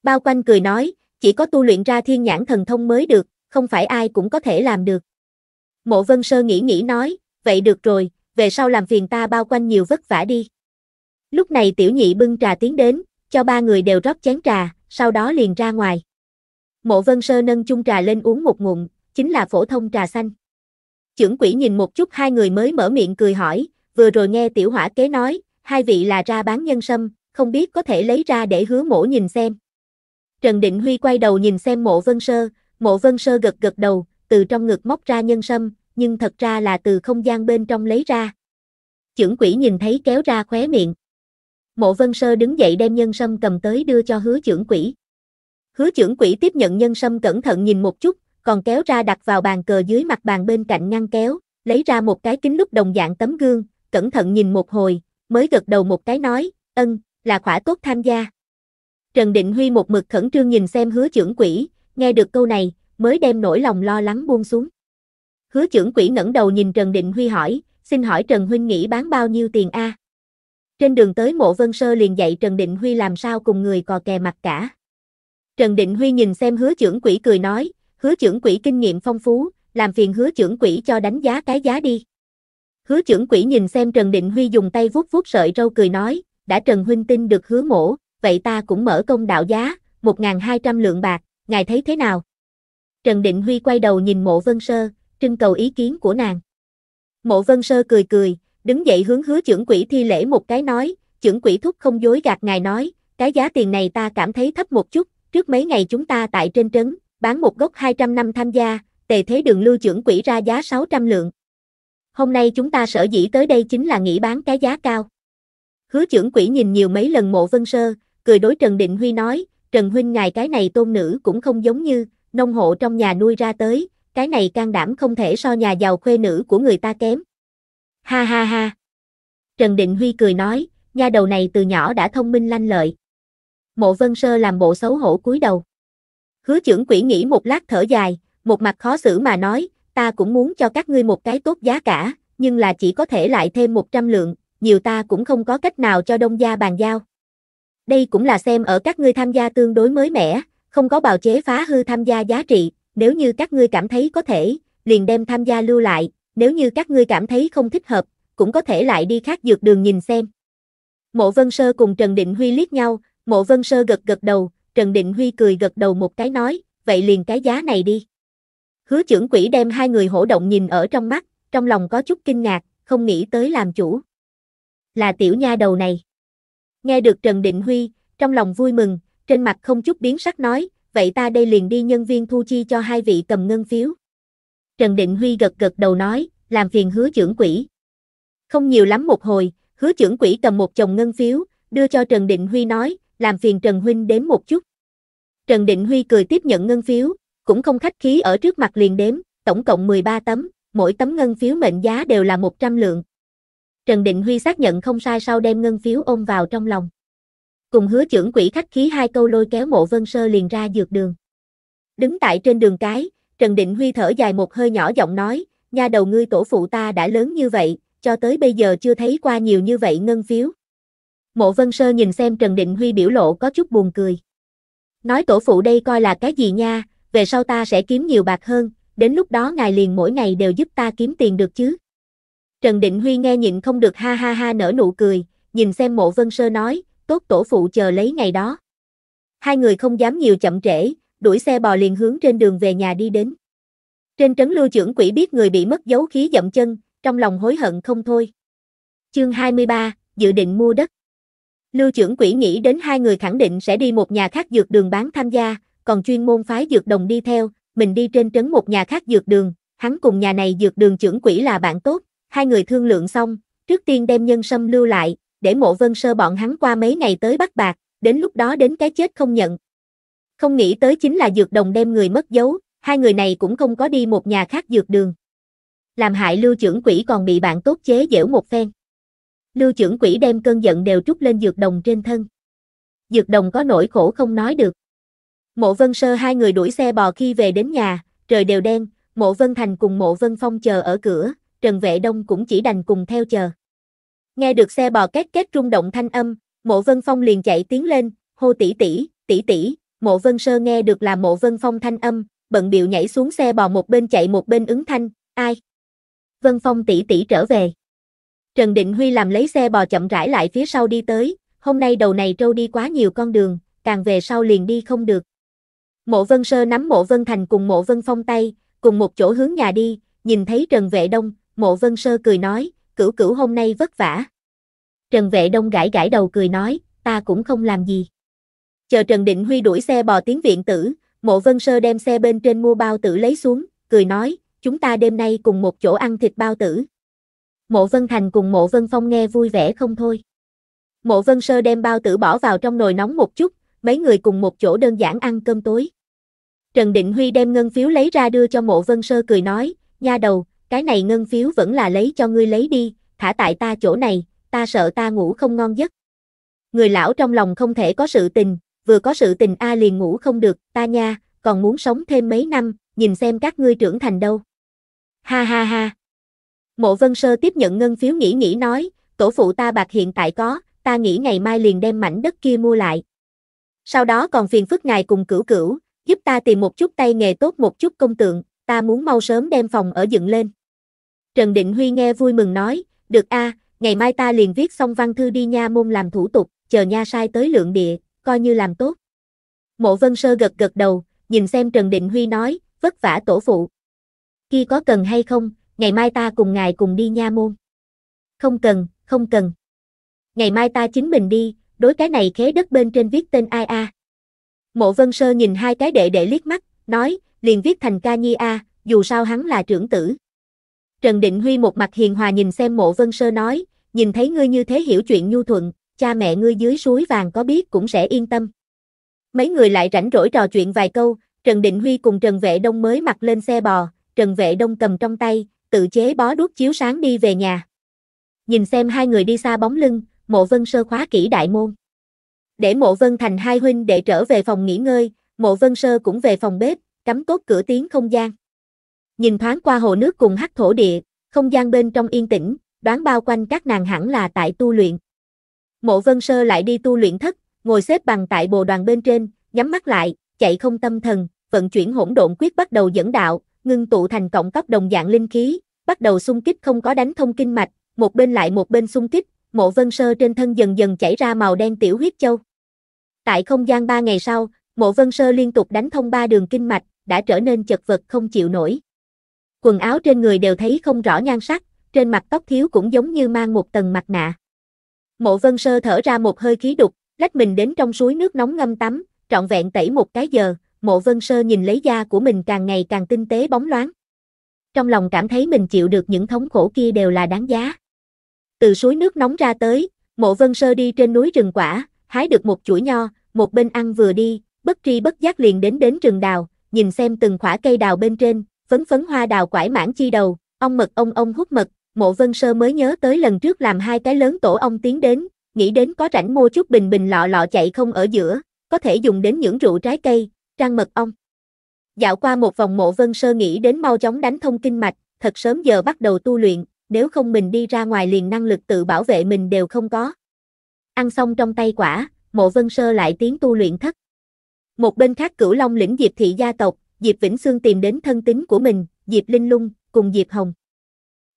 Bao Quanh cười nói, chỉ có tu luyện ra thiên nhãn thần thông mới được, không phải ai cũng có thể làm được. Mộ Vân Sơ nghĩ nói, vậy được rồi, về sau làm phiền ta Bao Quanh nhiều vất vả đi. Lúc này tiểu nhị bưng trà tiến đến, cho ba người đều rót chén trà, sau đó liền ra ngoài. Mộ Vân Sơ nâng chung trà lên uống một ngụm, chính là phổ thông trà xanh. Trưởng quỹ nhìn một chút hai người mới mở miệng cười hỏi, vừa rồi nghe Tiểu Hỏa Kế nói, hai vị là ra bán nhân sâm, không biết có thể lấy ra để hứa mổ nhìn xem. Trần Định Huy quay đầu nhìn xem Mộ Vân Sơ gật đầu, từ trong ngực móc ra nhân sâm, nhưng thật ra là từ không gian bên trong lấy ra. Trưởng quỹ nhìn thấy kéo ra khóe miệng. Mộ Vân Sơ đứng dậy đem nhân sâm cầm tới đưa cho hứa trưởng quỹ. Hứa trưởng quỹ tiếp nhận nhân sâm cẩn thận nhìn một chút, còn kéo ra đặt vào bàn cờ dưới mặt bàn bên cạnh ngăn kéo, lấy ra một cái kính lúp đồng dạng tấm gương, cẩn thận nhìn một hồi, mới gật đầu một cái nói, ân, là khỏa tốt tham gia. Trần Định Huy một mực khẩn trương nhìn xem hứa trưởng quỹ, nghe được câu này, mới đem nỗi lòng lo lắng buông xuống. Hứa trưởng quỹ ngẩng đầu nhìn Trần Định Huy hỏi, xin hỏi Trần Huynh nghĩ bán bao nhiêu tiền a? Trên đường tới Mộ Vân Sơ liền dạy Trần Định Huy làm sao cùng người cò kè mặt cả. Trần Định Huy nhìn xem hứa trưởng quỹ cười nói, hứa trưởng quỹ kinh nghiệm phong phú, làm phiền hứa trưởng quỹ cho đánh giá cái giá đi. Hứa trưởng quỹ nhìn xem Trần Định Huy dùng tay vuốt vuốt sợi râu cười nói, đã Trần Huynh tin được hứa mổ, vậy ta cũng mở công đạo giá, 1.200 lượng bạc, ngài thấy thế nào? Trần Định Huy quay đầu nhìn Mộ Vân Sơ, trưng cầu ý kiến của nàng. Mộ Vân Sơ cười, đứng dậy hướng hứa trưởng quỹ thi lễ một cái nói, trưởng quỹ thúc không dối gạt ngài nói, cái giá tiền này ta cảm thấy thấp một chút, trước mấy ngày chúng ta tại trên trấn, bán một gốc 200 năm tham gia, tề thế đường lưu trưởng quỹ ra giá 600 lượng. Hôm nay chúng ta sở dĩ tới đây chính là nghĩ bán cái giá cao. Hứa trưởng quỹ nhìn nhiều mấy lần Mộ Vân Sơ, cười đối Trần Định Huy nói, Trần Huynh ngài cái này tôn nữ cũng không giống như, nông hộ trong nhà nuôi ra tới, cái này can đảm không thể so nhà giàu khuê nữ của người ta kém. Ha ha ha. Trần Định Huy cười nói, nha đầu này từ nhỏ đã thông minh lanh lợi. Mộ Vân Sơ làm bộ xấu hổ cúi đầu. Hứa trưởng quỹ nghĩ một lát thở dài, một mặt khó xử mà nói, ta cũng muốn cho các ngươi một cái tốt giá cả, nhưng là chỉ có thể lại thêm 100 lượng, nhiều ta cũng không có cách nào cho đông gia bàn giao. Đây cũng là xem ở các ngươi tham gia tương đối mới mẻ, không có bào chế phá hư tham gia giá trị, nếu như các ngươi cảm thấy có thể, liền đem tham gia lưu lại, nếu như các ngươi cảm thấy không thích hợp, cũng có thể lại đi khác dược đường nhìn xem. Mộ Vân Sơ cùng Trần Định Huy liếc nhau, Mộ Vân Sơ gật gật đầu, Trần Định Huy cười gật đầu một cái nói, vậy liền cái giá này đi. Hứa trưởng quỹ đem hai người hổ động nhìn ở trong mắt, trong lòng có chút kinh ngạc, không nghĩ tới làm chủ là tiểu nha đầu này. Nghe được Trần Định Huy, trong lòng vui mừng, trên mặt không chút biến sắc nói, vậy ta đây liền đi nhân viên thu chi cho hai vị cầm ngân phiếu. Trần Định Huy gật gật đầu nói, làm phiền hứa trưởng quỹ. Không nhiều lắm một hồi, hứa trưởng quỹ cầm một chồng ngân phiếu, đưa cho Trần Định Huy nói, làm phiền Trần Huynh đếm một chút. Trần Định Huy cười tiếp nhận ngân phiếu, cũng không khách khí ở trước mặt liền đếm, tổng cộng 13 tấm, mỗi tấm ngân phiếu mệnh giá đều là 100 lượng. Trần Định Huy xác nhận không sai sau đem ngân phiếu ôm vào trong lòng. Cùng hứa trưởng quỹ khách khí hai câu lôi kéo Mộ Vân Sơ liền ra dược đường. Đứng tại trên đường cái, Trần Định Huy thở dài một hơi nhỏ giọng nói, nha đầu ngươi tổ phụ ta đã lớn như vậy, cho tới bây giờ chưa thấy qua nhiều như vậy ngân phiếu. Mộ Vân Sơ nhìn xem Trần Định Huy biểu lộ có chút buồn cười. Nói tổ phụ đây coi là cái gì nha, về sau ta sẽ kiếm nhiều bạc hơn, đến lúc đó ngài liền mỗi ngày đều giúp ta kiếm tiền được chứ. Trần Định Huy nghe nhịn không được ha ha ha nở nụ cười, nhìn xem Mộ Vân Sơ nói, tốt tổ phụ chờ lấy ngày đó. Hai người không dám nhiều chậm trễ, đuổi xe bò liền hướng trên đường về nhà đi đến. Trên trấn Lưu trưởng quỹ biết người bị mất dấu khí dậm chân, trong lòng hối hận không thôi. Chương 23, dự định mua đất. Lưu trưởng quỹ nghĩ đến hai người khẳng định sẽ đi một nhà khác dược đường bán tham gia, còn chuyên môn phái dược đồng đi theo, mình đi trên trấn một nhà khác dược đường, hắn cùng nhà này dược đường trưởng quỹ là bạn tốt, hai người thương lượng xong, trước tiên đem nhân sâm lưu lại, để Mộ Vân Sơ bọn hắn qua mấy ngày tới bắt bạc, đến lúc đó đến cái chết không nhận. Không nghĩ tới chính là dược đồng đem người mất dấu, hai người này cũng không có đi một nhà khác dược đường. Làm hại Lưu trưởng quỹ còn bị bạn tốt chế giễu một phen. Lưu trưởng quỹ đem cơn giận đều trút lên dược đồng trên thân. Dược đồng có nỗi khổ không nói được. Mộ Vân Sơ hai người đuổi xe bò khi về đến nhà, trời đều đen, Mộ Vân Thành cùng Mộ Vân Phong chờ ở cửa, Trần Vệ Đông cũng chỉ đành cùng theo chờ. Nghe được xe bò két két rung động thanh âm, Mộ Vân Phong liền chạy tiến lên, hô tỷ tỷ, Mộ Vân Sơ nghe được là Mộ Vân Phong thanh âm, bận bịu nhảy xuống xe bò một bên chạy một bên ứng thanh, ai? Vân Phong tỷ tỷ trở về. Trần Định Huy làm lấy xe bò chậm rãi lại phía sau đi tới, hôm nay đầu này trâu đi quá nhiều con đường, càng về sau liền đi không được. Mộ Vân Sơ nắm Mộ Vân Thành cùng Mộ Vân Phong tay, cùng một chỗ hướng nhà đi, nhìn thấy Trần Vệ Đông, Mộ Vân Sơ cười nói, cửu cửu hôm nay vất vả. Trần Vệ Đông gãi gãi đầu cười nói, ta cũng không làm gì. Chờ Trần Định Huy đuổi xe bò tiến viện tử, Mộ Vân Sơ đem xe bên trên mua bao tử lấy xuống, cười nói, chúng ta đêm nay cùng một chỗ ăn thịt bao tử. Mộ Vân Thành cùng Mộ Vân Phong nghe vui vẻ không thôi. Mộ Vân Sơ đem bao tử bỏ vào trong nồi nóng một chút, mấy người cùng một chỗ đơn giản ăn cơm tối. Trần Định Huy đem ngân phiếu lấy ra đưa cho Mộ Vân Sơ cười nói, nha đầu, cái này ngân phiếu vẫn là lấy cho ngươi lấy đi, thả tại ta chỗ này, ta sợ ta ngủ không ngon giấc. Người lão trong lòng không thể có sự tình, vừa có sự tình a liền ngủ không được, ta nha, còn muốn sống thêm mấy năm, nhìn xem các ngươi trưởng thành đâu. Ha ha ha. Mộ Vân Sơ tiếp nhận ngân phiếu nghĩ nghĩ nói, tổ phụ ta bạc hiện tại có, ta nghĩ ngày mai liền đem mảnh đất kia mua lại. Sau đó còn phiền phức ngài cùng cửu cửu, giúp ta tìm một chút tay nghề tốt một chút công tượng, ta muốn mau sớm đem phòng ở dựng lên. Trần Định Huy nghe vui mừng nói, được a, ngày mai ta liền viết xong văn thư đi nha môn làm thủ tục, chờ nha sai tới lượng địa, coi như làm tốt. Mộ Vân Sơ gật gật đầu, nhìn xem Trần Định Huy nói, vất vả tổ phụ. Kia có cần hay không, ngày mai ta cùng ngài cùng đi nha môn. Không cần, không cần. Ngày mai ta chính mình đi, đối cái này khế đất bên trên viết tên ai a. Mộ Vân Sơ nhìn hai cái đệ đệ liếc mắt, nói, liền viết thành ca nhi a, dù sao hắn là trưởng tử. Trần Định Huy một mặt hiền hòa nhìn xem Mộ Vân Sơ nói, nhìn thấy ngươi như thế hiểu chuyện nhu thuận, cha mẹ ngươi dưới suối vàng có biết cũng sẽ yên tâm. Mấy người lại rảnh rỗi trò chuyện vài câu, Trần Định Huy cùng Trần Vệ Đông mới mặc lên xe bò, Trần Vệ Đông cầm trong tay, tự chế bó đuốc chiếu sáng đi về nhà. Nhìn xem hai người đi xa bóng lưng, Mộ Vân Sơ khóa kỹ đại môn. Để Mộ Vân Thành hai huynh để trở về phòng nghỉ ngơi, Mộ Vân Sơ cũng về phòng bếp, cắm tốt cửa tiến không gian. Nhìn thoáng qua hồ nước cùng hắc thổ địa, không gian bên trong yên tĩnh, đoán bao quanh các nàng hẳn là tại tu luyện. Mộ Vân Sơ lại đi tu luyện thất, ngồi xếp bằng tại bồ đoàn bên trên, nhắm mắt lại, chạy không tâm thần, vận chuyển hỗn độn quyết bắt đầu dẫn đạo, ngưng tụ thành cộng tóc đồng dạng linh khí, bắt đầu xung kích không có đánh thông kinh mạch, một bên lại một bên xung kích, Mộ Vân Sơ trên thân dần dần chảy ra màu đen tiểu huyết châu. Tại không gian 3 ngày sau, Mộ Vân Sơ liên tục đánh thông 3 đường kinh mạch, đã trở nên chật vật không chịu nổi. Quần áo trên người đều thấy không rõ nhan sắc, trên mặt tóc thiếu cũng giống như mang một tầng mặt nạ. Mộ Vân Sơ thở ra một hơi khí đục, lách mình đến trong suối nước nóng ngâm tắm, trọn vẹn tẩy một cái giờ, Mộ Vân Sơ nhìn lấy da của mình càng ngày càng tinh tế bóng loáng. Trong lòng cảm thấy mình chịu được những thống khổ kia đều là đáng giá. Từ suối nước nóng ra tới, Mộ Vân Sơ đi trên núi rừng quả, hái được một chuỗi nho, một bên ăn vừa đi, bất tri bất giác liền đến rừng đào, nhìn xem từng khỏa cây đào bên trên, phấn hoa đào quải mãn chi đầu, ong mật ông hút mật, Mộ Vân Sơ mới nhớ tới lần trước làm hai cái lớn tổ ong tiến đến, nghĩ đến có rảnh mua chút bình lọ chạy không ở giữa, có thể dùng đến những rượu trái cây, trang mật ong. Dạo qua một vòng Mộ Vân Sơ nghĩ đến mau chóng đánh thông kinh mạch, thật sớm giờ bắt đầu tu luyện, nếu không mình đi ra ngoài liền năng lực tự bảo vệ mình đều không có. Ăn xong trong tay quả, Mộ Vân Sơ lại tiến tu luyện thất. Một bên khác Cửu Long lĩnh Diệp thị gia tộc, Diệp Vĩnh Xương tìm đến thân tín của mình, Diệp Linh Lung, cùng Diệp Hồng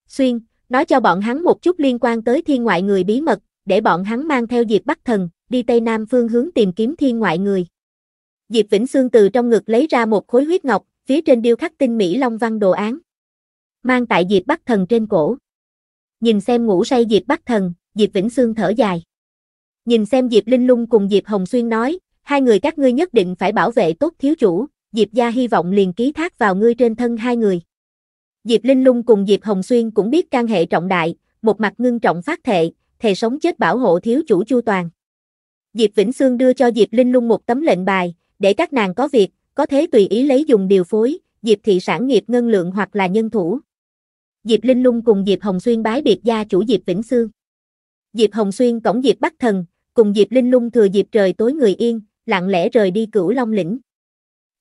Xuyên, nói cho bọn hắn một chút liên quan tới thiên ngoại người bí mật, để bọn hắn mang theo Diệp Bắc Thần, đi Tây Nam phương hướng tìm kiếm thiên ngoại người. Diệp Vĩnh Xương từ trong ngực lấy ra một khối huyết ngọc, phía trên điêu khắc tinh mỹ long văn đồ án, mang tại Diệp Bắc Thần trên cổ. Nhìn xem ngủ say Diệp Bắc Thần, Diệp Vĩnh Xương thở dài. Nhìn xem Diệp Linh Lung cùng Diệp Hồng Xuyên nói, hai người các ngươi nhất định phải bảo vệ tốt thiếu chủ, Diệp gia hy vọng liền ký thác vào ngươi trên thân hai người. Diệp Linh Lung cùng Diệp Hồng Xuyên cũng biết can hệ trọng đại, một mặt ngưng trọng phát thệ, thề sống chết bảo hộ thiếu chủ chu toàn. Diệp Vĩnh Xương đưa cho Diệp Linh Lung một tấm lệnh bài, để các nàng có việc, có thể tùy ý lấy dùng điều phối, Diệp thị sản nghiệp ngân lượng hoặc là nhân thủ. Diệp Linh Lung cùng Diệp Hồng Xuyên bái biệt gia chủ Diệp Vĩnh Xương. Diệp Hồng Xuyên cõng Diệp Bắc Thần, cùng Diệp Linh Lung thừa dịp trời tối người yên, lặng lẽ rời đi Cửu Long lĩnh.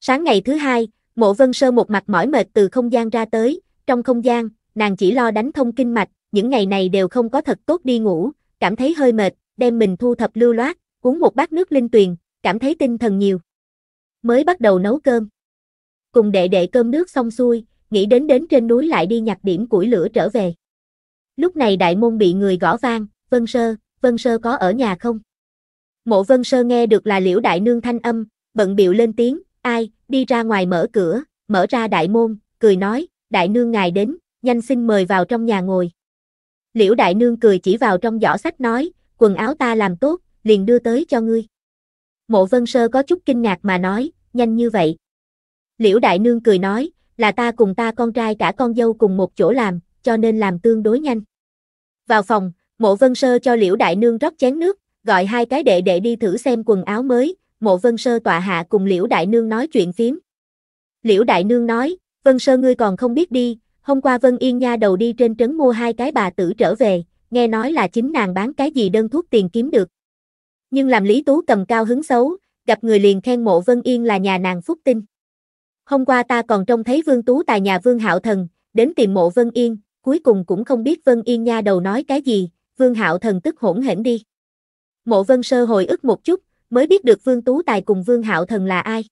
Sáng ngày thứ hai, Mộ Vân Sơ một mặt mỏi mệt từ không gian ra tới, trong không gian, nàng chỉ lo đánh thông kinh mạch, những ngày này đều không có thật tốt đi ngủ, cảm thấy hơi mệt, đem mình thu thập lưu loát, uống một bát nước linh tuyền, cảm thấy tinh thần nhiều. Mới bắt đầu nấu cơm. Cùng đệ cơm nước xong xuôi, nghĩ đến trên núi lại đi nhặt điểm củi lửa trở về. Lúc này đại môn bị người gõ vang, Vân Sơ có ở nhà không? Mộ Vân Sơ nghe được là Liễu Đại Nương thanh âm, bận bịu lên tiếng, ai, đi ra ngoài mở cửa, mở ra đại môn, cười nói, Đại Nương ngài đến, nhanh xin mời vào trong nhà ngồi. Liễu Đại Nương cười chỉ vào trong giỏ sách nói, quần áo ta làm tốt, liền đưa tới cho ngươi. Mộ Vân Sơ có chút kinh ngạc mà nói, nhanh như vậy. Liễu Đại Nương cười nói, là ta cùng ta con trai cả con dâu cùng một chỗ làm, cho nên làm tương đối nhanh. Vào phòng, Mộ Vân Sơ cho Liễu Đại Nương rót chén nước, gọi hai cái đệ đi thử xem quần áo mới, Mộ Vân Sơ tọa hạ cùng Liễu Đại Nương nói chuyện phiếm. Liễu Đại Nương nói, Vân Sơ ngươi còn không biết đi, hôm qua Vân Yên nha đầu đi trên trấn mua hai cái bà tử trở về, nghe nói là chính nàng bán cái gì đơn thuốc tiền kiếm được. Nhưng làm Lý Tú Cầm cao hứng xấu, gặp người liền khen Mộ Vân Yên là nhà nàng phúc tinh. Hôm qua ta còn trông thấy Vương Tú Tài nhà Vương Hạo Thần, đến tìm Mộ Vân Yên, cuối cùng cũng không biết Vân Yên nha đầu nói cái gì, Vương Hạo Thần tức hỗn hển đi. Mộ Vân Sơ hồi ức một chút, mới biết được Vương Tú Tài cùng Vương Hạo Thần là ai.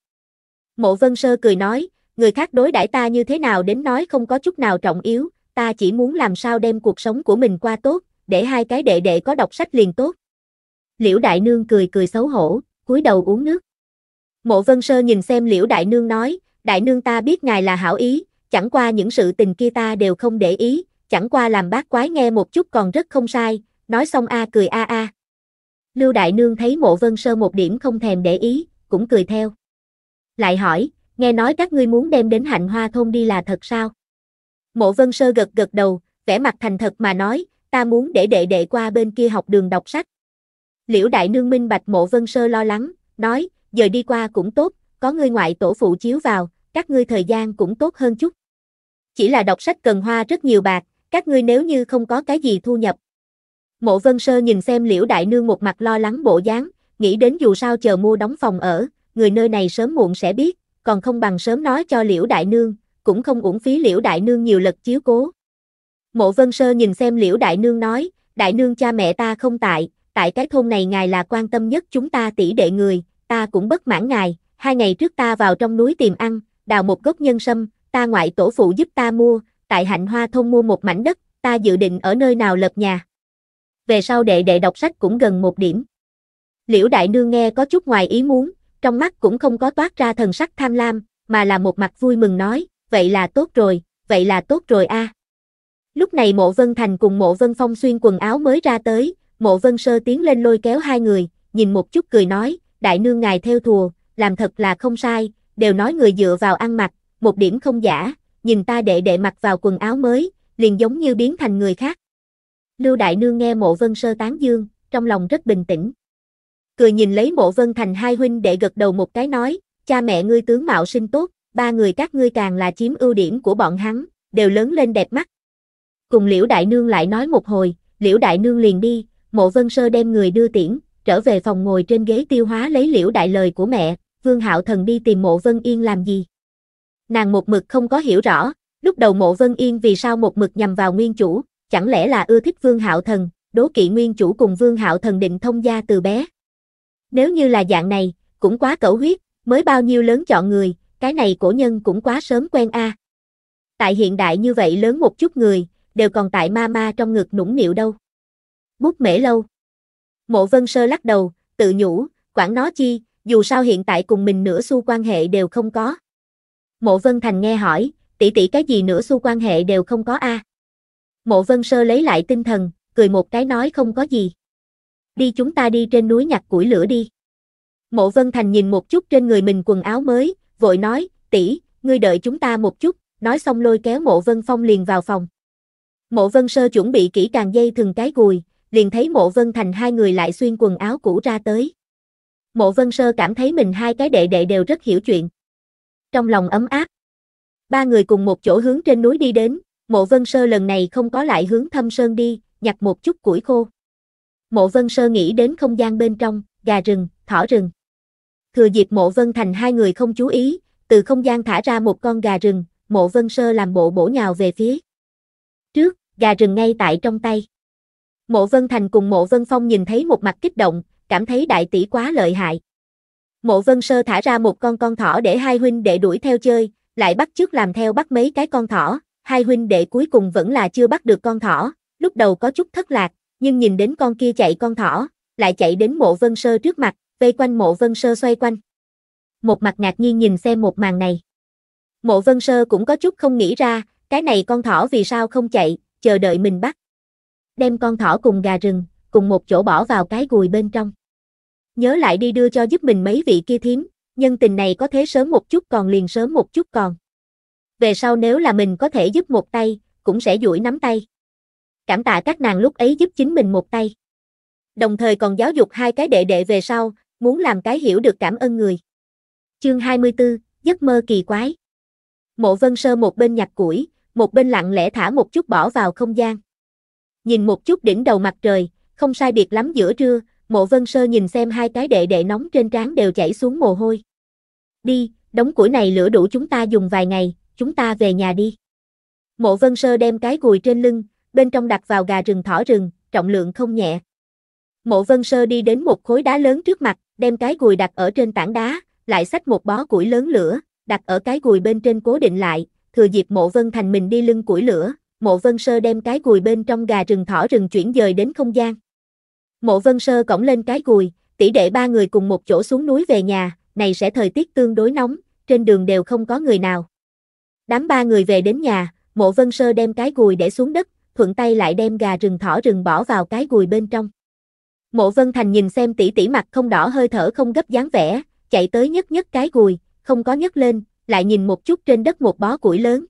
Mộ Vân Sơ cười nói, người khác đối đãi ta như thế nào đến nói không có chút nào trọng yếu, ta chỉ muốn làm sao đem cuộc sống của mình qua tốt, để hai cái đệ có đọc sách liền tốt. Liễu Đại Nương cười xấu hổ, cúi đầu uống nước. Mộ Vân Sơ nhìn xem Liễu Đại Nương nói, Đại Nương ta biết ngài là hảo ý, chẳng qua những sự tình kia ta đều không để ý, chẳng qua làm bác quái nghe một chút còn rất không sai, nói xong a cười a. Lưu Đại Nương thấy Mộ Vân Sơ một điểm không thèm để ý, cũng cười theo. Lại hỏi, nghe nói các ngươi muốn đem đến Hạnh Hoa Thôn đi là thật sao? Mộ Vân Sơ gật đầu, vẻ mặt thành thật mà nói, ta muốn để đệ qua bên kia học đường đọc sách. Liễu Đại Nương minh bạch Mộ Vân Sơ lo lắng, nói, giờ đi qua cũng tốt, có ngươi ngoại tổ phụ chiếu vào, các ngươi thời gian cũng tốt hơn chút. Chỉ là đọc sách cần hoa rất nhiều bạc, các ngươi nếu như không có cái gì thu nhập, Mộ Vân Sơ nhìn xem Liễu Đại Nương một mặt lo lắng bộ dáng, nghĩ đến dù sao chờ mua đóng phòng ở, người nơi này sớm muộn sẽ biết, còn không bằng sớm nói cho Liễu Đại Nương, cũng không uổng phí Liễu Đại Nương nhiều lần chiếu cố. Mộ Vân Sơ nhìn xem Liễu Đại Nương nói, Đại Nương cha mẹ ta không tại, tại cái thôn này ngài là quan tâm nhất chúng ta tỷ đệ người, ta cũng bất mãn ngài, 2 ngày trước ta vào trong núi tìm ăn, đào một gốc nhân sâm, ta ngoại tổ phụ giúp ta mua, tại Hạnh Hoa thôn mua một mảnh đất, ta dự định ở nơi nào lập nhà. Về sau đệ đệ đọc sách cũng gần một điểm. Liễu Đại Nương nghe có chút ngoài ý muốn, trong mắt cũng không có toát ra thần sắc tham lam, mà là một mặt vui mừng nói, vậy là tốt rồi a. Lúc này Mộ Vân Thành cùng Mộ Vân Phong xuyên quần áo mới ra tới, Mộ Vân Sơ tiến lên lôi kéo hai người, nhìn một chút cười nói, Đại Nương ngài theo thùa, làm thật là không sai, đều nói người dựa vào ăn mặc, một điểm không giả, nhìn ta đệ đệ mặc vào quần áo mới, liền giống như biến thành người khác. Lưu Đại Nương nghe Mộ Vân Sơ tán dương, trong lòng rất bình tĩnh. Cười nhìn lấy Mộ Vân Thành hai huynh đệ gật đầu một cái nói, cha mẹ ngươi tướng mạo sinh tốt, ba người các ngươi càng là chiếm ưu điểm của bọn hắn, đều lớn lên đẹp mắt. Cùng Liễu Đại Nương lại nói một hồi, Liễu Đại Nương liền đi, Mộ Vân Sơ đem người đưa tiễn, trở về phòng ngồi trên ghế tiêu hóa lấy Liễu Đại lời của mẹ, Vương Hạo Thần đi tìm Mộ Vân Yên làm gì. Nàng một mực không có hiểu rõ, lúc đầu Mộ Vân Yên vì sao một mực nhằm vào nguyên chủ, chẳng lẽ là ưa thích Vương Hạo Thần, đố kỵ nguyên chủ cùng Vương Hạo Thần định thông gia từ bé. Nếu như là dạng này, cũng quá cẩu huyết, mới bao nhiêu lớn chọn người, cái này cổ nhân cũng quá sớm quen a. Tại hiện đại như vậy lớn một chút người, đều còn tại ma trong ngực nũng nịu đâu. Bút mễ lâu. Mộ Vân Sơ lắc đầu, tự nhủ, quản nó chi, dù sao hiện tại cùng mình nửa xu quan hệ đều không có. Mộ Vân Thành nghe hỏi, tỷ tỷ cái gì nửa xu quan hệ đều không có a. Mộ Vân Sơ lấy lại tinh thần, cười một cái nói không có gì. Đi chúng ta đi trên núi nhặt củi lửa đi. Mộ Vân Thành nhìn một chút trên người mình quần áo mới, vội nói, tỷ, ngươi đợi chúng ta một chút, nói xong lôi kéo Mộ Vân Phong liền vào phòng. Mộ Vân Sơ chuẩn bị kỹ càng dây thừng cái gùi, liền thấy Mộ Vân Thành hai người lại xuyên quần áo cũ ra tới. Mộ Vân Sơ cảm thấy mình hai cái đệ đệ đều rất hiểu chuyện. Trong lòng ấm áp. Ba người cùng một chỗ hướng trên núi đi đến, Mộ Vân Sơ lần này không có lại hướng thâm sơn đi, nhặt một chút củi khô. Mộ Vân Sơ nghĩ đến không gian bên trong, gà rừng, thỏ rừng. Thừa dịp Mộ Vân Thành hai người không chú ý, từ không gian thả ra một con gà rừng, Mộ Vân Sơ làm bộ bổ nhào về phía trước, gà rừng ngay tại trong tay. Mộ Vân Thành cùng Mộ Vân Phong nhìn thấy một mặt kích động, cảm thấy đại tỷ quá lợi hại. Mộ Vân Sơ thả ra một con thỏ để hai huynh đệ đuổi theo chơi, lại bắt chước làm theo bắt mấy cái con thỏ, hai huynh đệ cuối cùng vẫn là chưa bắt được con thỏ, lúc đầu có chút thất lạc, nhưng nhìn đến con kia chạy con thỏ, lại chạy đến Mộ Vân Sơ trước mặt, vây quanh Mộ Vân Sơ xoay quanh. Một mặt ngạc nhiên nhìn xem một màn này. Mộ Vân Sơ cũng có chút không nghĩ ra, cái này con thỏ vì sao không chạy, chờ đợi mình bắt. Đem con thỏ cùng gà rừng, cùng một chỗ bỏ vào cái gùi bên trong. Nhớ lại đi đưa cho giúp mình mấy vị kia thím, nhân tình này có thể sớm một chút còn liền sớm một chút còn. Về sau nếu là mình có thể giúp một tay, cũng sẽ duỗi nắm tay. Cảm tạ các nàng lúc ấy giúp chính mình một tay. Đồng thời còn giáo dục hai cái đệ đệ về sau, muốn làm cái hiểu được cảm ơn người. Chương 24, giấc mơ kỳ quái. Mộ Vân Sơ một bên nhặt củi, một bên lặng lẽ thả một chút bỏ vào không gian. Nhìn một chút đỉnh đầu mặt trời, không sai biệt lắm giữa trưa, Mộ Vân Sơ nhìn xem hai cái đệ đệ nóng trên trán đều chảy xuống mồ hôi. Đi, đống củi này lửa đủ chúng ta dùng vài ngày, chúng ta về nhà đi. Mộ Vân Sơ đem cái gùi trên lưng, bên trong đặt vào gà rừng thỏ rừng, trọng lượng không nhẹ. Mộ Vân Sơ đi đến một khối đá lớn trước mặt, đem cái gùi đặt ở trên tảng đá, lại xách một bó củi lớn lửa, đặt ở cái gùi bên trên cố định lại, thừa dịp Mộ Vân Thành mình đi lưng củi lửa, Mộ Vân Sơ đem cái gùi bên trong gà rừng thỏ rừng chuyển dời đến không gian. Mộ Vân Sơ cõng lên cái gùi, tỷ đệ ba người cùng một chỗ xuống núi về nhà, này sẽ thời tiết tương đối nóng, trên đường đều không có người nào. Đám ba người về đến nhà, Mộ Vân Sơ đem cái gùi để xuống đất, thuận tay lại đem gà rừng thỏ rừng bỏ vào cái gùi bên trong. Mộ Vân Thành nhìn xem tỷ tỷ mặt không đỏ hơi thở không gấp dáng vẻ, chạy tới nhấc nhấc cái gùi, không có nhấc lên, lại nhìn một chút trên đất một bó củi lớn.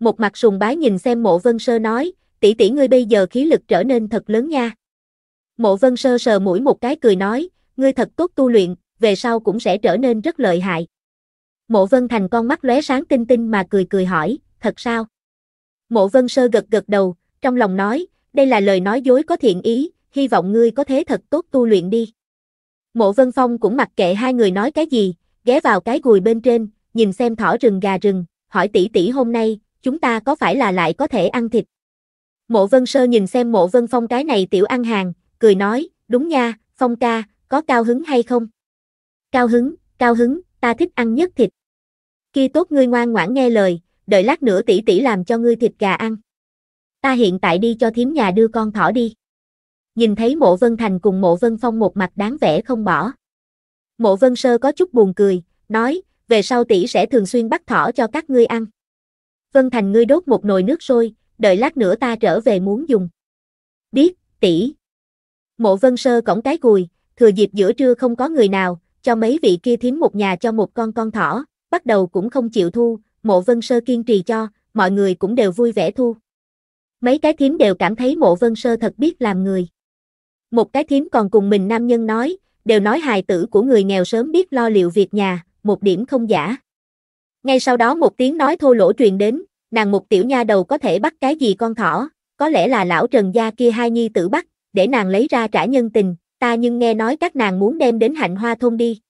Một mặt sùng bái nhìn xem Mộ Vân Sơ nói, tỷ tỷ ngươi bây giờ khí lực trở nên thật lớn nha. Mộ Vân Sơ sờ mũi một cái cười nói, ngươi thật tốt tu luyện, về sau cũng sẽ trở nên rất lợi hại. Mộ Vân Thành con mắt lóe sáng tinh tinh mà cười cười hỏi, thật sao? Mộ Vân Sơ gật gật đầu, trong lòng nói, đây là lời nói dối có thiện ý, hy vọng ngươi có thế thật tốt tu luyện đi. Mộ Vân Phong cũng mặc kệ hai người nói cái gì, ghé vào cái gùi bên trên, nhìn xem thỏ rừng gà rừng, hỏi tỷ tỷ hôm nay, chúng ta có phải là lại có thể ăn thịt? Mộ Vân Sơ nhìn xem Mộ Vân Phong cái này tiểu ăn hàng, cười nói, đúng nha, Phong ca, có cao hứng hay không? Cao hứng, ta thích ăn nhất thịt. Kia tốt ngươi ngoan ngoãn nghe lời, đợi lát nữa tỷ tỷ làm cho ngươi thịt gà ăn. Ta hiện tại đi cho thím nhà đưa con thỏ đi. Nhìn thấy Mộ Vân Thành cùng Mộ Vân Phong một mặt đáng vẻ không bỏ. Mộ Vân Sơ có chút buồn cười, nói, về sau tỷ sẽ thường xuyên bắt thỏ cho các ngươi ăn. Vân Thành ngươi đốt một nồi nước sôi, đợi lát nữa ta trở về muốn dùng. Biết, tỷ. Mộ Vân Sơ cõng cái cùi, thừa dịp giữa trưa không có người nào, cho mấy vị kia thím một nhà cho một con thỏ, bắt đầu cũng không chịu thu, Mộ Vân Sơ kiên trì cho, mọi người cũng đều vui vẻ thu. Mấy cái thím đều cảm thấy Mộ Vân Sơ thật biết làm người. Một cái thím còn cùng mình nam nhân nói, đều nói hài tử của người nghèo sớm biết lo liệu việc nhà, một điểm không giả. Ngay sau đó một tiếng nói thô lỗ truyền đến, nàng một tiểu nha đầu có thể bắt cái gì con thỏ, có lẽ là lão Trần gia kia hai nhi tử bắt, để nàng lấy ra trả nhân tình, ta nhưng nghe nói các nàng muốn đem đến Hạnh Hoa thôn đi.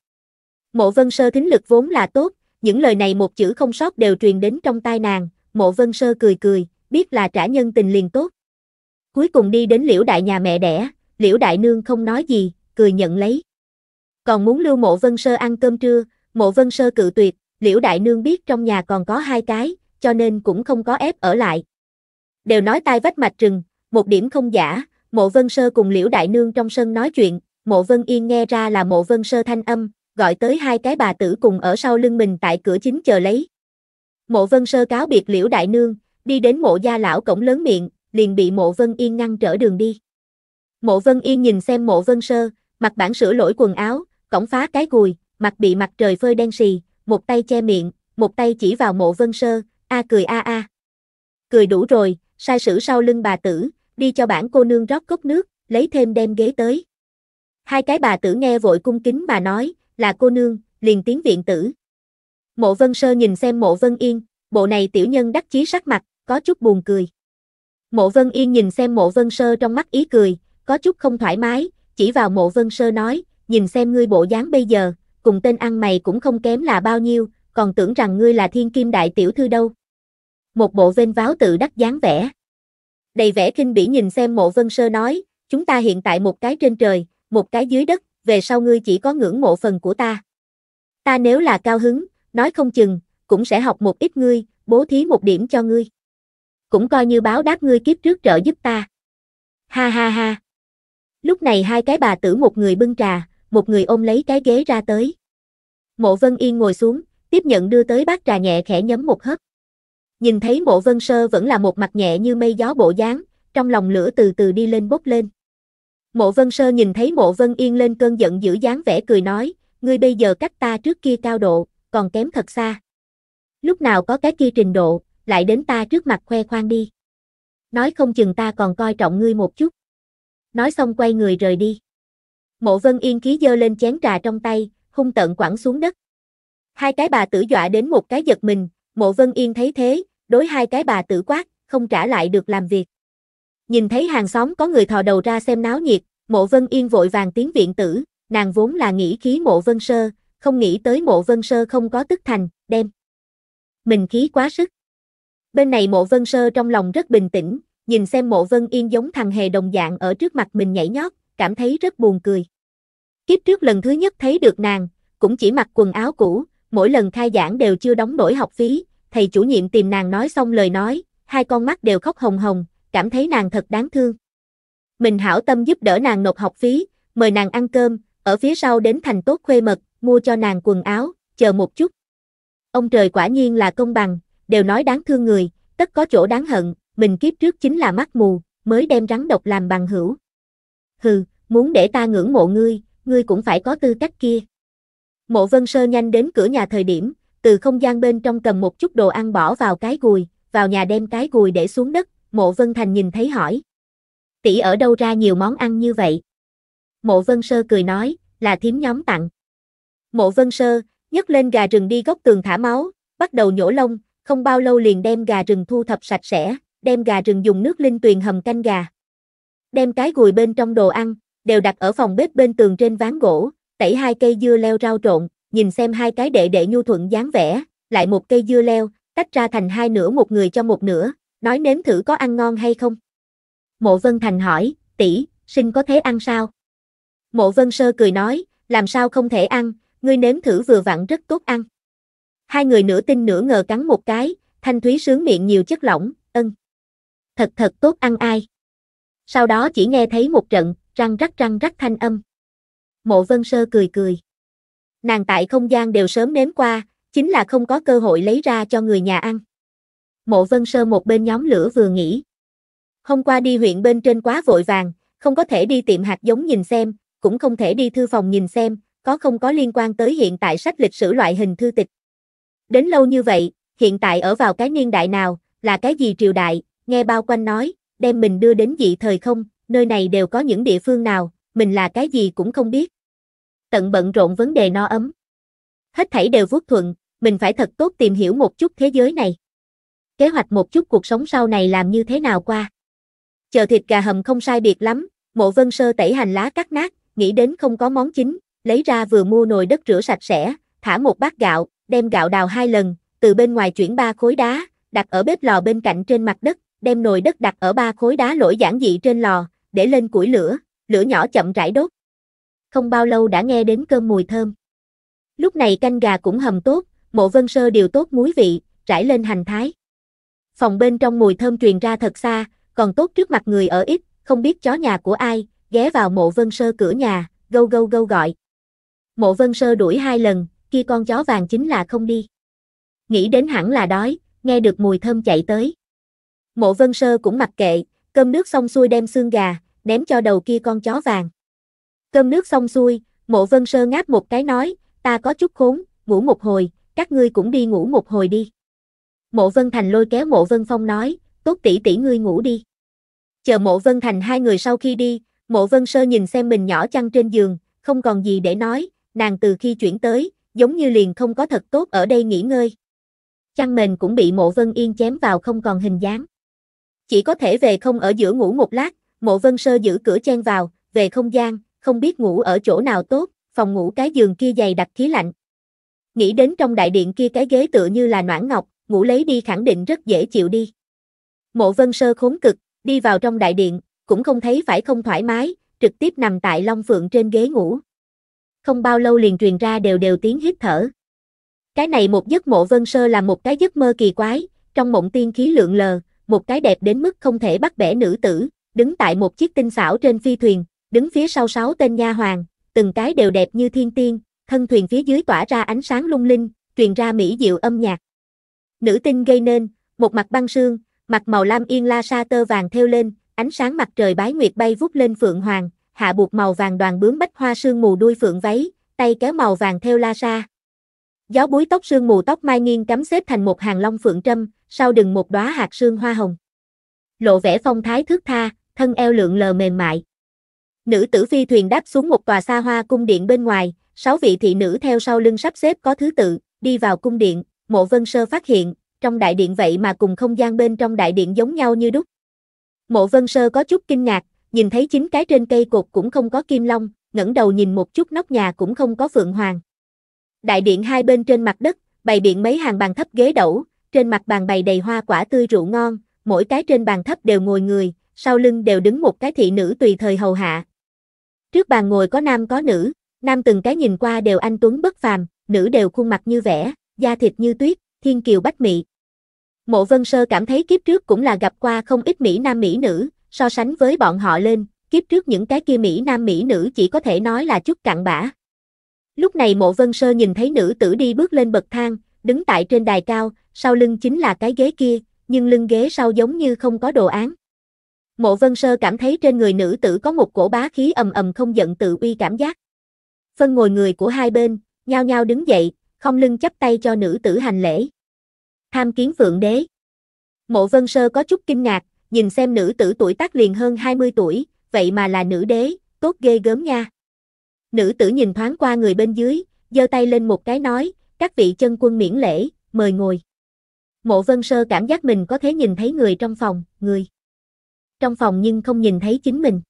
Mộ Vân Sơ thính lực vốn là tốt, những lời này một chữ không sót đều truyền đến trong tai nàng, Mộ Vân Sơ cười cười, biết là trả nhân tình liền tốt. Cuối cùng đi đến Liễu Đại nhà mẹ đẻ, Liễu Đại Nương không nói gì, cười nhận lấy. Còn muốn lưu Mộ Vân Sơ ăn cơm trưa, Mộ Vân Sơ cự tuyệt, Liễu Đại Nương biết trong nhà còn có hai cái, cho nên cũng không có ép ở lại. Đều nói tai vách mạch rừng, một điểm không giả, Mộ Vân Sơ cùng Liễu Đại Nương trong sân nói chuyện, Mộ Vân Yên nghe ra là Mộ Vân Sơ thanh âm, gọi tới hai cái bà tử cùng ở sau lưng mình tại cửa chính chờ lấy. Mộ Vân Sơ cáo biệt Liễu Đại Nương, đi đến Mộ gia lão cổng lớn miệng, liền bị Mộ Vân Yên ngăn trở đường đi. Mộ Vân Yên nhìn xem Mộ Vân Sơ, mặt bản sửa lỗi quần áo, cõng phá cái gùi, mặt bị mặt trời phơi đen xì, một tay che miệng, một tay chỉ vào Mộ Vân Sơ, a cười a. Cười đủ rồi, sai sử sau lưng bà tử, đi cho bản cô nương rót cốc nước, lấy thêm đem ghế tới. Hai cái bà tử nghe vội cung kính mà nói, là cô nương, liền tiến viện tử. Mộ Vân Sơ nhìn xem Mộ Vân Yên, bộ này tiểu nhân đắc chí sắc mặt, có chút buồn cười. Mộ Vân Yên nhìn xem Mộ Vân Sơ trong mắt ý cười, có chút không thoải mái, chỉ vào Mộ Vân Sơ nói, nhìn xem ngươi bộ dáng bây giờ, cùng tên ăn mày cũng không kém là bao nhiêu, còn tưởng rằng ngươi là thiên kim đại tiểu thư đâu. Một bộ vênh váo tự đắc dáng vẻ. Đầy vẻ khinh bỉ nhìn xem Mộ Vân Sơ nói, chúng ta hiện tại một cái trên trời, một cái dưới đất, về sau ngươi chỉ có ngưỡng mộ phần của ta. Ta nếu là cao hứng, nói không chừng, cũng sẽ học một ít ngươi, bố thí một điểm cho ngươi. Cũng coi như báo đáp ngươi kiếp trước trợ giúp ta. Ha ha ha. Lúc này hai cái bà tử một người bưng trà, một người ôm lấy cái ghế ra tới. Mộ Vân Yên ngồi xuống, tiếp nhận đưa tới bát trà nhẹ khẽ nhấm một hớp. Nhìn thấy Mộ Vân Sơ vẫn là một mặt nhẹ như mây gió bộ dáng, trong lòng lửa từ từ đi lên bốc lên. Mộ Vân Sơ nhìn thấy Mộ Vân Yên lên cơn giận dữ dáng vẻ cười nói, ngươi bây giờ cách ta trước kia cao độ, còn kém thật xa. Lúc nào có cái kia trình độ, lại đến ta trước mặt khoe khoang đi. Nói không chừng ta còn coi trọng ngươi một chút. Nói xong quay người rời đi. Mộ Vân Yên khí giơ lên chén trà trong tay, hung tợn quẳng xuống đất. Hai cái bà tử dọa đến một cái giật mình, Mộ Vân Yên thấy thế, đối hai cái bà tử quát, không trả lại được làm việc. Nhìn thấy hàng xóm có người thò đầu ra xem náo nhiệt, Mộ Vân Yên vội vàng tiến viện tử, nàng vốn là nghĩ khí Mộ Vân Sơ, không nghĩ tới Mộ Vân Sơ không có tức thành, đem mình khí quá sức. Bên này Mộ Vân Sơ trong lòng rất bình tĩnh, nhìn xem Mộ Vân Yên giống thằng hề đồng dạng ở trước mặt mình nhảy nhót, cảm thấy rất buồn cười. Kiếp trước lần thứ nhất thấy được nàng, cũng chỉ mặc quần áo cũ, mỗi lần khai giảng đều chưa đóng nổi học phí, thầy chủ nhiệm tìm nàng nói xong lời nói, hai con mắt đều khóc hồng hồng, cảm thấy nàng thật đáng thương. Mình hảo tâm giúp đỡ nàng nộp học phí, mời nàng ăn cơm, ở phía sau đến thành tốt khuê mật, mua cho nàng quần áo, chờ một chút. Ông trời quả nhiên là công bằng, đều nói đáng thương người, tất có chỗ đáng hận, mình kiếp trước chính là mắt mù, mới đem rắn độc làm bằng hữu. Hừ, muốn để ta ngưỡng mộ ngươi, ngươi cũng phải có tư cách kia. Mộ Vân Sơ nhanh đến cửa nhà thời điểm, từ không gian bên trong cầm một chút đồ ăn bỏ vào cái gùi, vào nhà đem cái gùi để xuống đất, Mộ Vân Thành nhìn thấy hỏi. Tỷ ở đâu ra nhiều món ăn như vậy? Mộ Vân Sơ cười nói, là thím nhóm tặng. Mộ Vân Sơ nhấc lên gà rừng đi góc tường thả máu, bắt đầu nhổ lông, không bao lâu liền đem gà rừng thu thập sạch sẽ, đem gà rừng dùng nước linh tuyền hầm canh gà. đem cái gùi bên trong đồ ăn, đều đặt ở phòng bếp bên tường trên ván gỗ, tẩy hai cây dưa leo rau trộn, nhìn xem hai cái đệ nhu thuận dáng vẻ, lại một cây dưa leo, tách ra thành hai nửa một người cho một nửa, nói nếm thử có ăn ngon hay không. Mộ Vân Thành hỏi, tỷ, sinh có thể ăn sao? Mộ Vân Sơ cười nói, làm sao không thể ăn, ngươi nếm thử vừa vặn rất tốt ăn. Hai người nửa tin nửa ngờ cắn một cái, thanh thúy sướng miệng nhiều chất lỏng, ân. Thật tốt ăn ai. Sau đó chỉ nghe thấy một trận, răng rắc thanh âm. Mộ Vân Sơ cười. Nàng tại không gian đều sớm nếm qua, chính là không có cơ hội lấy ra cho người nhà ăn. Mộ Vân Sơ một bên nhóm lửa vừa nghĩ. Hôm qua đi huyện bên trên quá vội vàng, không có thể đi tiệm hạt giống nhìn xem, cũng không thể đi thư phòng nhìn xem, có không có liên quan tới hiện tại sách lịch sử loại hình thư tịch. Đến lâu như vậy, hiện tại ở vào cái niên đại nào, là cái gì triều đại, nghe Bao Quanh nói, đem mình đưa đến dị thời không, nơi này đều có những địa phương nào, mình là cái gì cũng không biết. Tận bận rộn vấn đề no ấm. Hết thảy đều vuốt thuận, mình phải thật tốt tìm hiểu một chút thế giới này. Kế hoạch một chút cuộc sống sau này làm như thế nào qua. Chờ thịt gà hầm không sai biệt lắm, Mộ Vân Sơ tẩy hành lá cắt nát, nghĩ đến không có món chính, lấy ra vừa mua nồi đất rửa sạch sẽ, thả một bát gạo, đem gạo đào hai lần, từ bên ngoài chuyển ba khối đá, đặt ở bếp lò bên cạnh trên mặt đất, đem nồi đất đặt ở ba khối đá lỗi giản dị trên lò, để lên củi lửa, lửa nhỏ chậm rãi đốt. Không bao lâu đã nghe đến cơm mùi thơm. Lúc này canh gà cũng hầm tốt, Mộ Vân Sơ điều tốt muối vị, rải lên hành thái. Phòng bên trong mùi thơm truyền ra thật xa, còn tốt trước mặt người ở ít, không biết chó nhà của ai, ghé vào Mộ Vân Sơ cửa nhà, gâu gâu gâu gọi. Mộ Vân Sơ đuổi hai lần, kia con chó vàng chính là không đi. Nghĩ đến hẳn là đói, nghe được mùi thơm chạy tới. Mộ Vân Sơ cũng mặc kệ, cơm nước xong xuôi đem xương gà, ném cho đầu kia con chó vàng. Cơm nước xong xuôi, Mộ Vân Sơ ngáp một cái nói, ta có chút khốn, ngủ một hồi, các ngươi cũng đi ngủ một hồi đi. Mộ Vân Thành lôi kéo Mộ Vân Phong nói, tốt tỷ tỷ ngươi ngủ đi. Chờ Mộ Vân Thành hai người sau khi đi, Mộ Vân Sơ nhìn xem mình nhỏ chăn trên giường, không còn gì để nói, nàng từ khi chuyển tới, giống như liền không có thật tốt ở đây nghỉ ngơi. Chăn mền cũng bị Mộ Vân Yên chém vào không còn hình dáng. Chỉ có thể về không ở giữa ngủ một lát, Mộ Vân Sơ giữ cửa chen vào, về không gian, không biết ngủ ở chỗ nào tốt, phòng ngủ cái giường kia dày đặc khí lạnh. Nghĩ đến trong đại điện kia cái ghế tựa như là noãn ngọc, ngủ lấy đi khẳng định rất dễ chịu đi. Mộ Vân Sơ khốn cực, đi vào trong đại điện, cũng không thấy phải không thoải mái, trực tiếp nằm tại Long Phượng trên ghế ngủ. Không bao lâu liền truyền ra đều tiếng hít thở. Cái này một giấc Mộ Vân Sơ là một cái giấc mơ kỳ quái, trong mộng tiên khí lượn lờ, một cái đẹp đến mức không thể bắt bẻ nữ tử, đứng tại một chiếc tinh xảo trên phi thuyền, đứng phía sau 6 tên nha hoàn, từng cái đều đẹp như thiên tiên, thân thuyền phía dưới tỏa ra ánh sáng lung linh, truyền ra mỹ diệu âm nhạc. Nữ tinh gây nên, một mặt băng sương, mặt màu lam yên la sa tơ vàng thêu lên, ánh sáng mặt trời bái nguyệt bay vút lên phượng hoàng, hạ buộc màu vàng đoàn bướm bách hoa sương mù đuôi phượng váy, tay kéo màu vàng thêu la sa. Gió búi tóc sương mù tóc mai nghiêng cắm xếp thành một hàng long phượng trâm, sau đừng một đóa hạt sương hoa hồng. Lộ vẻ phong thái thước tha, thân eo lượn lờ mềm mại. Nữ tử phi thuyền đáp xuống một tòa xa hoa cung điện bên ngoài, 6 vị thị nữ theo sau lưng sắp xếp có thứ tự, đi vào cung điện, Mộ Vân Sơ phát hiện, trong đại điện vậy mà cùng không gian bên trong đại điện giống nhau như đúc. Mộ Vân Sơ có chút kinh ngạc, nhìn thấy 9 cái trên cây cột cũng không có kim long, ngẩng đầu nhìn một chút nóc nhà cũng không có phượng hoàng. Đại điện hai bên trên mặt đất, bày biện mấy hàng bàn thấp ghế đẩu, trên mặt bàn bày đầy hoa quả tươi rượu ngon, mỗi cái trên bàn thấp đều ngồi người, sau lưng đều đứng một cái thị nữ tùy thời hầu hạ. Trước bàn ngồi có nam có nữ, nam từng cái nhìn qua đều anh tuấn bất phàm, nữ đều khuôn mặt như vẽ, da thịt như tuyết, thiên kiều bách mị. Mộ Vân Sơ cảm thấy kiếp trước cũng là gặp qua không ít mỹ nam mỹ nữ, so sánh với bọn họ lên, kiếp trước những cái kia mỹ nam mỹ nữ chỉ có thể nói là chút cặn bã. Lúc này Mộ Vân Sơ nhìn thấy nữ tử đi bước lên bậc thang, đứng tại trên đài cao, sau lưng chính là cái ghế kia, nhưng lưng ghế sau giống như không có đồ án. Mộ Vân Sơ cảm thấy trên người nữ tử có một cổ bá khí ầm ầm không giận tự uy cảm giác. Phân ngồi người của hai bên, nhao nhao đứng dậy, không lưng chắp tay cho nữ tử hành lễ. Tham kiến Phượng Đế. Mộ Vân Sơ có chút kinh ngạc, nhìn xem nữ tử tuổi tác liền hơn 20 tuổi, vậy mà là nữ đế, tốt ghê gớm nha. Nữ tử nhìn thoáng qua người bên dưới, giơ tay lên một cái nói, các vị chân quân miễn lễ, mời ngồi. Mộ Vân Sơ cảm giác mình có thể nhìn thấy người trong phòng, người. trong phòng nhưng không nhìn thấy chính mình.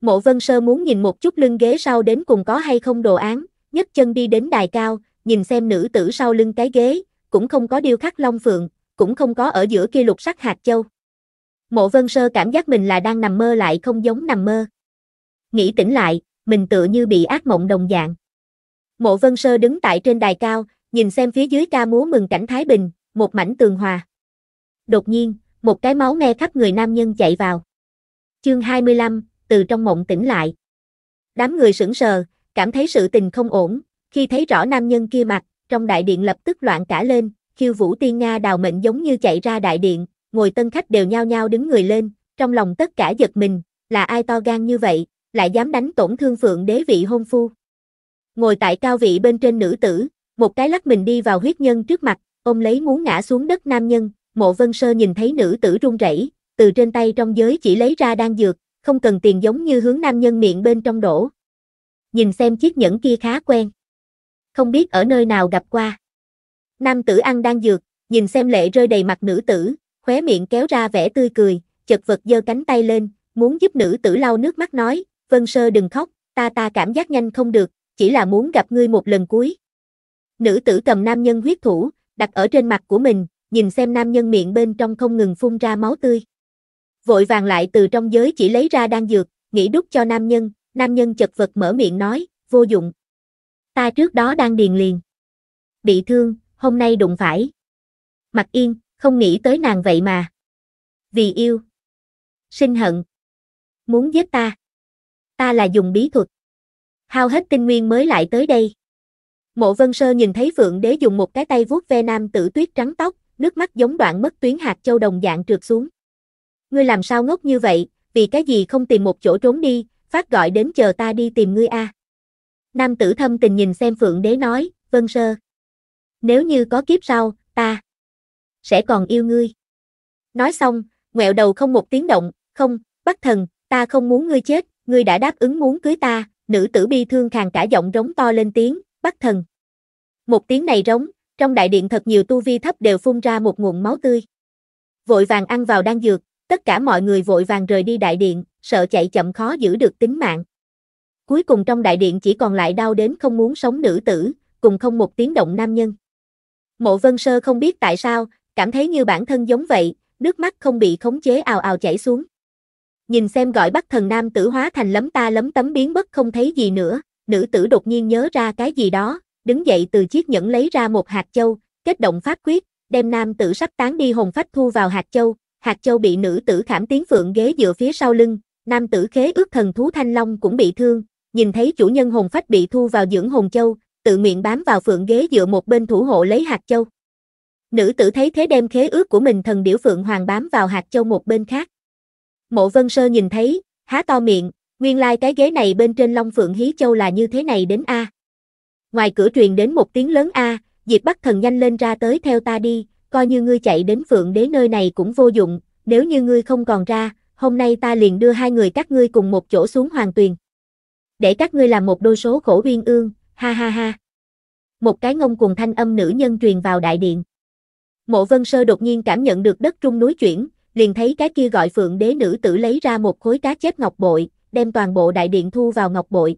Mộ Vân Sơ muốn nhìn một chút lưng ghế sau đến cùng có hay không đồ án, nhấc chân đi đến đài cao, nhìn xem nữ tử sau lưng cái ghế, cũng không có điêu khắc long phượng, cũng không có ở giữa kia lục sắc hạt châu. Mộ Vân Sơ cảm giác mình là đang nằm mơ lại không giống nằm mơ. Nghĩ tỉnh lại, mình tựa như bị ác mộng đồng dạng. Mộ Vân Sơ đứng tại trên đài cao, nhìn xem phía dưới ca múa mừng cảnh thái bình, một mảnh tường hòa. Đột nhiên, một cái máu me khắp người nam nhân chạy vào. Chương 25, từ trong mộng tỉnh lại. Đám người sững sờ, cảm thấy sự tình không ổn, khi thấy rõ nam nhân kia mặt, trong đại điện lập tức loạn cả lên, khiêu vũ tiên nga đào mệnh giống như chạy ra đại điện, ngồi tân khách đều nhao nhao đứng người lên, trong lòng tất cả giật mình, là ai to gan như vậy, lại dám đánh tổn thương Phượng Đế vị hôn phu. Ngồi tại cao vị bên trên nữ tử, một cái lắc mình đi vào huyết nhân trước mặt, ôm lấy muốn ngã xuống đất nam nhân. Mộ Vân Sơ nhìn thấy nữ tử run rẩy, từ trên tay trong giới chỉ lấy ra đan dược, không cần tiền giống như hướng nam nhân miệng bên trong đổ. Nhìn xem chiếc nhẫn kia khá quen, không biết ở nơi nào gặp qua. Nam tử ăn đan dược, nhìn xem lệ rơi đầy mặt nữ tử, khóe miệng kéo ra vẻ tươi cười, chật vật giơ cánh tay lên, muốn giúp nữ tử lau nước mắt nói, Vân Sơ đừng khóc, ta cảm giác nhanh không được, chỉ là muốn gặp ngươi một lần cuối. Nữ tử cầm nam nhân huyết thủ, đặt ở trên mặt của mình, nhìn xem nam nhân miệng bên trong không ngừng phun ra máu tươi. Vội vàng lại từ trong giới chỉ lấy ra đan dược, nghĩ đút cho nam nhân chật vật mở miệng nói, vô dụng. Ta trước đó đang điền liền. Bị thương, hôm nay đụng phải. Mặc Yên, không nghĩ tới nàng vậy mà. Vì yêu. Sinh hận. Muốn giết ta. Ta là dùng bí thuật. Hao hết tinh nguyên mới lại tới đây. Mộ Vân Sơ nhìn thấy Phượng Đế dùng một cái tay vuốt ve nam tử tuyết trắng tóc, nước mắt giống đoạn mất tuyến hạt châu đồng dạng trượt xuống. Ngươi làm sao ngốc như vậy, vì cái gì không tìm một chỗ trốn đi, phát gọi đến chờ ta đi tìm ngươi a. Nam tử thâm tình nhìn xem Phượng Đế nói, Vân Sơ. Nếu như có kiếp sau, ta sẽ còn yêu ngươi. Nói xong, ngoẹo đầu không một tiếng động, không, Bắc Thần, ta không muốn ngươi chết, ngươi đã đáp ứng muốn cưới ta, nữ tử bi thương khàn cả giọng rống to lên tiếng, Bắc Thần. Một tiếng này rống, trong đại điện thật nhiều tu vi thấp đều phun ra một nguồn máu tươi. Vội vàng ăn vào đan dược, tất cả mọi người vội vàng rời đi đại điện, sợ chạy chậm khó giữ được tính mạng. Cuối cùng trong đại điện chỉ còn lại đau đến không muốn sống nữ tử, cùng không một tiếng động nam nhân. Mộ Vân Sơ không biết tại sao, cảm thấy như bản thân giống vậy, nước mắt không bị khống chế ào ào chảy xuống. Nhìn xem gọi Bắc Thần nam tử hóa thành lấm ta lấm tấm biến mất không thấy gì nữa, nữ tử đột nhiên nhớ ra cái gì đó, đứng dậy từ chiếc nhẫn lấy ra một hạt châu, kết động pháp quyết, đem nam tử sắp tán đi hồn phách thu vào hạt châu. Hạt châu bị nữ tử khảm tiến Phượng Ghế dựa phía sau lưng, nam tử khế ước thần thú Thanh Long cũng bị thương, nhìn thấy chủ nhân hồn phách bị thu vào dưỡng hồn châu, tự nguyện bám vào Phượng Ghế dựa một bên thủ hộ lấy hạt châu. Nữ tử thấy thế đem khế ước của mình thần điểu Phượng Hoàng bám vào hạt châu một bên khác. Mộ Vân Sơ nhìn thấy, há to miệng, nguyên lai cái ghế này bên trên Long Phượng Hí Châu là như thế này đến a. Ngoài cửa truyền đến một tiếng lớn a, Diệp Bắc Thần nhanh lên ra tới theo ta đi, coi như ngươi chạy đến Phượng Đế nơi này cũng vô dụng, nếu như ngươi không còn ra, hôm nay ta liền đưa hai người các ngươi cùng một chỗ xuống hoàng tuyền. Để các ngươi làm một đôi số khổ uyên ương, ha ha ha. Một cái ngông cuồng thanh âm nữ nhân truyền vào đại điện. Mộ Vân Sơ đột nhiên cảm nhận được đất trung núi chuyển, liền thấy cái kia gọi Phượng Đế nữ tử lấy ra một khối cá chép ngọc bội, đem toàn bộ đại điện thu vào ngọc bội.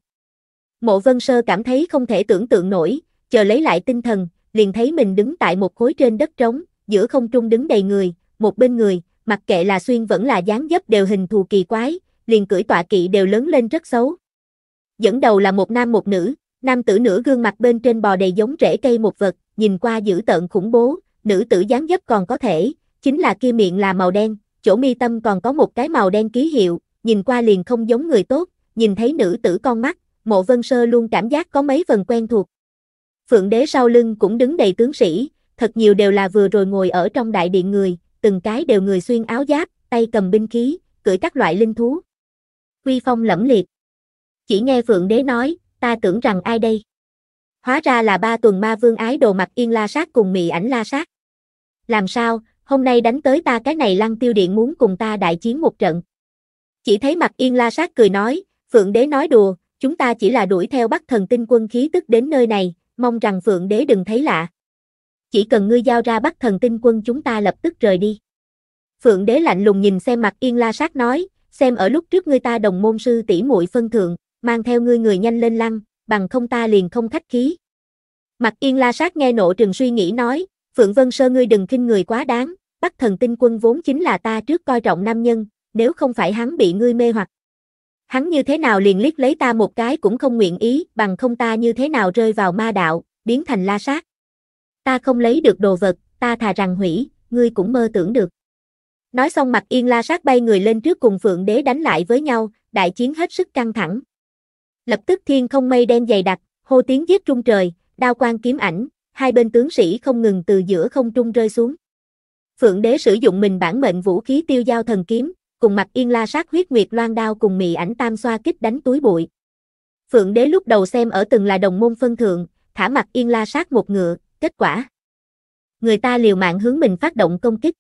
Mộ Vân Sơ cảm thấy không thể tưởng tượng nổi, chờ lấy lại tinh thần, liền thấy mình đứng tại một khối trên đất trống, giữa không trung đứng đầy người, một bên người, mặc kệ là xuyên vẫn là dáng dấp đều hình thù kỳ quái, liền cưỡi tọa kỵ đều lớn lên rất xấu. Dẫn đầu là một nam một nữ, nam tử nửa gương mặt bên trên bò đầy giống rễ cây một vật, nhìn qua dữ tợn khủng bố, nữ tử dáng dấp còn có thể, chính là kia miệng là màu đen, chỗ mi tâm còn có một cái màu đen ký hiệu, nhìn qua liền không giống người tốt, nhìn thấy nữ tử con mắt, Mộ Vân Sơ luôn cảm giác có mấy phần quen thuộc. Phượng Đế sau lưng cũng đứng đầy tướng sĩ, thật nhiều đều là vừa rồi ngồi ở trong đại điện người, từng cái đều người xuyên áo giáp, tay cầm binh khí, cưỡi các loại linh thú. Uy phong lẫm liệt. Chỉ nghe Phượng Đế nói, ta tưởng rằng ai đây? Hóa ra là ba tuần ma vương ái đồ Mặc Yên La Sát cùng Mị Ảnh La Sát. Làm sao, hôm nay đánh tới ta cái này Lăng Tiêu Điện muốn cùng ta đại chiến một trận. Chỉ thấy Mặc Yên La Sát cười nói, Phượng Đế nói đùa, chúng ta chỉ là đuổi theo Bắc Thần tinh quân khí tức đến nơi này. Mong rằng Phượng Đế đừng thấy lạ. Chỉ cần ngươi giao ra Bắc Thần tinh quân chúng ta lập tức rời đi. Phượng Đế lạnh lùng nhìn xem mặt Yên La Sát nói, xem ở lúc trước ngươi ta đồng môn sư tỷ muội phân thượng, mang theo ngươi người nhanh lên lăng, bằng không ta liền không khách khí. Mặt Yên La Sát nghe nộ trừng suy nghĩ nói, Phượng Vân Sơ ngươi đừng khinh người quá đáng, Bắc Thần Tinh Quân vốn chính là ta trước coi trọng nam nhân, nếu không phải hắn bị ngươi mê hoặc, hắn như thế nào liền liếc lấy ta một cái cũng không nguyện ý, bằng không ta như thế nào rơi vào ma đạo, biến thành La Sát. Ta không lấy được đồ vật, ta thà rằng hủy, ngươi cũng mơ tưởng được. Nói xong Mặt Yên La Sát bay người lên trước cùng Phượng Đế đánh lại với nhau, đại chiến hết sức căng thẳng. Lập tức thiên không mây đen dày đặc, hô tiếng giết trung trời, đao quang kiếm ảnh, hai bên tướng sĩ không ngừng từ giữa không trung rơi xuống. Phượng Đế sử dụng mình bản mệnh vũ khí Tiêu Dao Thần Kiếm, cùng Mặt Yên La Sát huyết nguyệt loan đao cùng mị ảnh tam xoa kích đánh túi bụi. Phượng Đế lúc đầu xem ở từng là đồng môn phân thượng, thả Mặt Yên La Sát một ngựa, kết quả người ta liều mạng hướng mình phát động công kích.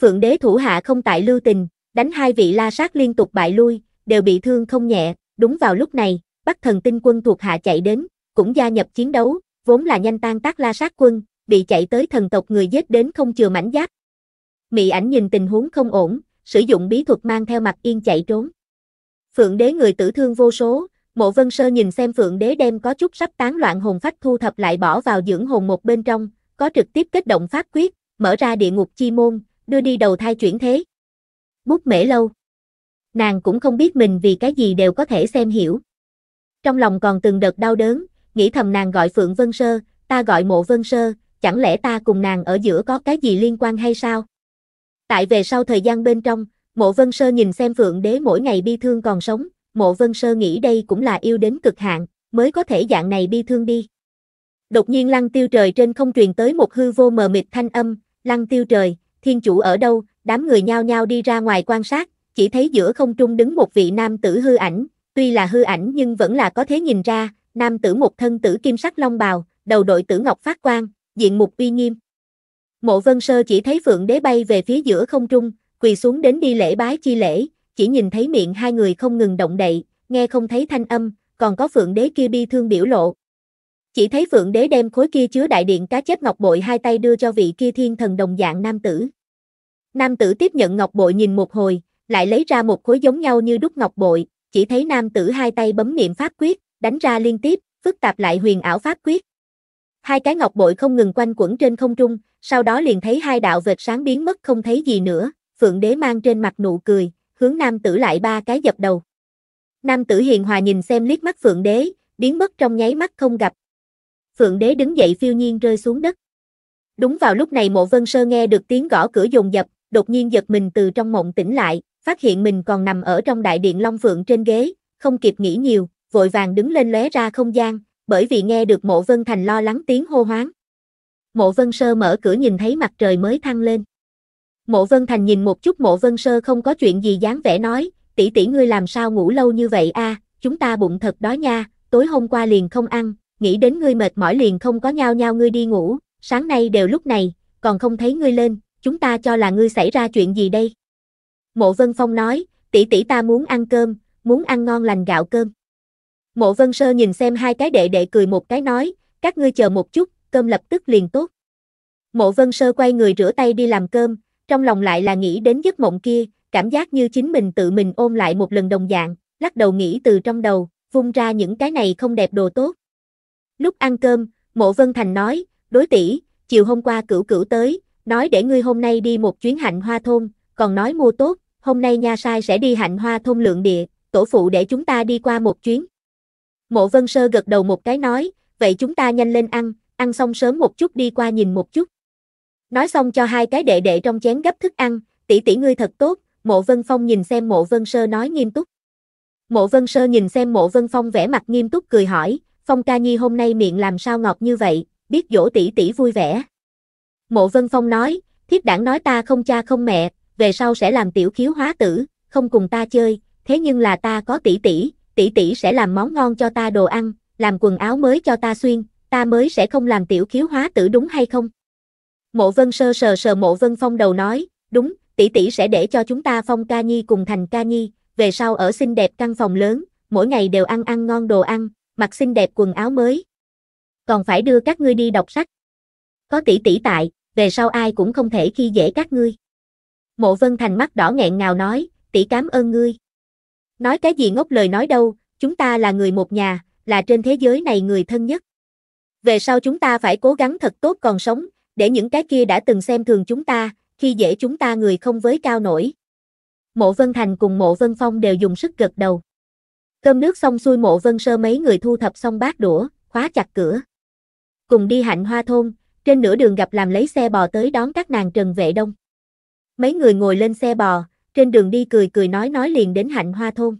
Phượng Đế thủ hạ không tại lưu tình, đánh hai vị La Sát liên tục bại lui, đều bị thương không nhẹ. Đúng vào lúc này, Bắc Thần Tinh Quân thuộc hạ chạy đến, cũng gia nhập chiến đấu, vốn là nhanh tan tác La Sát quân, bị chạy tới thần tộc người giết đến không chừa mảnh giáp. Mị ảnh nhìn tình huống không ổn, sử dụng bí thuật mang theo Mặt Yên chạy trốn. Phượng Đế người tử thương vô số, Mộ Vân Sơ nhìn xem Phượng Đế đem có chút sắp tán loạn hồn phách thu thập lại bỏ vào dưỡng hồn một bên trong, có trực tiếp kết động pháp quyết, mở ra địa ngục chi môn, đưa đi đầu thai chuyển thế. Bút mễ lâu. Nàng cũng không biết mình vì cái gì đều có thể xem hiểu. Trong lòng còn từng đợt đau đớn, nghĩ thầm nàng gọi Phượng Vân Sơ, ta gọi Mộ Vân Sơ, chẳng lẽ ta cùng nàng ở giữa có cái gì liên quan hay sao? Tại về sau thời gian bên trong, Mộ Vân Sơ nhìn xem Phượng Đế mỗi ngày bi thương còn sống, Mộ Vân Sơ nghĩ đây cũng là yêu đến cực hạn, mới có thể dạng này bi thương đi. Đột nhiên Lăng Tiêu Trời trên không truyền tới một hư vô mờ mịt thanh âm, Lăng Tiêu Trời, thiên chủ ở đâu? Đám người nhao nhao đi ra ngoài quan sát, chỉ thấy giữa không trung đứng một vị nam tử hư ảnh, tuy là hư ảnh nhưng vẫn là có thể nhìn ra, nam tử một thân tử kim sắc long bào, đầu đội tử ngọc phát quang, diện mục uy nghiêm. Mộ Vân Sơ chỉ thấy Phượng Đế bay về phía giữa không trung, quỳ xuống đến đi lễ bái chi lễ, chỉ nhìn thấy miệng hai người không ngừng động đậy, nghe không thấy thanh âm, còn có Phượng Đế kia bi thương biểu lộ. Chỉ thấy Phượng Đế đem khối kia chứa đại điện cá chép ngọc bội hai tay đưa cho vị kia thiên thần đồng dạng nam tử. Nam tử tiếp nhận ngọc bội nhìn một hồi, lại lấy ra một khối giống nhau như đúc ngọc bội, chỉ thấy nam tử hai tay bấm niệm pháp quyết, đánh ra liên tiếp, phức tạp lại huyền ảo pháp quyết. Hai cái ngọc bội không ngừng quanh quẩn trên không trung, sau đó liền thấy hai đạo vệt sáng biến mất không thấy gì nữa, Phượng Đế mang trên mặt nụ cười, hướng nam tử lại ba cái dập đầu. Nam tử hiền hòa nhìn xem liếc mắt Phượng Đế, biến mất trong nháy mắt không gặp. Phượng Đế đứng dậy phiêu nhiên rơi xuống đất. Đúng vào lúc này Mộ Vân Sơ nghe được tiếng gõ cửa dồn dập, đột nhiên giật mình từ trong mộng tỉnh lại, phát hiện mình còn nằm ở trong đại điện Long Phượng trên ghế, không kịp nghĩ nhiều, vội vàng đứng lên lóe ra không gian, bởi vì nghe được Mộ Vân Thành lo lắng tiếng hô hoáng. Mộ Vân Sơ mở cửa nhìn thấy mặt trời mới thăng lên. Mộ Vân Thành nhìn một chút Mộ Vân Sơ không có chuyện gì dáng vẻ nói, tỷ tỷ ngươi làm sao ngủ lâu như vậy a? Chúng ta bụng thật đói nha, tối hôm qua liền không ăn, nghĩ đến ngươi mệt mỏi liền không có nhao nhao ngươi đi ngủ, sáng nay đều lúc này, còn không thấy ngươi lên, chúng ta cho là ngươi xảy ra chuyện gì đây? Mộ Vân Phong nói, tỷ tỷ ta muốn ăn cơm, muốn ăn ngon lành gạo cơm. Mộ Vân Sơ nhìn xem hai cái đệ đệ cười một cái nói, các ngươi chờ một chút, cơm lập tức liền tốt. Mộ Vân Sơ quay người rửa tay đi làm cơm, trong lòng lại là nghĩ đến giấc mộng kia, cảm giác như chính mình tự mình ôm lại một lần đồng dạng, lắc đầu nghĩ từ trong đầu, vung ra những cái này không đẹp đồ tốt. Lúc ăn cơm, Mộ Vân Thành nói, đối tỷ, chiều hôm qua cửu cửu tới, nói để ngươi hôm nay đi một chuyến Hạnh Hoa Thôn, còn nói mua tốt, hôm nay nha sai sẽ đi Hạnh Hoa Thôn lượng địa, tổ phụ để chúng ta đi qua một chuyến. Mộ Vân Sơ gật đầu một cái nói, vậy chúng ta nhanh lên ăn, ăn xong sớm một chút đi qua nhìn một chút. Nói xong cho hai cái đệ đệ trong chén gấp thức ăn, tỷ tỷ ngươi thật tốt, Mộ Vân Phong nhìn xem Mộ Vân Sơ nói nghiêm túc. Mộ Vân Sơ nhìn xem Mộ Vân Phong vẻ mặt nghiêm túc cười hỏi, Phong ca nhi hôm nay miệng làm sao ngọt như vậy, biết dỗ tỷ tỷ vui vẻ. Mộ Vân Phong nói, thiếp đảng nói ta không cha không mẹ, về sau sẽ làm tiểu khiếu hóa tử, không cùng ta chơi, thế nhưng là ta có tỷ tỷ sẽ làm món ngon cho ta đồ ăn, làm quần áo mới cho ta xuyên, ta mới sẽ không làm tiểu khiếu hóa tử đúng hay không? Mộ Vân Sơ sờ sờ Mộ Vân Phong đầu nói, đúng, tỷ tỷ sẽ để cho chúng ta Phong ca nhi cùng Thành ca nhi, về sau ở xinh đẹp căn phòng lớn, mỗi ngày đều ăn ngon đồ ăn, mặc xinh đẹp quần áo mới. Còn phải đưa các ngươi đi đọc sách. Có tỷ tỷ tại, về sau ai cũng không thể khi dễ các ngươi. Mộ Vân Thành mắt đỏ nghẹn ngào nói, tỷ cảm ơn ngươi. Nói cái gì ngốc lời nói đâu, chúng ta là người một nhà, là trên thế giới này người thân nhất. Về sau chúng ta phải cố gắng thật tốt còn sống, để những cái kia đã từng xem thường chúng ta, khi dễ chúng ta người không với cao nổi. Mộ Vân Thành cùng Mộ Vân Phong đều dùng sức gật đầu. Cơm nước xong xuôi, Mộ Vân Sơ mấy người thu thập xong bát đũa, khóa chặt cửa. Cùng đi Hạnh Hoa Thôn, trên nửa đường gặp làm lấy xe bò tới đón các nàng Trần Vệ Đông. Mấy người ngồi lên xe bò, trên đường đi cười cười nói liền đến Hạnh Hoa Thôn.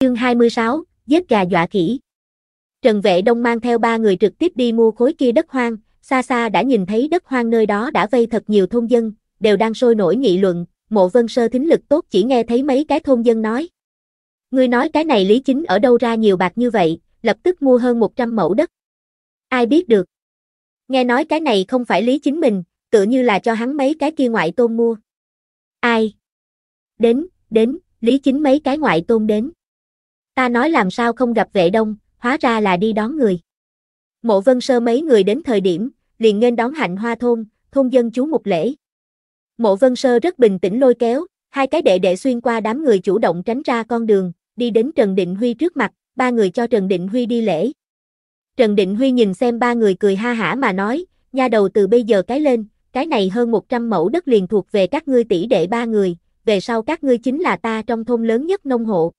Chương 26, giết gà dọa khỉ. Trần Vệ Đông mang theo ba người trực tiếp đi mua khối kia đất hoang, xa xa đã nhìn thấy đất hoang nơi đó đã vây thật nhiều thôn dân, đều đang sôi nổi nghị luận. Mộ Vân Sơ thính lực tốt, chỉ nghe thấy mấy cái thôn dân nói. Ngươi nói cái này Lý Chính ở đâu ra nhiều bạc như vậy, lập tức mua hơn 100 mẫu đất. Ai biết được. Nghe nói cái này không phải Lý Chính mình, tựa như là cho hắn mấy cái kia ngoại tôn mua. Ai? Đến, Lý Chính mấy cái ngoại tôn đến. Ta nói làm sao không gặp Vệ Đông, hóa ra là đi đón người. Mộ Vân Sơ mấy người đến thời điểm, liền nghênh đón Hạnh Hoa Thôn, thôn dân chú một lễ. Mộ Vân Sơ rất bình tĩnh lôi kéo, hai cái đệ đệ xuyên qua đám người chủ động tránh ra con đường, đi đến Trần Định Huy trước mặt, ba người cho Trần Định Huy đi lễ. Trần Định Huy nhìn xem ba người cười ha hả mà nói, nha đầu từ bây giờ cái lên, cái này hơn 100 mẫu đất liền thuộc về các ngươi tỷ đệ ba người, về sau các ngươi chính là ta trong thôn lớn nhất nông hộ.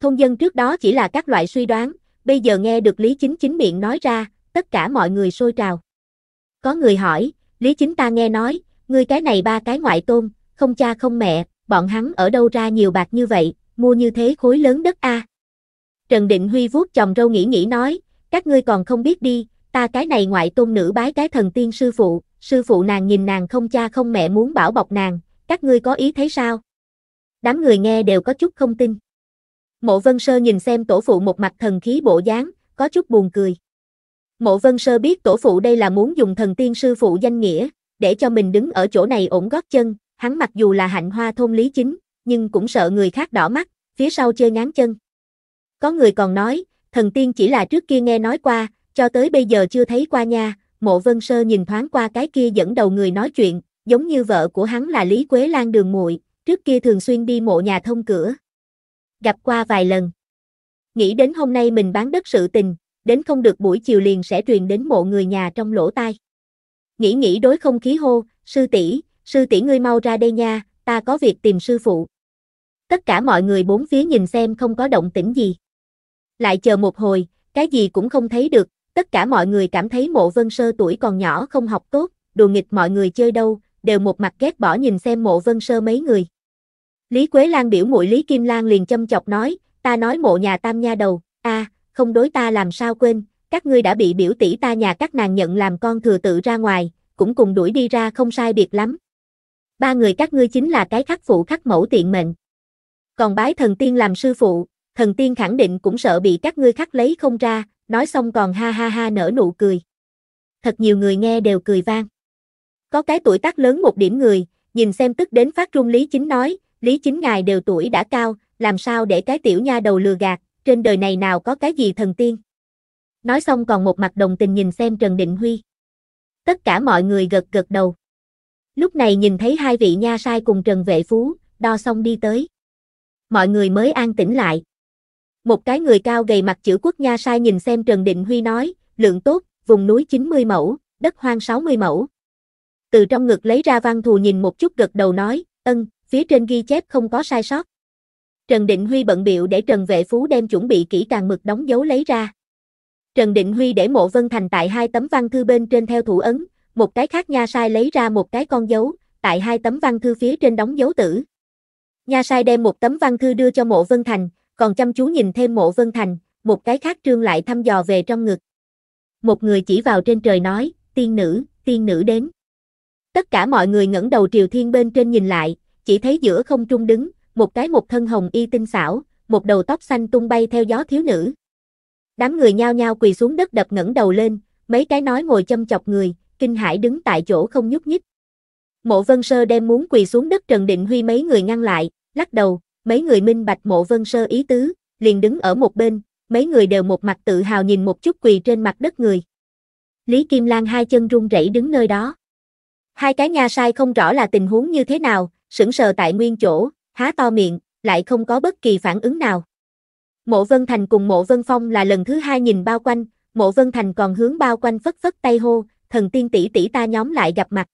Thôn dân trước đó chỉ là các loại suy đoán, bây giờ nghe được Lý Chính chính miệng nói ra, tất cả mọi người sôi trào. Có người hỏi, Lý Chính ta nghe nói, ngươi cái này ba cái ngoại tôn, không cha không mẹ, bọn hắn ở đâu ra nhiều bạc như vậy, mua như thế khối lớn đất a. Trần Định Huy vuốt chòm râu nghĩ nói, các ngươi còn không biết đi, ta cái này ngoại tôn nữ bái cái thần tiên sư phụ nàng nhìn nàng không cha không mẹ muốn bảo bọc nàng, các ngươi có ý thấy sao? Đám người nghe đều có chút không tin. Mộ Vân Sơ nhìn xem tổ phụ một mặt thần khí bộ dáng, có chút buồn cười. Mộ Vân Sơ biết tổ phụ đây là muốn dùng thần tiên sư phụ danh nghĩa, để cho mình đứng ở chỗ này ổn gót chân, hắn mặc dù là Hạnh Hoa Thôn Lý Chính, nhưng cũng sợ người khác đỏ mắt, phía sau chơi ngán chân. Có người còn nói, thần tiên chỉ là trước kia nghe nói qua, cho tới bây giờ chưa thấy qua nha. Mộ Vân Sơ nhìn thoáng qua cái kia dẫn đầu người nói chuyện, giống như vợ của hắn là Lý Quế Lan đường muội, trước kia thường xuyên đi mộ nhà thông cửa. Gặp qua vài lần. Nghĩ đến hôm nay mình bán đất sự tình, đến không được buổi chiều liền sẽ truyền đến mộ người nhà trong lỗ tai. Nghĩ đối không khí hô, sư tỷ ngươi mau ra đây nha, ta có việc tìm sư phụ. Tất cả mọi người bốn phía nhìn xem không có động tĩnh gì. Lại chờ một hồi, cái gì cũng không thấy được, tất cả mọi người cảm thấy Mộ Vân Sơ tuổi còn nhỏ không học tốt, đùa nghịch mọi người chơi đâu, đều một mặt ghét bỏ nhìn xem Mộ Vân Sơ mấy người. Lý Quế Lan biểu muội Lý Kim Lan liền châm chọc nói, ta nói mộ nhà tam nha đầu, không đối ta làm sao quên, các ngươi đã bị biểu tỷ ta nhà các nàng nhận làm con thừa tự ra ngoài, cũng cùng đuổi đi ra không sai biệt lắm. Ba người các ngươi chính là cái khắc phụ khắc mẫu tiện mệnh. Còn bái thần tiên làm sư phụ, thần tiên khẳng định cũng sợ bị các ngươi khắc lấy không ra, nói xong còn ha ha nở nụ cười. Thật nhiều người nghe đều cười vang. Có cái tuổi tác lớn một điểm người, nhìn xem tức đến phát run Lý Chính nói, Lý Chính ngài đều tuổi đã cao, làm sao để cái tiểu nha đầu lừa gạt, trên đời này nào có cái gì thần tiên. Nói xong còn một mặt đồng tình nhìn xem Trần Định Huy. Tất cả mọi người gật đầu. Lúc này nhìn thấy hai vị nha sai cùng Trần Vệ Phú, đo xong đi tới. Mọi người mới an tĩnh lại. Một cái người cao gầy mặt chữ quốc nha sai nhìn xem Trần Định Huy nói, lượng tốt, vùng núi 90 mẫu, đất hoang 60 mẫu. Từ trong ngực lấy ra văn thù nhìn một chút gật đầu nói, phía trên ghi chép không có sai sót. Trần Định Huy bận bịu để Trần Vệ Phú đem chuẩn bị kỹ càng mực đóng dấu lấy ra. Trần Định Huy để Mộ Vân Thành tại hai tấm văn thư bên trên theo thủ ấn, một cái khác nha sai lấy ra một cái con dấu, tại hai tấm văn thư phía trên đóng dấu tử. Nha sai đem một tấm văn thư đưa cho Mộ Vân Thành, còn chăm chú nhìn thêm Mộ Vân Thành, một cái khác trương lại thăm dò về trong ngực. Một người chỉ vào trên trời nói, tiên nữ đến. Tất cả mọi người ngẩng đầu triều thiên bên trên nhìn lại, chỉ thấy giữa không trung đứng, một cái một thân hồng y tinh xảo, một đầu tóc xanh tung bay theo gió thiếu nữ. Đám người nhao nhao quỳ xuống đất đập ngẩng đầu lên, mấy cái nói ngồi châm chọc người, kinh hãi đứng tại chỗ không nhúc nhích. Mộ Vân Sơ đem muốn quỳ xuống đất Trần Định Huy mấy người ngăn lại, lắc đầu, mấy người minh bạch Mộ Vân Sơ ý tứ, liền đứng ở một bên, mấy người đều một mặt tự hào nhìn một chút quỳ trên mặt đất người. Lý Kim Lan hai chân run rẩy đứng nơi đó. Hai cái nha sai không rõ là tình huống như thế nào, sững sờ tại nguyên chỗ, há to miệng, lại không có bất kỳ phản ứng nào. Mộ Vân Thành cùng Mộ Vân Phong là lần thứ hai nhìn Bao Quanh, Mộ Vân Thành còn hướng Bao Quanh phất phất tay hô, thần tiên tỷ tỷ ta nhóm lại gặp mặt.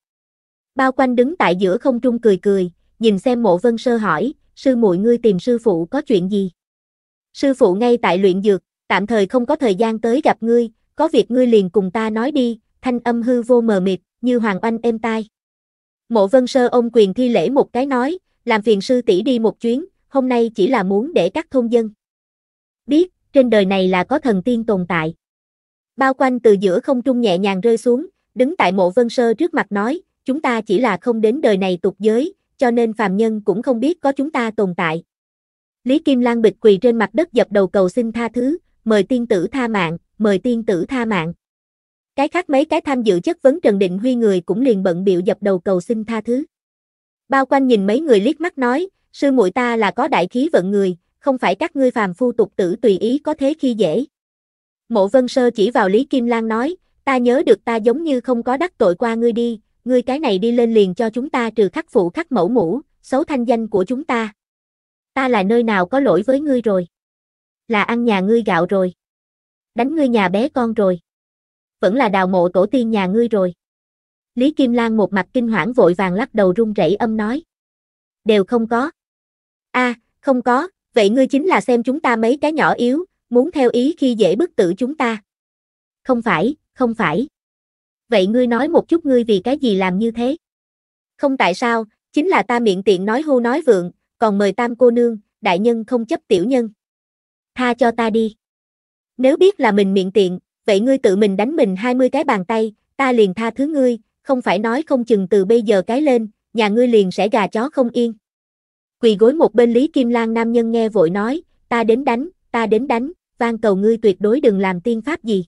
Bao Quanh đứng tại giữa không trung cười cười, nhìn xem Mộ Vân Sơ hỏi, sư muội ngươi tìm sư phụ có chuyện gì? Sư phụ ngay tại luyện dược, tạm thời không có thời gian tới gặp ngươi, có việc ngươi liền cùng ta nói đi, thanh âm hư vô mờ mịt, như hoàng oanh êm tai. Mộ Vân Sơ ôm quyền thi lễ một cái nói, làm phiền sư tỷ đi một chuyến, hôm nay chỉ là muốn để các thôn dân biết, trên đời này là có thần tiên tồn tại. Bao Quanh từ giữa không trung nhẹ nhàng rơi xuống, đứng tại Mộ Vân Sơ trước mặt nói, chúng ta chỉ là không đến đời này tục giới, cho nên phàm nhân cũng không biết có chúng ta tồn tại. Lý Kim Lan bịch quỳ trên mặt đất dập đầu cầu xin tha thứ, mời tiên tử tha mạng, mời tiên tử tha mạng. Cái khác mấy cái tham dự chất vấn Trần Định Huy người cũng liền bận bịu dập đầu cầu xin tha thứ. Bao Quanh nhìn mấy người liếc mắt nói, sư muội ta là có đại khí vận người, không phải các ngươi phàm phu tục tử tùy ý có thế khi dễ. Mộ Vân Sơ chỉ vào Lý Kim Lan nói, ta nhớ được ta giống như không có đắc tội qua ngươi đi, ngươi cái này đi lên liền cho chúng ta trừ khắc phụ khắc mẫu mũ, xấu thanh danh của chúng ta. Ta là nơi nào có lỗi với ngươi rồi? Là ăn nhà ngươi gạo rồi. Đánh ngươi nhà bé con rồi. Vẫn là đào mộ tổ tiên nhà ngươi rồi. Lý Kim Lan một mặt kinh hoảng vội vàng lắc đầu run rẩy âm nói. Đều không có. A, không có, vậy ngươi chính là xem chúng ta mấy cái nhỏ yếu, muốn theo ý khi dễ bức tử chúng ta. Không phải, không phải. Vậy ngươi nói một chút ngươi vì cái gì làm như thế? Không tại sao, chính là ta miệng tiện nói hô nói vượng, còn mời tam cô nương, đại nhân không chấp tiểu nhân. Tha cho ta đi. Nếu biết là mình miệng tiện, vậy ngươi tự mình đánh mình 20 cái bàn tay, ta liền tha thứ ngươi, không phải nói không chừng từ bây giờ cái lên, nhà ngươi liền sẽ gà chó không yên. Quỳ gối một bên Lý Kim Lan nam nhân nghe vội nói, ta đến đánh, van cầu ngươi tuyệt đối đừng làm tiên pháp gì.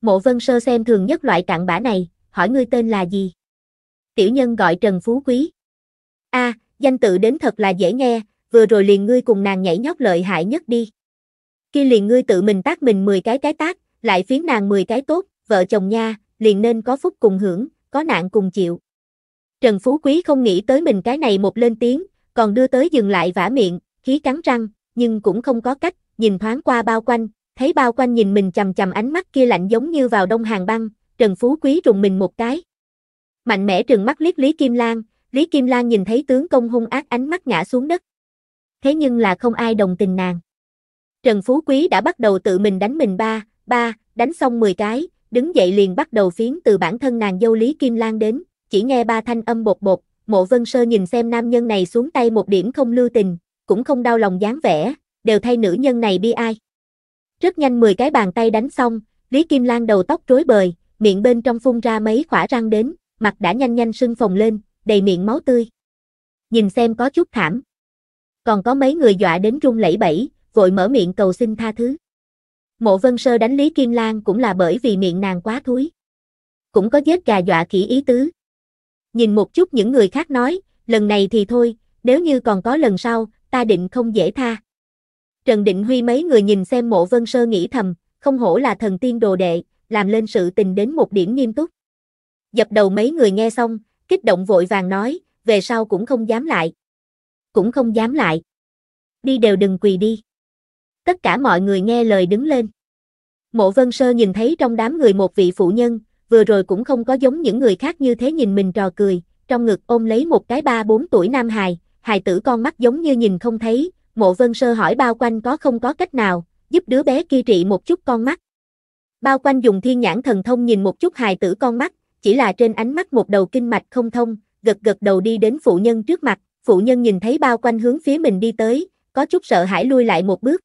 Mộ Vân Sơ xem thường nhất loại cặn bã này, hỏi ngươi tên là gì? Tiểu nhân gọi Trần Phú Quý. A, danh tự đến thật là dễ nghe, vừa rồi liền ngươi cùng nàng nhảy nhóc lợi hại nhất đi. Khi liền ngươi tự mình tác mình 10 cái tác, lại phiến nàng 10 cái tốt, vợ chồng nha, liền nên có phúc cùng hưởng, có nạn cùng chịu. Trần Phú Quý không nghĩ tới mình cái này một lên tiếng, còn đưa tới dừng lại vả miệng, khí cắn răng, nhưng cũng không có cách, nhìn thoáng qua Bao Quanh, thấy Bao Quanh nhìn mình chằm chằm ánh mắt kia lạnh giống như vào đông hàng băng, Trần Phú Quý rùng mình một cái. Mạnh mẽ trừng mắt liếc Lý Kim Lan, Lý Kim Lan nhìn thấy tướng công hung ác ánh mắt ngã xuống đất. Thế nhưng là không ai đồng tình nàng. Trần Phú Quý đã bắt đầu tự mình đánh mình đánh xong 10 cái, đứng dậy liền bắt đầu phiến từ bản thân nàng dâu Lý Kim Lan đến, chỉ nghe ba thanh âm bột bột, Mộ Vân Sơ nhìn xem nam nhân này xuống tay một điểm không lưu tình, cũng không đau lòng dáng vẻ, đều thay nữ nhân này bi ai. Rất nhanh 10 cái bàn tay đánh xong, Lý Kim Lan đầu tóc rối bời, miệng bên trong phun ra mấy khỏa răng đến, mặt đã nhanh nhanh sưng phồng lên, đầy miệng máu tươi. Nhìn xem có chút thảm. Còn có mấy người dọa đến run lẩy bẩy, vội mở miệng cầu xin tha thứ. Mộ Vân Sơ đánh Lý Kim Lan cũng là bởi vì miệng nàng quá thúi. Cũng có vết gà dọa khỉ ý tứ. Nhìn một chút những người khác nói, lần này thì thôi, nếu như còn có lần sau, ta định không dễ tha. Trần Định Huy mấy người nhìn xem Mộ Vân Sơ nghĩ thầm, không hổ là thần tiên đồ đệ, làm lên sự tình đến một điểm nghiêm túc. Dập đầu mấy người nghe xong, kích động vội vàng nói, về sau cũng không dám lại. Cũng không dám lại. Đi đều đừng quỳ đi. Tất cả mọi người nghe lời đứng lên. Mộ Vân Sơ nhìn thấy trong đám người một vị phụ nhân, vừa rồi cũng không có giống những người khác như thế nhìn mình trò cười, trong ngực ôm lấy một cái 3-4 tuổi nam hài, hài tử con mắt giống như nhìn không thấy. Mộ Vân Sơ hỏi Bao Quanh có không có cách nào, giúp đứa bé kia trị một chút con mắt. Bao Quanh dùng thiên nhãn thần thông nhìn một chút hài tử con mắt, chỉ là trên ánh mắt một đầu kinh mạch không thông, gật gật đầu đi đến phụ nhân trước mặt, phụ nhân nhìn thấy Bao Quanh hướng phía mình đi tới, có chút sợ hãi lui lại một bước.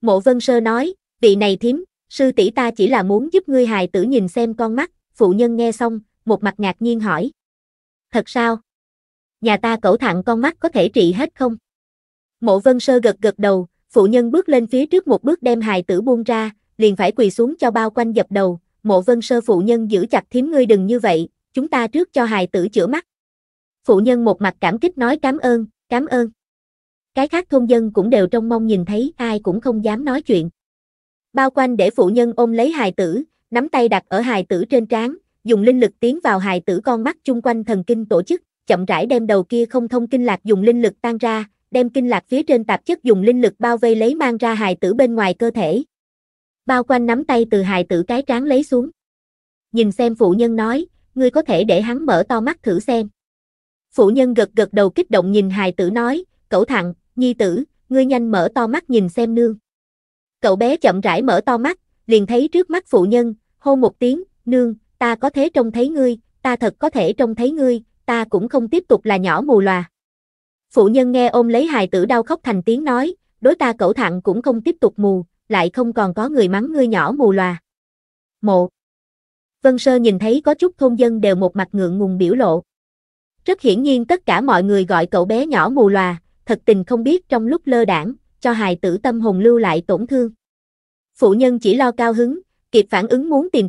Mộ Vân Sơ nói, vị này thím, sư tỷ ta chỉ là muốn giúp ngươi hài tử nhìn xem con mắt, phụ nhân nghe xong, một mặt ngạc nhiên hỏi. Thật sao? Nhà ta cẩu thẳng con mắt có thể trị hết không? Mộ Vân Sơ gật gật đầu, phụ nhân bước lên phía trước một bước đem hài tử buông ra, liền phải quỳ xuống cho Bao Quanh dập đầu, Mộ Vân Sơ phụ nhân giữ chặt thím ngươi đừng như vậy, chúng ta trước cho hài tử chữa mắt. Phụ nhân một mặt cảm kích nói cảm ơn, cảm ơn. Cái khác thôn dân cũng đều trông mong nhìn thấy, ai cũng không dám nói chuyện. Bao Quanh để phụ nhân ôm lấy hài tử, nắm tay đặt ở hài tử trên trán, dùng linh lực tiến vào hài tử con mắt chung quanh thần kinh tổ chức, chậm rãi đem đầu kia không thông kinh lạc dùng linh lực tan ra, đem kinh lạc phía trên tạp chất dùng linh lực bao vây lấy mang ra hài tử bên ngoài cơ thể. Bao Quanh nắm tay từ hài tử cái trán lấy xuống. Nhìn xem phụ nhân nói, ngươi có thể để hắn mở to mắt thử xem. Phụ nhân gật gật đầu kích động nhìn hài tử nói, cẩu thằng, nhi tử, ngươi nhanh mở to mắt nhìn xem nương. Cậu bé chậm rãi mở to mắt, liền thấy trước mắt phụ nhân, hô một tiếng, nương, ta có thể trông thấy ngươi, ta thật có thể trông thấy ngươi, ta cũng không tiếp tục là nhỏ mù lòa. Phụ nhân nghe ôm lấy hài tử đau khóc thành tiếng nói, đối ta cẩu thằng cũng không tiếp tục mù, lại không còn có người mắng ngươi nhỏ mù lòa. Mộ Vân Sơ nhìn thấy có chút thôn dân đều một mặt ngượng ngùng biểu lộ. Rất hiển nhiên tất cả mọi người gọi cậu bé nhỏ mù lòa, thật tình không biết trong lúc lơ đãng cho hài tử tâm hồn lưu lại tổn thương. Phụ nhân chỉ lo cao hứng, kịp phản ứng muốn tìm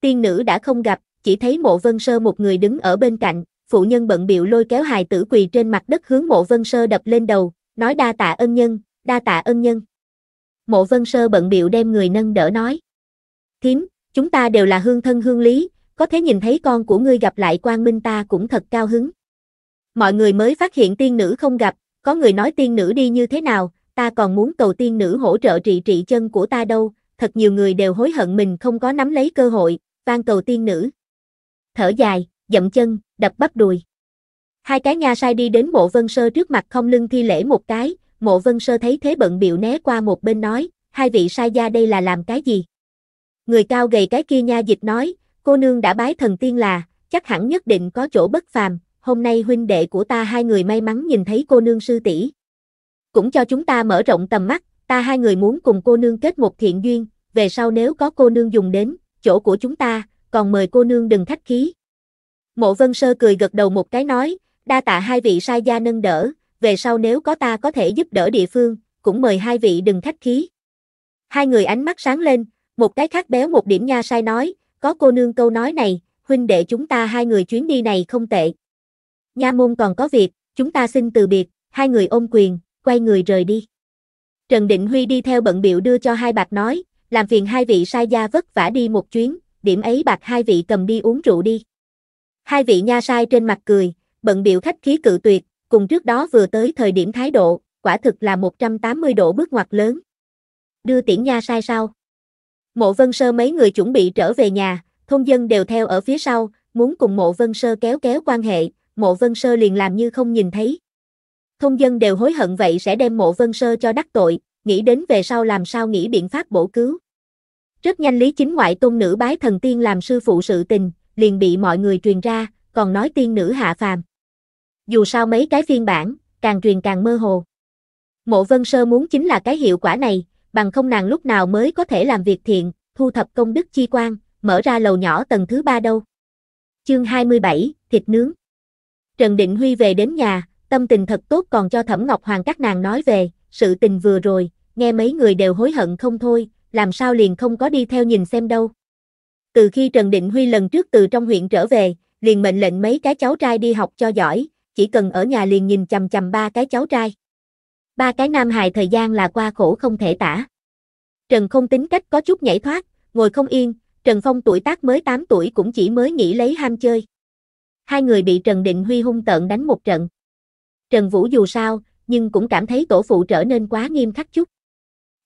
tiên nữ đã không gặp, chỉ thấy Mộ Vân Sơ một người đứng ở bên cạnh, phụ nhân bận bịu lôi kéo hài tử quỳ trên mặt đất hướng Mộ Vân Sơ đập lên đầu, nói đa tạ ân nhân, đa tạ ân nhân. Mộ Vân Sơ bận bịu đem người nâng đỡ nói. Thím, chúng ta đều là hương thân hương lý, có thể nhìn thấy con của ngươi gặp lại quang minh ta cũng thật cao hứng. Mọi người mới phát hiện tiên nữ không gặp, có người nói tiên nữ đi như thế nào, ta còn muốn cầu tiên nữ hỗ trợ trị chân của ta đâu, thật nhiều người đều hối hận mình không có nắm lấy cơ hội, van cầu tiên nữ. Thở dài, dậm chân, đập bắp đùi. Hai cái nha sai đi đến Mộ Vân Sơ trước mặt không lưng thi lễ một cái, Mộ Vân Sơ thấy thế bận bịu né qua một bên nói, hai vị sai gia đây là làm cái gì? Người cao gầy cái kia nha dịch nói, cô nương đã bái thần tiên là, chắc hẳn nhất định có chỗ bất phàm, hôm nay huynh đệ của ta hai người may mắn nhìn thấy cô nương sư tỷ, cũng cho chúng ta mở rộng tầm mắt, ta hai người muốn cùng cô nương kết một thiện duyên, về sau nếu có cô nương dùng đến, chỗ của chúng ta, còn mời cô nương đừng khách khí. Mộ Vân Sơ cười gật đầu một cái nói, đa tạ hai vị sai gia nâng đỡ, về sau nếu có ta có thể giúp đỡ địa phương, cũng mời hai vị đừng khách khí. Hai người ánh mắt sáng lên, một cái khác béo một điểm nha sai nói, có cô nương câu nói này, huynh đệ chúng ta hai người chuyến đi này không tệ. Nha môn còn có việc, chúng ta xin từ biệt, hai người ôm quyền, quay người rời đi. Trần Định Huy đi theo bận bịu đưa cho hai bạc nói, làm phiền hai vị sai gia vất vả đi một chuyến, điểm ấy bạc hai vị cầm đi uống rượu đi. Hai vị nha sai trên mặt cười, bận bịu khách khí cự tuyệt, cùng trước đó vừa tới thời điểm thái độ, quả thực là 180 độ bước ngoặt lớn. Đưa tiễn nha sai sau, Mộ Vân Sơ mấy người chuẩn bị trở về nhà, thôn dân đều theo ở phía sau, muốn cùng Mộ Vân Sơ kéo quan hệ, Mộ Vân Sơ liền làm như không nhìn thấy. Thôn dân đều hối hận vậy sẽ đem Mộ Vân Sơ cho đắc tội, nghĩ đến về sau làm sao nghĩ biện pháp bổ cứu. Rất nhanh Lý Chính ngoại tôn nữ bái thần tiên làm sư phụ sự tình, liền bị mọi người truyền ra, còn nói tiên nữ hạ phàm. Dù sao mấy cái phiên bản, càng truyền càng mơ hồ. Mộ Vân Sơ muốn chính là cái hiệu quả này, bằng không nàng lúc nào mới có thể làm việc thiện, thu thập công đức chi quan, mở ra lầu nhỏ tầng thứ 3 đâu. Chương 27, thịt nướng. Trần Định Huy về đến nhà, tâm tình thật tốt còn cho Thẩm Ngọc Hoàng các nàng nói về, sự tình vừa rồi, nghe mấy người đều hối hận không thôi, làm sao liền không có đi theo nhìn xem đâu. Từ khi Trần Định Huy lần trước từ trong huyện trở về, liền mệnh lệnh mấy cái cháu trai đi học cho giỏi, chỉ cần ở nhà liền nhìn chằm chằm ba cái cháu trai. Ba cái nam hài thời gian là qua khổ không thể tả. Trần Không tính cách có chút nhảy thoát, ngồi không yên, Trần Phong tuổi tác mới 8 tuổi cũng chỉ mới nghĩ lấy ham chơi. Hai người bị Trần Định Huy hung tợn đánh một trận. Trần Vũ dù sao, nhưng cũng cảm thấy tổ phụ trở nên quá nghiêm khắc chút.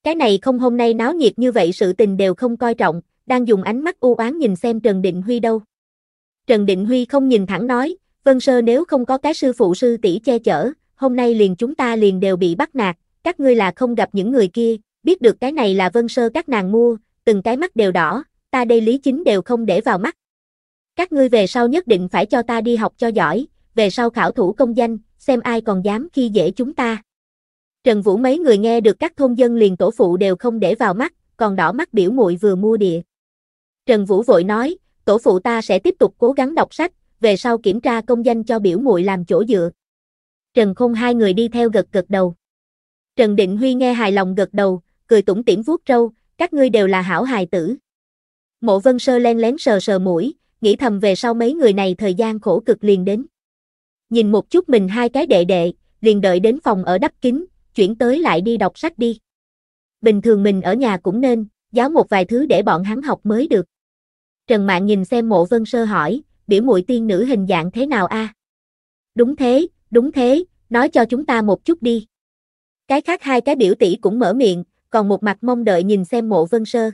Cái này không hôm nay náo nhiệt như vậy sự tình đều không coi trọng, đang dùng ánh mắt u oán nhìn xem Trần Định Huy đâu. Trần Định Huy không nhìn thẳng nói, Vân Sơ nếu không có cái sư phụ sư tỷ che chở, hôm nay liền chúng ta liền đều bị bắt nạt, các ngươi là không gặp những người kia, biết được cái này là Vân Sơ các nàng mua, từng cái mắt đều đỏ, ta đây Lý Chính đều không để vào mắt. Các ngươi về sau nhất định phải cho ta đi học cho giỏi, về sau khảo thủ công danh, xem ai còn dám khi dễ chúng ta. Trần Vũ mấy người nghe được các thôn dân liền tổ phụ đều không để vào mắt, còn đỏ mắt biểu muội vừa mua địa. Trần Vũ vội nói, tổ phụ ta sẽ tiếp tục cố gắng đọc sách, về sau kiểm tra công danh cho biểu muội làm chỗ dựa. Trần Không hai người đi theo gật gật đầu. Trần Định Huy nghe hài lòng gật đầu, cười tủm tỉm vuốt râu, các ngươi đều là hảo hài tử. Mộ Vân Sơ len lén sờ sờ mũi, nghĩ thầm về sau mấy người này thời gian khổ cực liền đến. Nhìn một chút mình hai cái đệ đệ, liền đợi đến phòng ở đắp kín, chuyển tới lại đi đọc sách đi. Bình thường mình ở nhà cũng nên, giáo một vài thứ để bọn hắn học mới được. Trần Mạn nhìn xem Mộ Vân Sơ hỏi, biểu muội tiên nữ hình dạng thế nào a? đúng thế, nói cho chúng ta một chút đi. Cái khác hai cái biểu tỷ cũng mở miệng, còn một mặt mong đợi nhìn xem Mộ Vân Sơ.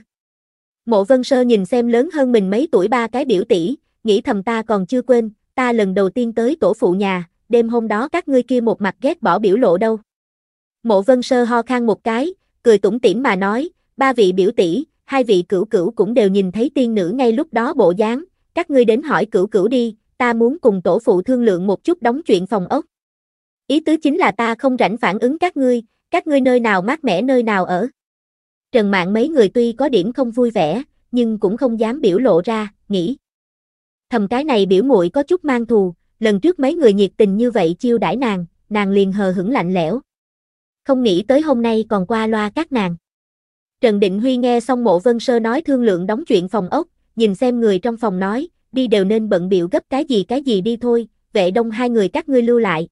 Mộ Vân Sơ nhìn xem lớn hơn mình mấy tuổi ba cái biểu tỷ, nghĩ thầm ta còn chưa quên, ta lần đầu tiên tới tổ phụ nhà, đêm hôm đó các ngươi kia một mặt ghét bỏ biểu lộ đâu. Mộ Vân Sơ ho khan một cái, cười tủm tỉm mà nói, ba vị biểu tỷ, hai vị cửu cửu cũng đều nhìn thấy tiên nữ ngay lúc đó bộ dáng, các ngươi đến hỏi cửu cửu đi, ta muốn cùng tổ phụ thương lượng một chút đóng chuyện phòng ốc. Ý tứ chính là ta không rảnh phản ứng các ngươi nơi nào mát mẻ nơi nào ở. Trần Mạn mấy người tuy có điểm không vui vẻ, nhưng cũng không dám biểu lộ ra, nghĩ thầm cái này biểu muội có chút mang thù, lần trước mấy người nhiệt tình như vậy chiêu đãi nàng liền hờ hững lạnh lẽo. Không nghĩ tới hôm nay còn qua loa các nàng. Trần Định Huy nghe xong Mộ Vân Sơ nói thương lượng đóng chuyện phòng ốc, nhìn xem người trong phòng nói, đi đều nên bận bịu gấp cái gì đi thôi, Vệ Đông hai người các ngươi lưu lại.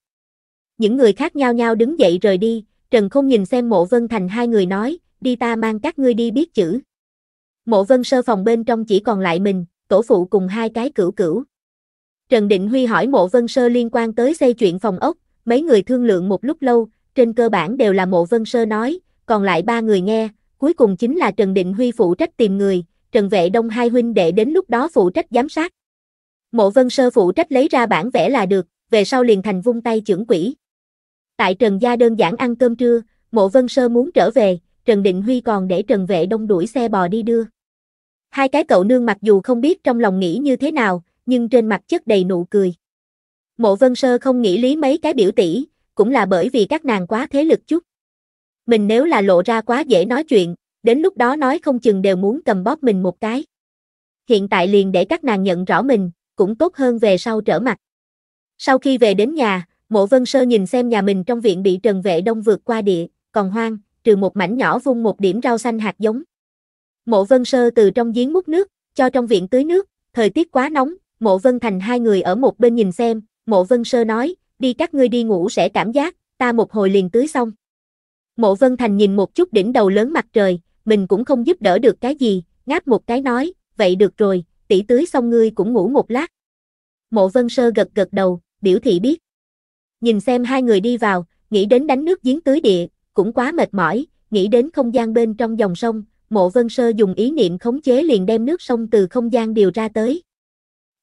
Những người khác nhao nhao đứng dậy rời đi, Trần Không nhìn xem Mộ Vân Thành hai người nói, đi ta mang các ngươi đi biết chữ. Mộ Vân Sơ phòng bên trong chỉ còn lại mình, tổ phụ cùng hai cái cửu cửu. Trần Định Huy hỏi Mộ Vân Sơ liên quan tới xây chuyện phòng ốc, mấy người thương lượng một lúc lâu, trên cơ bản đều là Mộ Vân Sơ nói, còn lại ba người nghe, cuối cùng chính là Trần Định Huy phụ trách tìm người, Trần Vệ Đông hai huynh đệ đến lúc đó phụ trách giám sát. Mộ Vân Sơ phụ trách lấy ra bản vẽ là được, về sau liền thành vung tay trưởng quỹ. Tại Trần gia đơn giản ăn cơm trưa, Mộ Vân Sơ muốn trở về, Trần Định Huy còn để Trần Vệ Đông đuổi xe bò đi đưa. Hai cái cậu nương mặc dù không biết trong lòng nghĩ như thế nào, nhưng trên mặt chất đầy nụ cười. Mộ Vân Sơ không nghĩ lý mấy cái biểu tỷ, cũng là bởi vì các nàng quá thế lực chút. Mình nếu là lộ ra quá dễ nói chuyện, đến lúc đó nói không chừng đều muốn cầm bóp mình một cái. Hiện tại liền để các nàng nhận rõ mình, cũng tốt hơn về sau trở mặt. Sau khi về đến nhà, Mộ Vân Sơ nhìn xem nhà mình trong viện bị Trần Vệ Đông vượt qua địa, còn hoang, trừ một mảnh nhỏ vung một điểm rau xanh hạt giống. Mộ Vân Sơ từ trong giếng múc nước, cho trong viện tưới nước, thời tiết quá nóng, Mộ Vân Thành hai người ở một bên nhìn xem, Mộ Vân Sơ nói, đi các ngươi đi ngủ sẽ cảm giác, ta một hồi liền tưới xong. Mộ Vân Thành nhìn một chút đỉnh đầu lớn mặt trời, mình cũng không giúp đỡ được cái gì, ngáp một cái nói, vậy được rồi, tỷ tưới xong ngươi cũng ngủ một lát. Mộ Vân Sơ gật gật đầu, biểu thị biết. Nhìn xem hai người đi vào, nghĩ đến đánh nước giếng tưới địa, cũng quá mệt mỏi, nghĩ đến không gian bên trong dòng sông, Mộ Vân Sơ dùng ý niệm khống chế liền đem nước sông từ không gian điều ra tới.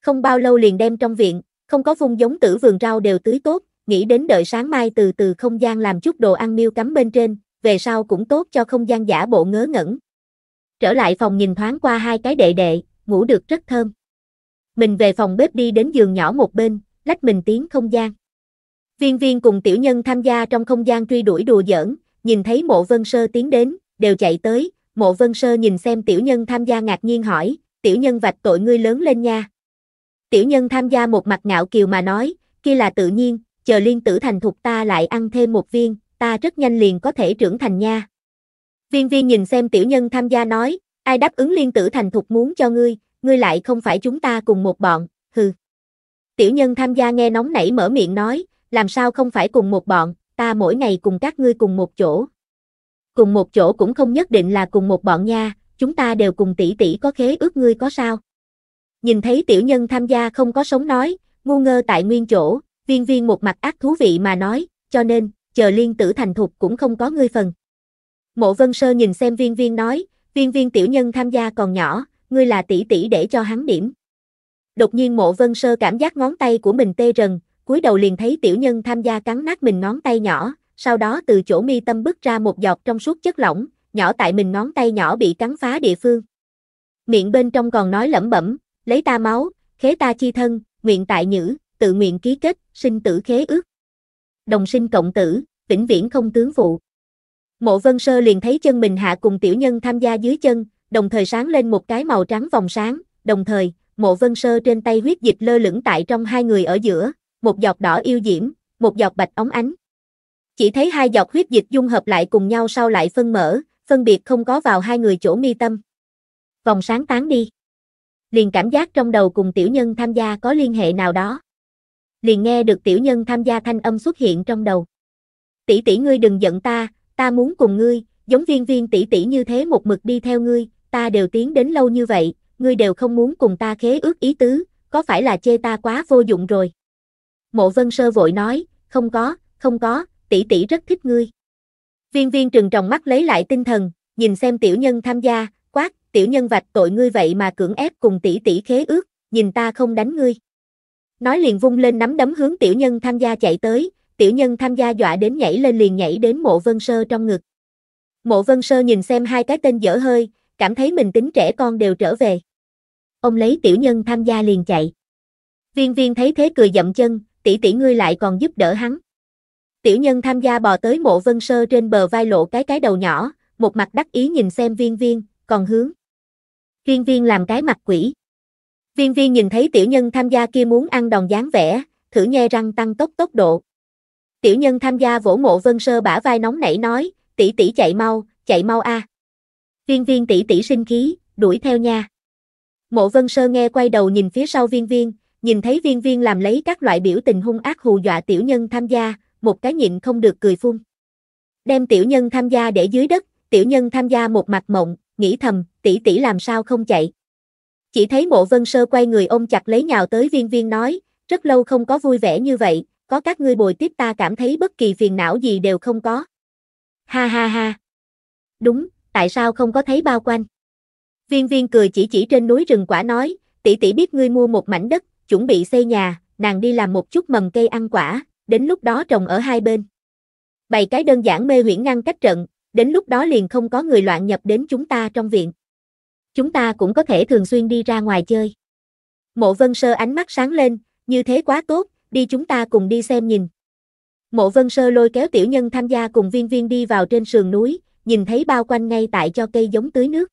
Không bao lâu liền đem trong viện, không có vùng giống tử vườn rau đều tưới tốt, nghĩ đến đợi sáng mai từ từ không gian làm chút đồ ăn miêu cắm bên trên, về sau cũng tốt cho không gian giả bộ ngớ ngẩn. Trở lại phòng nhìn thoáng qua hai cái đệ đệ, ngủ được rất thơm. Mình về phòng bếp đi đến giường nhỏ một bên, lách mình tiến không gian. Viên Viên cùng tiểu nhân tham gia trong không gian truy đuổi đùa giỡn, nhìn thấy Mộ Vân Sơ tiến đến, đều chạy tới, Mộ Vân Sơ nhìn xem tiểu nhân tham gia ngạc nhiên hỏi, tiểu nhân vạch tội ngươi lớn lên nha. Tiểu nhân tham gia một mặt ngạo kiều mà nói, kia là tự nhiên, chờ liên tử thành thục ta lại ăn thêm một viên, ta rất nhanh liền có thể trưởng thành nha. Viên Viên nhìn xem tiểu nhân tham gia nói, ai đáp ứng liên tử thành thục muốn cho ngươi, ngươi lại không phải chúng ta cùng một bọn, hừ. Tiểu nhân tham gia nghe nóng nảy mở miệng nói, làm sao không phải cùng một bọn, ta mỗi ngày cùng các ngươi cùng một chỗ. Cùng một chỗ cũng không nhất định là cùng một bọn nha, chúng ta đều cùng tỷ tỷ có khế ước ngươi có sao. Nhìn thấy tiểu nhân tham gia không có sống nói, ngu ngơ tại nguyên chỗ, Viên Viên một mặt ác thú vị mà nói, cho nên, chờ liên tử thành thục cũng không có ngươi phần. Mộ Vân Sơ nhìn xem Viên Viên nói, Viên Viên tiểu nhân tham gia còn nhỏ, ngươi là tỷ tỷ để cho hắn điểm. Đột nhiên Mộ Vân Sơ cảm giác ngón tay của mình tê rần, cúi đầu liền thấy tiểu nhân tham gia cắn nát mình ngón tay nhỏ, sau đó từ chỗ mi tâm bứt ra một giọt trong suốt chất lỏng, nhỏ tại mình ngón tay nhỏ bị cắn phá địa phương. Miệng bên trong còn nói lẩm bẩm, lấy ta máu, khế ta chi thân, nguyện tại nhữ, tự nguyện ký kết, sinh tử khế ước. Đồng sinh cộng tử, vĩnh viễn không tướng phụ. Mộ Vân Sơ liền thấy chân mình hạ cùng tiểu nhân tham gia dưới chân, đồng thời sáng lên một cái màu trắng vòng sáng, đồng thời, Mộ Vân Sơ trên tay huyết dịch lơ lửng tại trong hai người ở giữa, một giọt đỏ yêu diễm, một giọt bạch óng ánh. Chỉ thấy hai giọt huyết dịch dung hợp lại cùng nhau sau lại phân mở, phân biệt không có vào hai người chỗ mi tâm. Vòng sáng tán đi. Liền cảm giác trong đầu cùng tiểu nhân tham gia có liên hệ nào đó. Liền nghe được tiểu nhân tham gia thanh âm xuất hiện trong đầu. Tỷ tỷ ngươi đừng giận ta, ta muốn cùng ngươi, giống Viên Viên tỷ tỷ như thế một mực đi theo ngươi, ta đều tiến đến lâu như vậy, ngươi đều không muốn cùng ta khế ước ý tứ, có phải là chê ta quá vô dụng rồi. Mộ Vân Sơ vội nói, không có, tỷ tỷ rất thích ngươi. Viên Viên trừng tròng mắt lấy lại tinh thần, nhìn xem tiểu nhân tham gia, quát, tiểu nhân vạch tội ngươi vậy mà cưỡng ép cùng tỷ tỷ khế ước, nhìn ta không đánh ngươi. Nói liền vung lên nắm đấm hướng tiểu nhân tham gia chạy tới, tiểu nhân tham gia dọa đến nhảy lên liền nhảy đến Mộ Vân Sơ trong ngực. Mộ Vân Sơ nhìn xem hai cái tên dở hơi, cảm thấy mình tính trẻ con đều trở về. Ông lấy tiểu nhân tham gia liền chạy. Viên Viên thấy thế cười dậm chân, tỷ tỷ ngươi lại còn giúp đỡ hắn. Tiểu nhân tham gia bò tới Mộ Vân Sơ trên bờ vai lộ cái đầu nhỏ, một mặt đắc ý nhìn xem Viên Viên, còn hướng. Viên Viên làm cái mặt quỷ. Viên Viên nhìn thấy tiểu nhân tham gia kia muốn ăn đòn dáng vẻ, thử nhe răng tăng tốc độ. Tiểu nhân tham gia vỗ Mộ Vân Sơ bả vai nóng nảy nói, tỷ tỷ chạy mau a. Viên Viên tỷ tỷ sinh khí, đuổi theo nha. Mộ Vân Sơ nghe quay đầu nhìn phía sau Viên Viên, nhìn thấy Viên Viên làm lấy các loại biểu tình hung ác hù dọa tiểu nhân tham gia, một cái nhịn không được cười phun. Đem tiểu nhân tham gia để dưới đất, tiểu nhân tham gia một mặt mộng, nghĩ thầm, tỷ tỷ làm sao không chạy. Chỉ thấy Mộ Vân Sơ quay người ôm chặt lấy nhào tới Viên Viên nói, rất lâu không có vui vẻ như vậy, có các ngươi bồi tiếp ta cảm thấy bất kỳ phiền não gì đều không có. Ha ha ha. Đúng, tại sao không có thấy bao quanh? Viên Viên cười chỉ trên núi rừng quả nói, tỷ tỷ biết ngươi mua một mảnh đất, chuẩn bị xây nhà, nàng đi làm một chút mầm cây ăn quả, đến lúc đó trồng ở hai bên. Bày cái đơn giản mê huyễn ngăn cách trận, đến lúc đó liền không có người loạn nhập đến chúng ta trong viện. Chúng ta cũng có thể thường xuyên đi ra ngoài chơi. Mộ Vân Sơ ánh mắt sáng lên, như thế quá tốt, đi chúng ta cùng đi xem nhìn. Mộ Vân Sơ lôi kéo tiểu nhân tham gia cùng Viên Viên đi vào trên sườn núi, nhìn thấy bao quanh ngay tại cho cây giống tưới nước.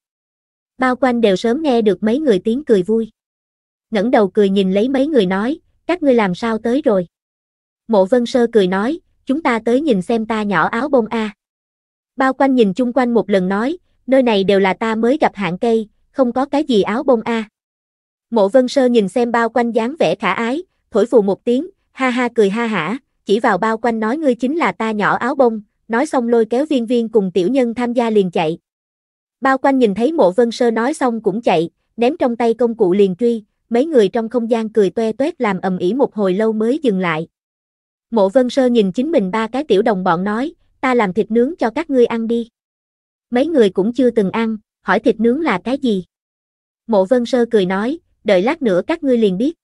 Bao quanh đều sớm nghe được mấy người tiếng cười vui. Ngẩng đầu cười nhìn lấy mấy người nói, các ngươi làm sao tới rồi? Mộ Vân Sơ cười nói, chúng ta tới nhìn xem ta nhỏ áo bông a. Bao quanh nhìn chung quanh một lần nói, nơi này đều là ta mới gặp hạng cây, không có cái gì áo bông a. Mộ Vân Sơ nhìn xem bao quanh dáng vẻ khả ái, thổi phù một tiếng, ha ha cười ha hả, chỉ vào bao quanh nói ngươi chính là ta nhỏ áo bông, nói xong lôi kéo Viên Viên cùng tiểu nhân tham gia liền chạy. Bao quanh nhìn thấy Mộ Vân Sơ nói xong cũng chạy, ném trong tay công cụ liền truy, mấy người trong không gian cười toe toét làm ầm ĩ một hồi lâu mới dừng lại. Mộ Vân Sơ nhìn chính mình ba cái tiểu đồng bọn nói, ta làm thịt nướng cho các ngươi ăn đi. Mấy người cũng chưa từng ăn, hỏi thịt nướng là cái gì? Mộ Vân Sơ cười nói, đợi lát nữa các ngươi liền biết.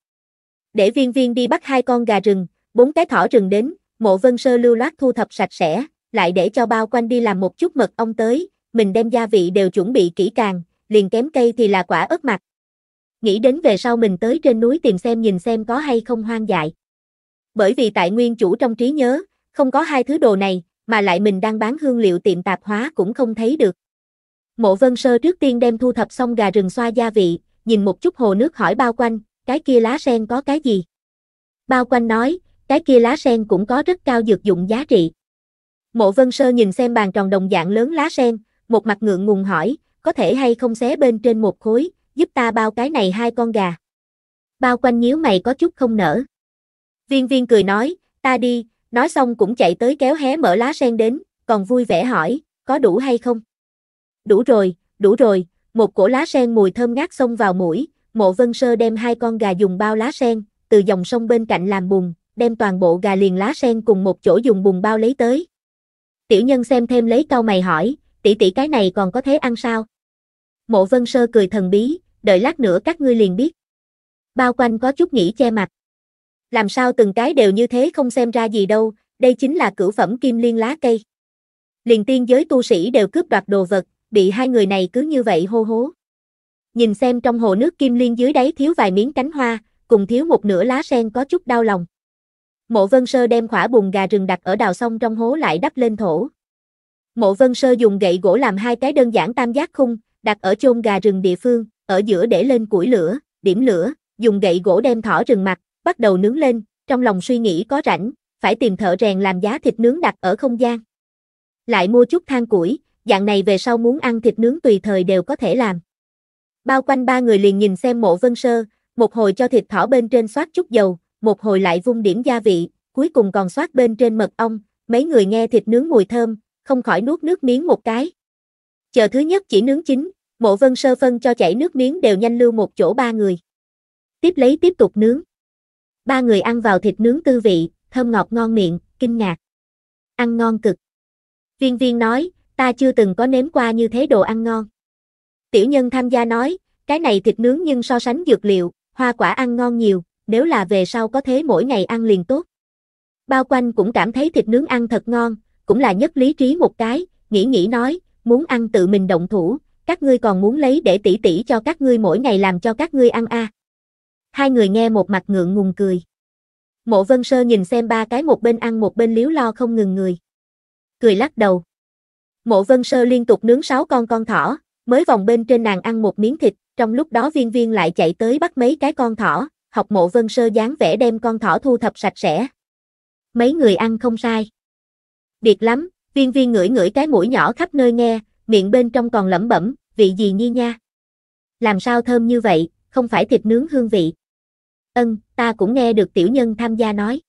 Để Viên Viên đi bắt hai con gà rừng, 4 cái thỏ rừng đến, Mộ Vân Sơ lưu loát thu thập sạch sẽ, lại để cho bao quanh đi làm một chút mật ong tới, mình đem gia vị đều chuẩn bị kỹ càng, liền kém cây thì là quả ớt mặt. Nghĩ đến về sau mình tới trên núi tìm xem nhìn xem có hay không hoang dại. Bởi vì tại nguyên chủ trong trí nhớ, không có hai thứ đồ này, mà lại mình đang bán hương liệu tiệm tạp hóa cũng không thấy được. Mộ Vân Sơ trước tiên đem thu thập xong gà rừng xoa gia vị, nhìn một chút hồ nước hỏi bao quanh, cái kia lá sen có cái gì? Bao quanh nói, cái kia lá sen cũng có rất cao dược dụng giá trị. Mộ Vân Sơ nhìn xem bàn tròn đồng dạng lớn lá sen, một mặt ngượng ngùng hỏi, có thể hay không xé bên trên một khối, giúp ta bao cái này hai con gà. Bao quanh nhíu mày có chút không nở. Viên Viên cười nói, ta đi, nói xong cũng chạy tới kéo hé mở lá sen đến, còn vui vẻ hỏi, có đủ hay không? Đủ rồi, một cổ lá sen mùi thơm ngát xông vào mũi, Mộ Vân Sơ đem hai con gà dùng bao lá sen, từ dòng sông bên cạnh làm bùn, đem toàn bộ gà liền lá sen cùng một chỗ dùng bùn bao lấy tới. Tiểu nhân xem thêm lấy cau mày hỏi, tỷ tỷ cái này còn có thể ăn sao? Mộ Vân Sơ cười thần bí, đợi lát nữa các ngươi liền biết. Bao quanh có chút nghĩ che mặt. Làm sao từng cái đều như thế không xem ra gì đâu, đây chính là cửu phẩm kim liên lá cây. Liền tiên giới tu sĩ đều cướp đoạt đồ vật, bị hai người này cứ như vậy hô hố. Nhìn xem trong hồ nước kim liên dưới đáy thiếu vài miếng cánh hoa, cùng thiếu một nửa lá sen có chút đau lòng. Mộ Vân Sơ đem khỏa bùn gà rừng đặt ở đào sông trong hố lại đắp lên thổ. Mộ Vân Sơ dùng gậy gỗ làm hai cái đơn giản tam giác khung, đặt ở chôn gà rừng địa phương, ở giữa để lên củi lửa, điểm lửa, dùng gậy gỗ đem thỏ rừng mặt, bắt đầu nướng lên, trong lòng suy nghĩ có rảnh, phải tìm thợ rèn làm giá thịt nướng đặt ở không gian. Lại mua chút than củi, dạng này về sau muốn ăn thịt nướng tùy thời đều có thể làm. Bao quanh ba người liền nhìn xem Mộ Vân Sơ, một hồi cho thịt thỏ bên trên xoát chút dầu, một hồi lại vung điểm gia vị, cuối cùng còn xoát bên trên mật ong, mấy người nghe thịt nướng mùi thơm, không khỏi nuốt nước miếng một cái. Chờ thứ nhất chỉ nướng chín, Mộ Vân Sơ phân cho chảy nước miếng đều nhanh lưu một chỗ ba người. Tiếp lấy tiếp tục nướng. Ba người ăn vào thịt nướng tư vị, thơm ngọt ngon miệng, kinh ngạc. Ăn ngon cực. Viên Viên nói, ta chưa từng có nếm qua như thế đồ ăn ngon. Tiểu Nhân Tham Gia nói, cái này thịt nướng nhưng so sánh dược liệu, hoa quả ăn ngon nhiều, nếu là về sau có thế mỗi ngày ăn liền tốt. Bao Quanh cũng cảm thấy thịt nướng ăn thật ngon, cũng là nhất lý trí một cái, nghĩ nói, muốn ăn tự mình động thủ, các ngươi còn muốn lấy để tỉ tỉ cho các ngươi mỗi ngày làm cho các ngươi ăn à. Hai người nghe một mặt ngượng ngùng cười. Mộ Vân Sơ nhìn xem ba cái một bên ăn một bên líu lo không ngừng người. Cười lắc đầu. Mộ Vân Sơ liên tục nướng 6 con thỏ, mới vòng bên trên nàng ăn một miếng thịt, trong lúc đó Viên Viên lại chạy tới bắt mấy cái con thỏ, học Mộ Vân Sơ dáng vẻ đem con thỏ thu thập sạch sẽ. Mấy người ăn không sai. Điệt lắm, Viên Viên ngửi cái mũi nhỏ khắp nơi nghe, miệng bên trong còn lẩm bẩm, vị gì nhi nha. Làm sao thơm như vậy, không phải thịt nướng hương vị. Ta cũng nghe được Tiểu Nhân Tham Gia nói.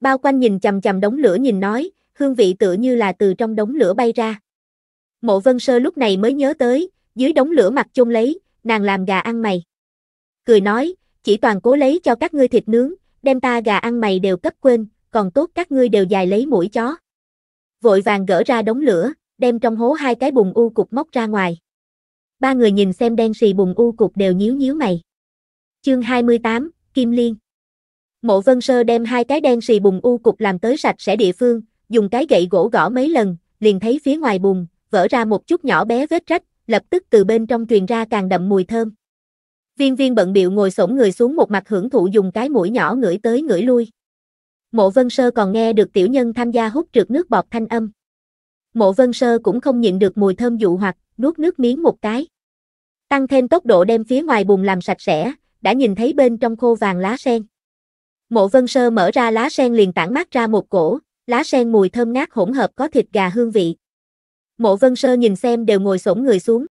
Bao Quanh nhìn chằm chằm đống lửa nhìn nói, hương vị tựa như là từ trong đống lửa bay ra. Mộ Vân Sơ lúc này mới nhớ tới, dưới đống lửa mặt chôn lấy, nàng làm gà ăn mày. Cười nói, chỉ toàn cố lấy cho các ngươi thịt nướng, đem ta gà ăn mày đều cấp quên, còn tốt các ngươi đều dài lấy mũi chó. Vội vàng gỡ ra đống lửa, đem trong hố 2 cái bùn u cục móc ra ngoài. Ba người nhìn xem đen xì bùn u cục đều nhíu nhíu mày. Chương 28, Kim Liên. Mộ Vân Sơ đem 2 cái đen xì bùn u cục làm tới sạch sẽ địa phương, dùng cái gậy gỗ gõ mấy lần, liền thấy phía ngoài bùn vỡ ra một chút nhỏ bé vết rách, lập tức từ bên trong truyền ra càng đậm mùi thơm. Viên Viên bận bịu ngồi xổm người xuống một mặt hưởng thụ dùng cái mũi nhỏ ngửi tới ngửi lui. Mộ Vân Sơ còn nghe được Tiểu Nhân Tham Gia hút trượt nước bọt thanh âm. Mộ Vân Sơ cũng không nhịn được mùi thơm dụ hoặc, nuốt nước miếng một cái. Tăng thêm tốc độ đem phía ngoài bùn làm sạch sẽ, đã nhìn thấy bên trong khô vàng lá sen. Mộ Vân Sơ mở ra lá sen liền tản mát ra một cổ, lá sen mùi thơm ngát hỗn hợp có thịt gà hương vị. Mộ Vân Sơ nhìn xem đều ngồi xổm người xuống,